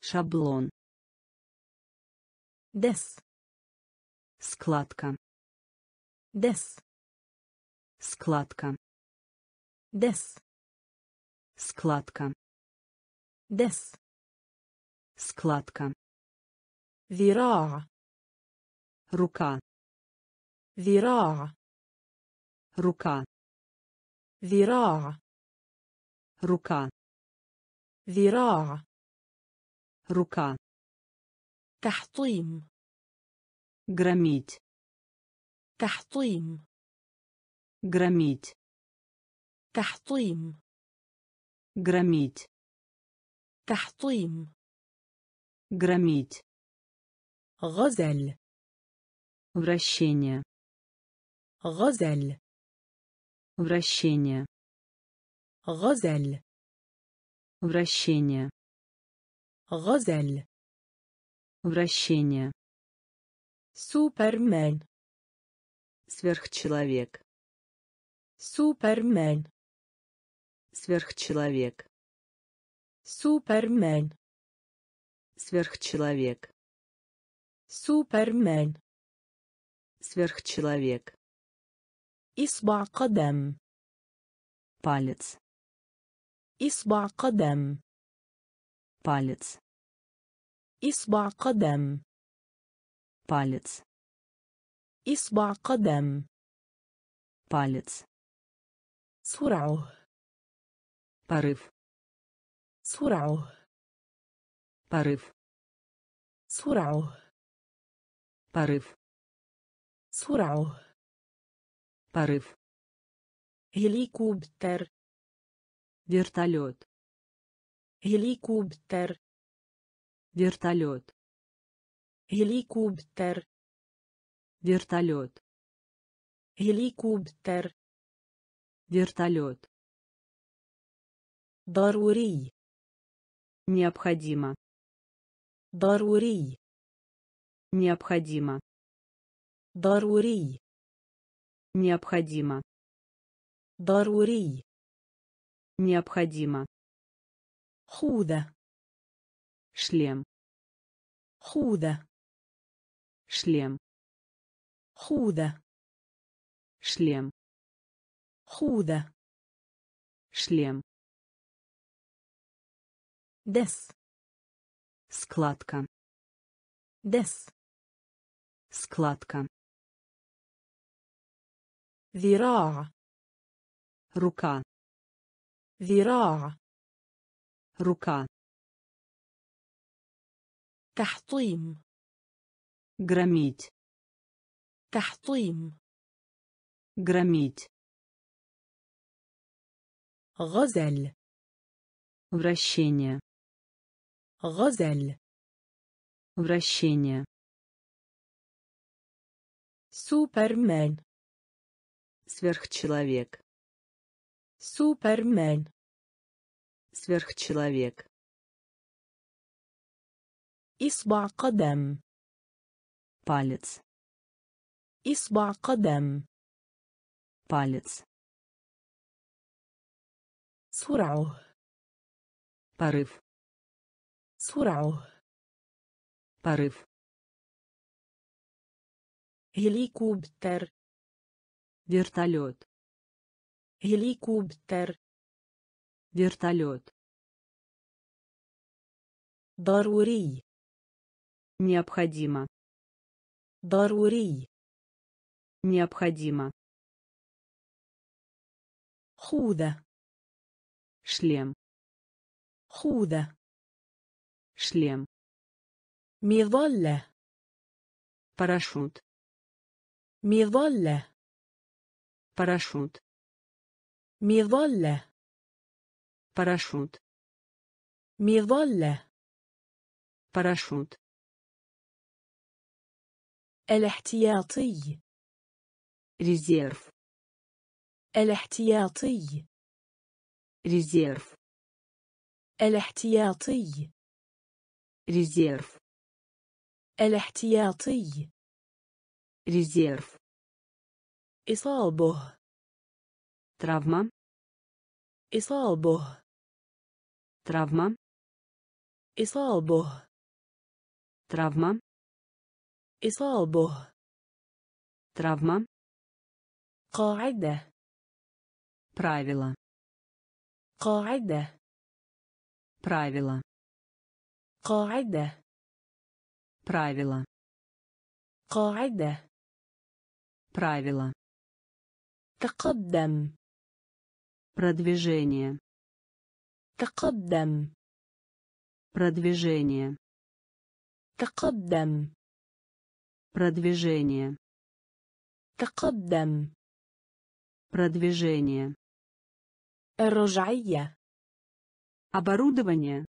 Шаблон. Дес. Складка. Дес. Складка. Дес. Складка. Дес. Складка. Вира. Рука. Вира. Рука. Вира. Рука. Вира. Рука. Тахтим. Громить. Тахтим. Громить. Тахтим. Громить. تحطيم. Громить. غزل. Вращение. غزل. Вращение. غزل. Вращение. غزل. Вращение. Супермен. Сверхчеловек. Супермен. Сверхчеловек. Супермен. Сверхчеловек. Супермен. Сверхчеловек. إصبع قدم. Палец. إصبع قدم. Палец. إصبع قدم. Палец. إصبع قدم. Палец. سرعة. Порыв. سرعة. Порыв. سرعة. Порыв. سرعة. Порыв. Геликоптер. Вертолет. Геликоптер. Вертолет. Геликоптер. Вертолет. Геликоптер. Вертолет. Дарурий. Необходимо. Дарурий. Необходимо. Дарурий. Необходимо. Дарурий. Необходимо. Худа. Шлем. Худа. Шлем. Худа. Шлем. Худа. Шлем. Дес. Складка. Дес. Складка. Вираа. Рука. Вираа. Рука. Тахтим. Громить. Тахтим. Громить. Газель. Вращение. Газель. Вращение. Супермен. Сверхчеловек. Супермен. Сверхчеловек. Исба кадам. Палец. Исба кадам. Палец. Сурау. Порыв. Сурау. Порыв. Геликоптер. Вертолет. Геликоптер. Вертолет. Дарурий. Необходимо. Дарурий. Необходимо. Худа. Шлем. Худа. Шлем. Мивалла. Парашют. Мивалла. Парашют. Мивалла. Парашют. Мивалла. Парашют. الاحتياطي. Резерв. الاحتياطي. Резерв. الاحتياطي. Резерв. الاحتياطي. Резерв. إصابة. Травма. إصابة. Травма. إصابة. Травма. إصابة. Травма. قاعدة. Правило. قاعدة. Правило. قاعدة. Правило. قاعدة. Правило. تقدم. Продвижение. تقدم. Продвижение. تقدم. Продвижение. تقدم. Продвижение. الرجعية. Оборудование.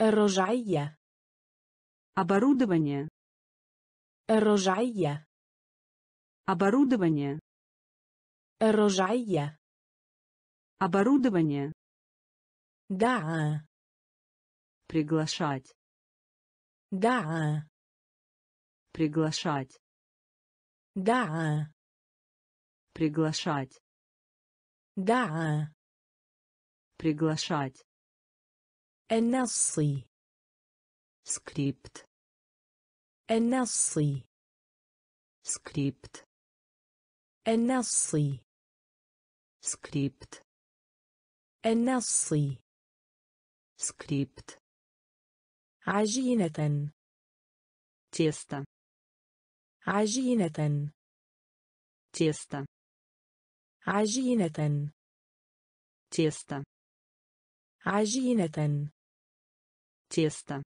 الرجعية. Оборудование. الرجعية. Оборудование. الرجعية. Оборудование. Да. Приглашать. Да. Приглашать. Да. Приглашать. Да. Приглашать. Эннасси. скрипт. النصي. скрипт. النصي. скрипт. النصي. скрипт. عجينة. тесто. عجينة. тесто. عجينة. тесто. عجينة. тесто.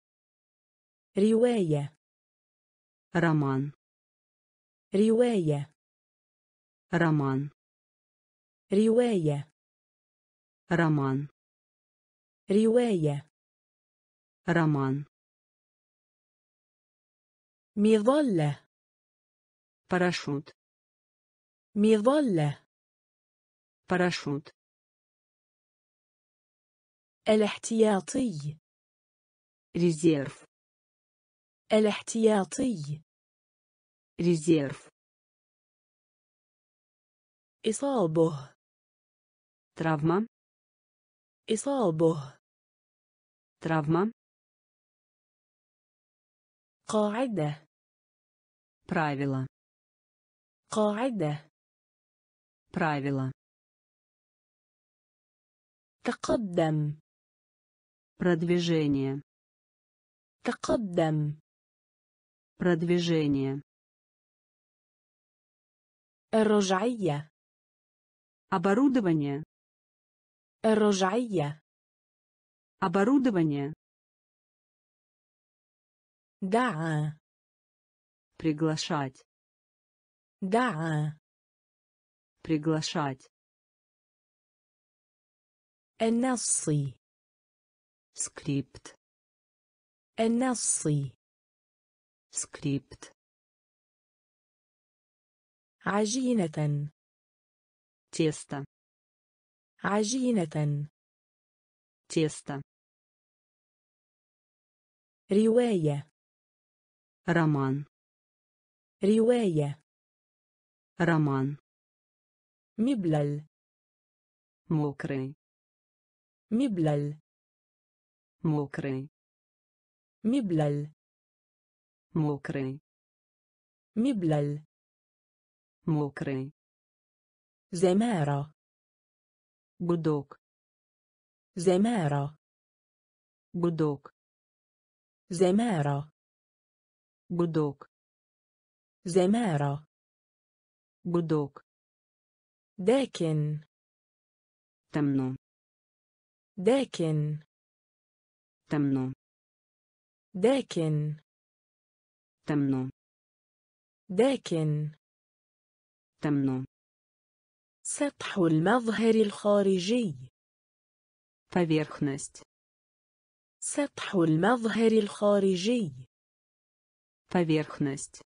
رواية. роман. رواية. роман. رواية. роман. رواية. роман. مظلة. парашют. مظلة. парашют. الاحتياطي. резерв. الاحتياطي. резерв. إصابة. травма. إصابة. травма. قاعدة. правило. قاعدة. правило. تقدم. продвижение. تقدم. продвижение. الرجعية. оборудование. الرجعية. оборудование. دعا. приглашать. دعا. приглашать. النصي. скрипт. النصي. скрипт. عجينة. тесто. عجينة. тесто. رواية. роман. رواية. роман. مبلل. мокрый. مبلل. мокрый. مبلل. мокрый. مبلل. мокрый. زمارة. гудок. زمارة. гудок. زمارة. гудок. زمارة. гудок. داكن. темно. داكن. темно. داكن. темно. داكن. темно. سطح المظهر الخارجي. поверхность. سطح المظهر الخارجي. поверхность.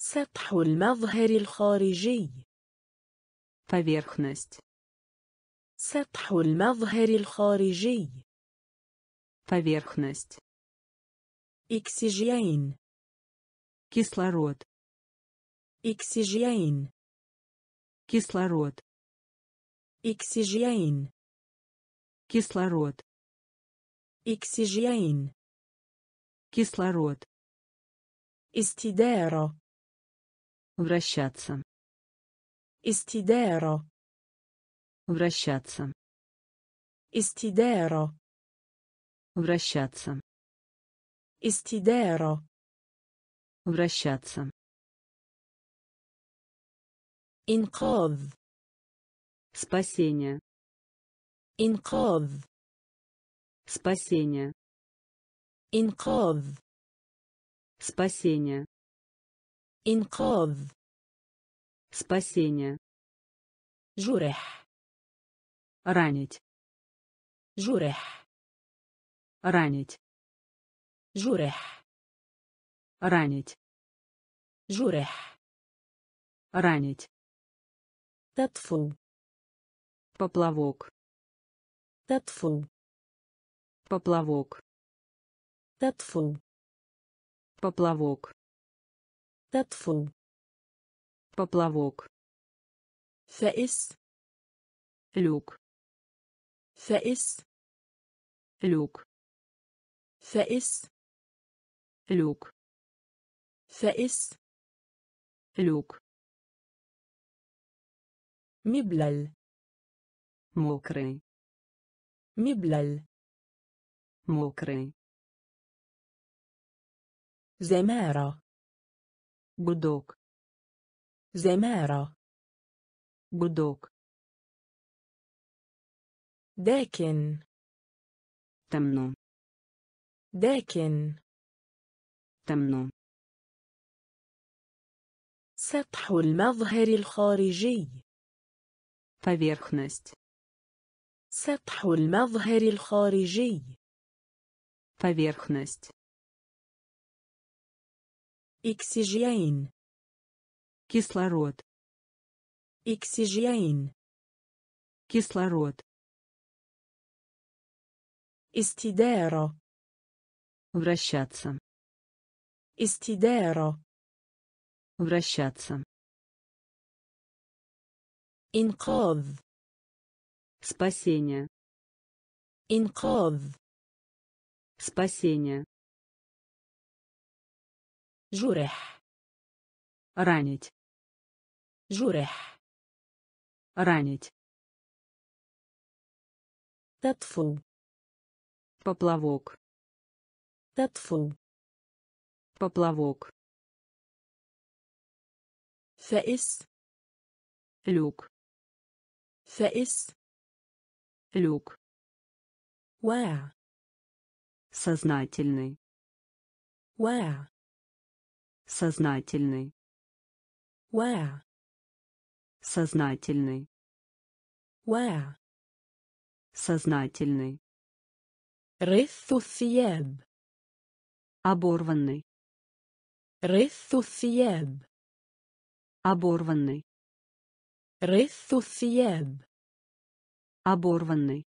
سطح المظهر الخارجي. поверхность. سطح المظهر الخارجي. поверхность. اكسجين. кислород. اكسجين. кислород. اكسجين. кислород. اكسجين. кислород. استدارة. вращаться. استدارة. вращаться. استدارة. вращаться. استدارة. вращаться. إنقاذ. спасение. إنقاذ. спасение. إنقاذ. спасение. إنقاذ. спасение. جرح. ранить. جرح. ранить. جرح. ранить. جرح. ранить. تطفو. поплавок. تطفو. поплавок. تطفو. поплавок. تطفو. поплавок. فأس. люк. فأس. люк. فأس. люк, فأس, люк, مبلل, мокрый, مبلل, мокрый, زمارة, гудок, زمارة, гудок, داكن, темно, داكن, темно, سطح المظهر الخارجي, поверхность, سطح المظهر الخارجي, поверхность, أكسجين, кислород, أكسجين, кислород, استدارة, вращаться, استدارة, вращаться, إنقاذ, спасение, إنقاذ, спасение, جرح, ранить, جرح, ранить, تطفو, поплавок, تطفو, поплавок, فأس, люк, فأس, люк, واع, сознательный, واع, сознательный, واع, сознательный, واع, сознательный, رث الثياب, оборванный, رث الثياب, оборванный, رث الثياب, оборванный,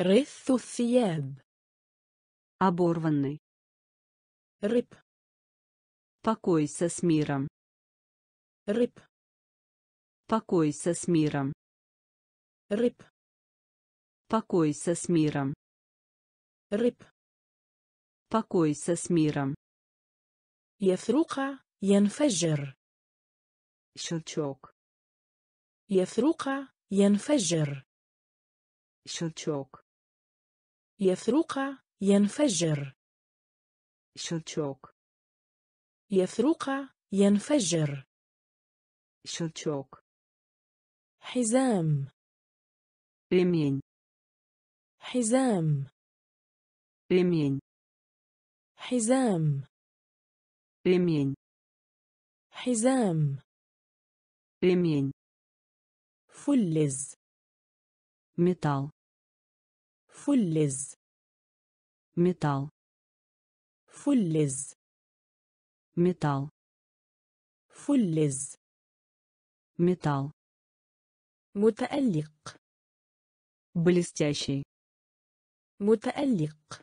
رث الثياب, оборванный, рыб, покойся с миром, рыб, покойся с миром, рыб, покойся с миром, рыб, покойся с миром, يفرقع ينفجر, щелчок, يفرقع ينفجر, щелчок, يفرقع ينفجر, щелчок, يفرقع ينفجر, щелчок, حزام, ремень, حزام, ремень, حزام, ремень, حزام, ремень, فلز, металл, فلز, металл, فلز, металл, فلز, металл, متألق, блестящий, متألق,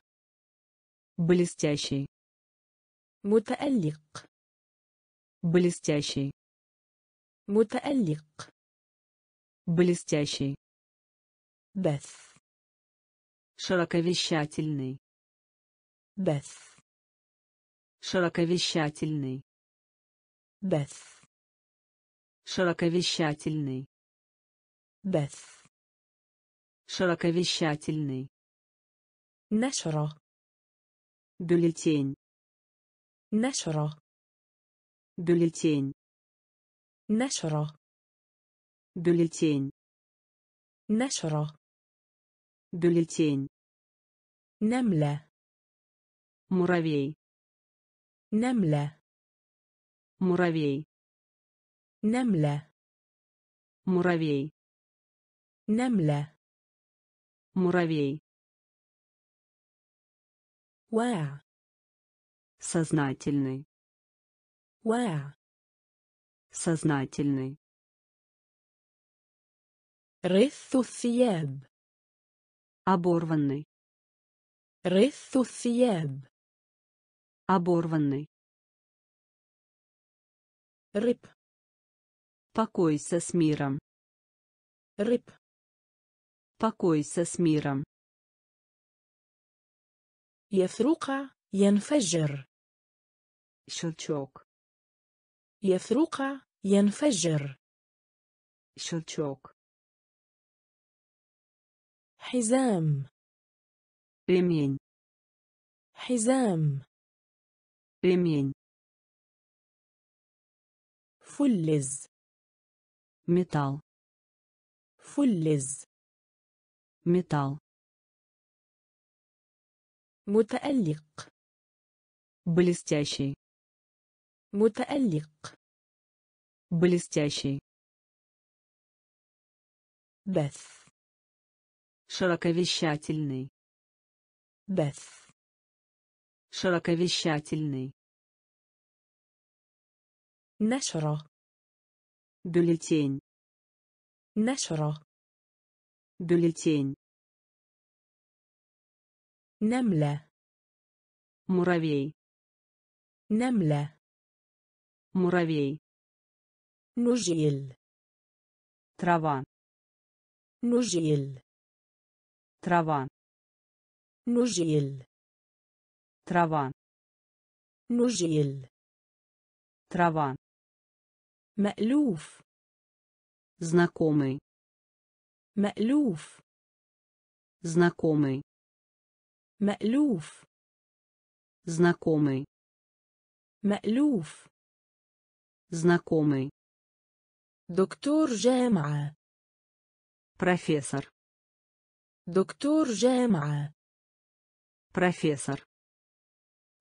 блестящий, متألق, блестящий, متألق, блестящий, بث, широковещательный, بث, широковещательный, بث, широковещательный, بث, широковещательный, نشرة, бюллетень, نشرة, бюллетень, نشرة, бюллетень, نشرة, бюллетень, نملة, муравей, نملة, муравей, نملة, муравей, نملة, муравей, واع, сознательный, واع, сознательный, رث الثياب, оборванный, رث الثياب, оборванный, рыб, покойся с миром, рыб, покойся с миром, يفرقع ينفجر. شلتشوك. يفرق. ينفجر. شلتشوك. حزام. ремень. حزام. ремень. فلز. металл. فلز. металл. متألق. блестящий. متألق. блестящий. بث. широковещательный. بث. широковещательный. نشرة. бюллетень. نشرة. бюллетень. نملة. муравей. نملة. муравей. نجيل. трава. نجيل. трава. نجيل. трава. نجيل. трава. مألوف. знакомый. مألوف. знакомый. مألوف. знакомый. مألوف. знакомый. دكتور جامعة. профессор. دكتور جامعة. профессор.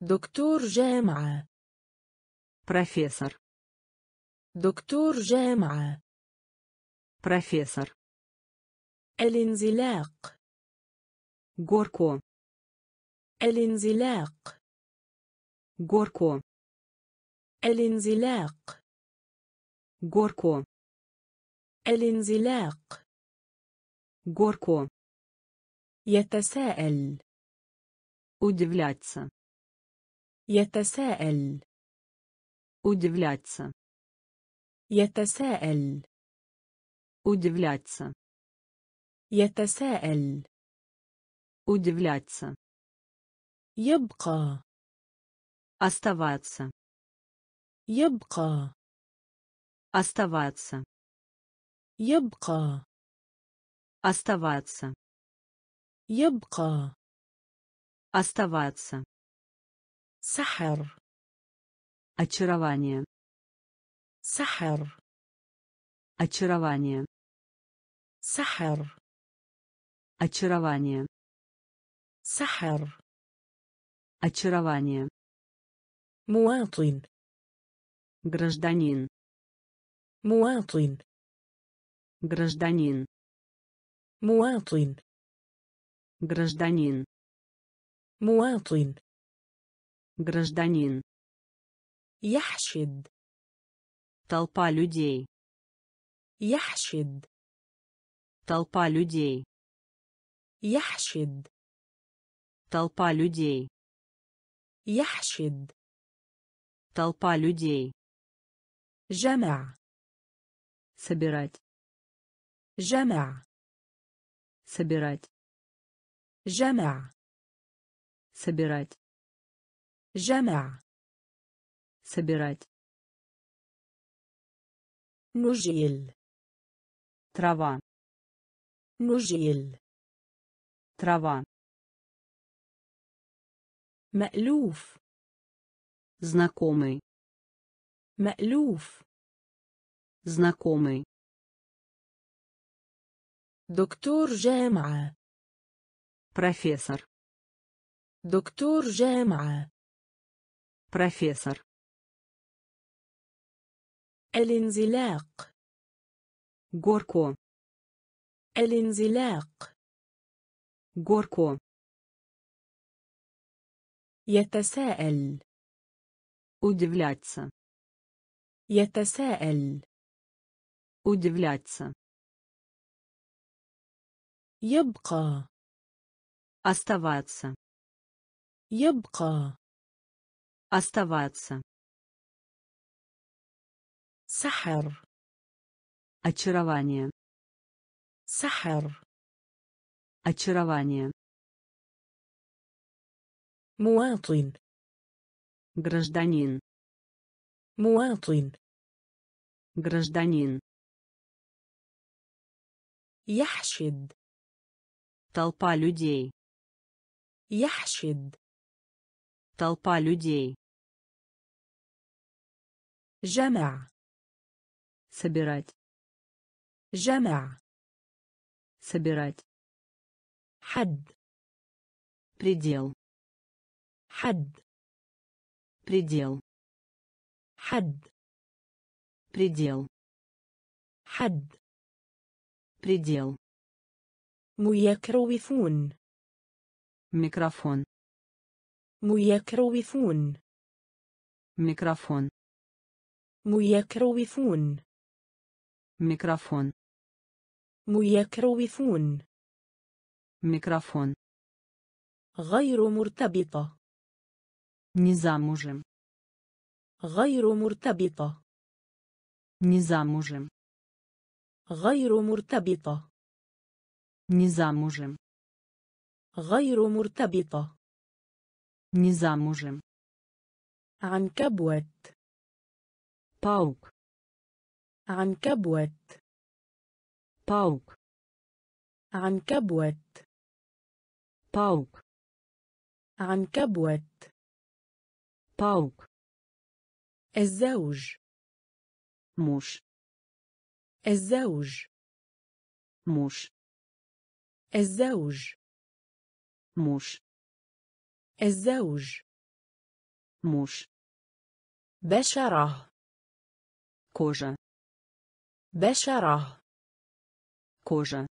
دكتور جامعة. профессор. دكتور جامعة. профессор. الانزلاق. горку. الانزلاق. горку. الانزلاق. горку. الانزلاق. горку. يتساءل. удивляться. يتساءل. удивляться. يتساءل. удивляться. يتساءل. удивляться. يبقى. оставаться. يبقى. оставаться. يبقى. оставаться. يبقى. оставаться. سحر. очарование. سحر. очарование. سحر. очарование. سحر. очарование. مواطن. гражданин. مواطن. гражданин. مواطن. гражданин. مواطن. гражданин. يحشد. толпа людей. يحشد. толпа людей. يحشد. толпа людей. يحشد. толпа людей. جمع. собирать. جمع. собирать. جمع. собирать. جمع. собирать. نجيل. трава. نجيل. трава. مألوف. знакомый. مألوف. знакомый. دكتور جامعة. профессор. دكتور جامعة. профессор. الانزلاق. горку. الانزلاق. горку. يتساءل. удивляться. يتساءل. удивляться. يبقى. оставаться. يبقى. оставаться. سحر. очарование. سحر. очарование. مواطن гражданин مواطن гражданин يحشد толпа людей يحشد толпа людей جمع собирать جمع собирать حد предел حد предел حد предел حد предел ميكروفون микрофон ميكروفون микрофон ميكروفون микрофон ميكروفون микрофон غير مرتبطة не замужем غير مرتبطة не замужем غير مرتبطة не замужем غير مرتبطة не замужем عنكبوت паук عنكبوت паук عنكبوت паук عنكبوت паук الزوج муж الزوج муж الزوج муж الزوج муж بشرة кожа بشرة кожа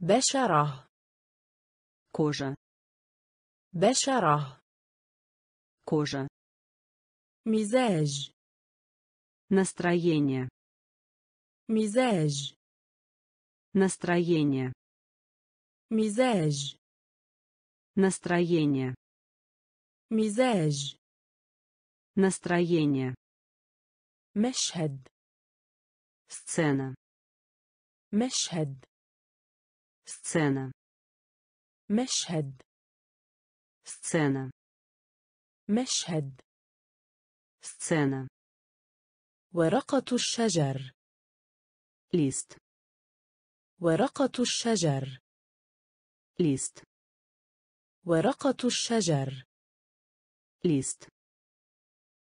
بشرة кожа بشرة кожа مزاج настроение مزاج настроение مزاج настроение مزاج настроение مشهد сцена مشهد сцена مشهد сцена مشهد сцена ورقة الشجر лист ورقة الشجر лист ورقة الشجر лист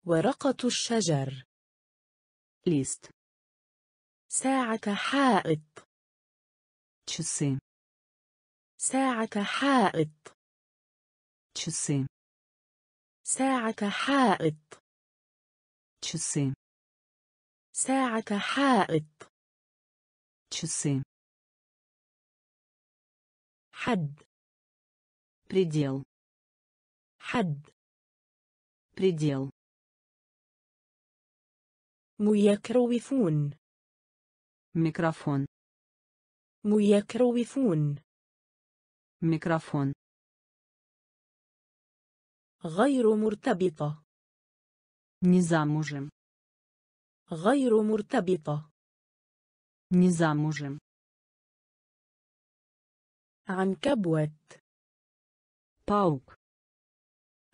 ورقة الشجر лист ساعة حائط часы ساعة حائط часы ساعة حائط часы ساعة حائط часы حد предел حد предел ميكروفون микрофон ميكروفون микрофон غير مرتبطة не замужем غير مرتبطة не замужем عنكبوت паук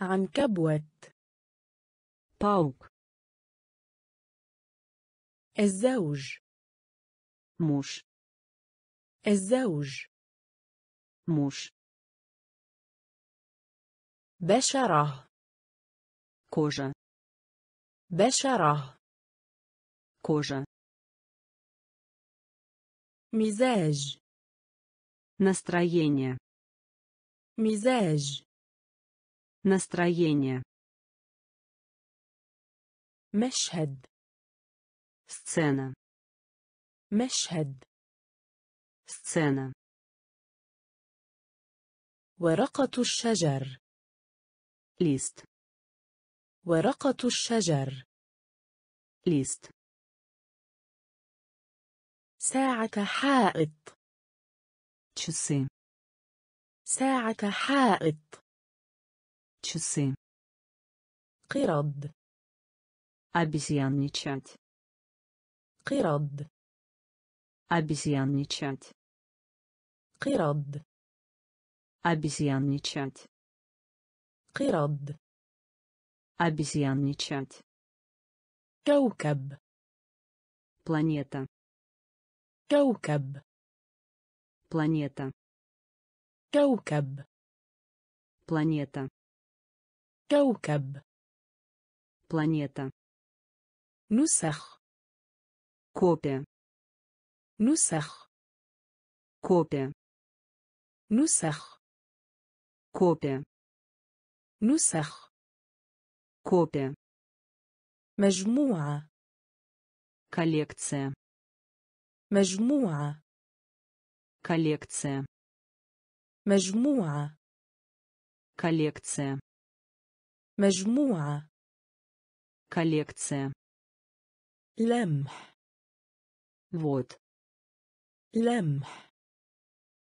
عنكبوت паук الزوج муж الزوج муж بشرة кожа بشرة кожа مزاج настроение مزاج настроение مشهد сцена مشهد сцена ورقة الشجر лист ورقة الشجر лист ساعة حائط часы ساعة حائط часы قرض обезьянничать قرض обезьянничать قرض обезьянничать قرد. Обезьянничать. كوكب. Планета. كوكب. Планета. كوكب. Планета. كوكب. Планета. نسخ. Копия. نسخ. Копия. نسخ. Копия. نسخ. Копия. مجموعة. Коллекция. مجموعة. Коллекция. مجموعة. Коллекция. مجموعة. Коллекция. لمح. Вот. لمح.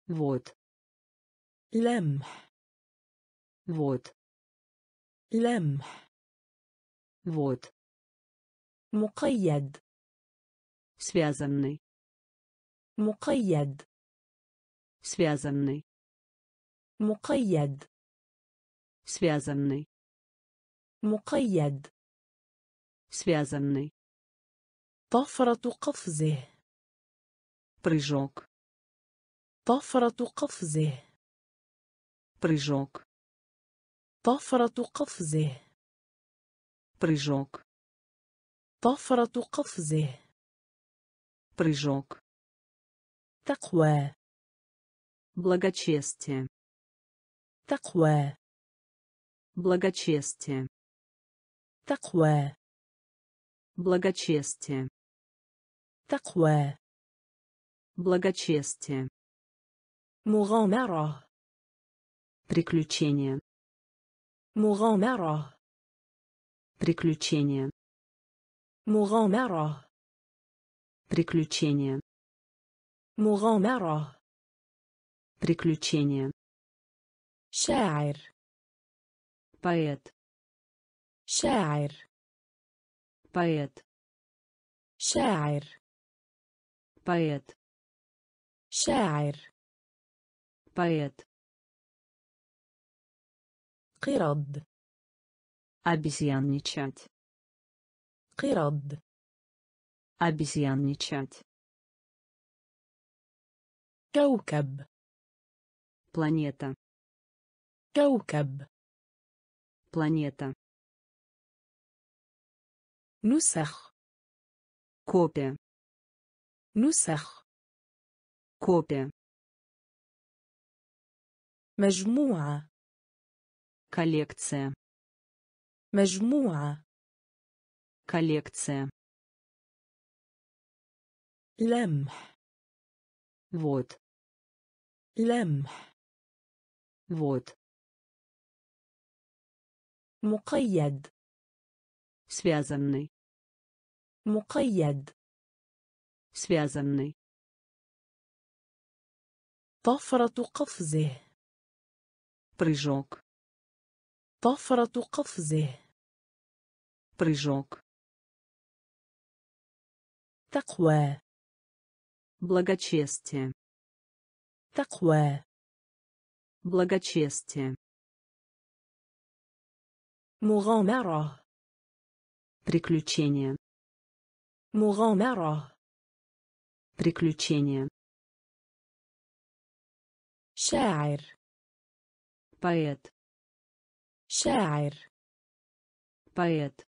Вот. لمح. Вот. لمح. Вот. مقيد. Связанный. مقيد. Связанный. مقيد. Связанный. مقيد. Связанный. طفرة قفزه. Прыжок. طفرة قفزه. Прыжок. طفرة قفزه. Прыжок. طفرة قفزه. Прыжок. تقوى. Благочестие. تقوى. Благочестие. تقوى. Благочестие. تقوى. Благочестие. مغامرة. Приключение. مغامرة. Приключение. مغامرة. Приключение. مغامرة. Приключение. شاعر. Поэт. شاعر. Поэт. شاعر. Поэт. شاعر. Поэт. قرد. Обезьянничать. قرد. Обезьянничать. كوكب. Планета. كوكب. Планета. نسخ. Копия. نسخ. Копия. مجموعة. Коллекция. مجموعة. Коллекция. لمح. Вот. لمح. Вот. مقيد. Связанный. مقيد. Связанный. طفرة قفزه. Прыжок. طفرة قفزه. Прыжок. تقوى. Благочестие. تقوى. Благочестие. مغامرة. Приключение. مغامرة. Приключение. شاعر. Поэт. شاعر. Поэт.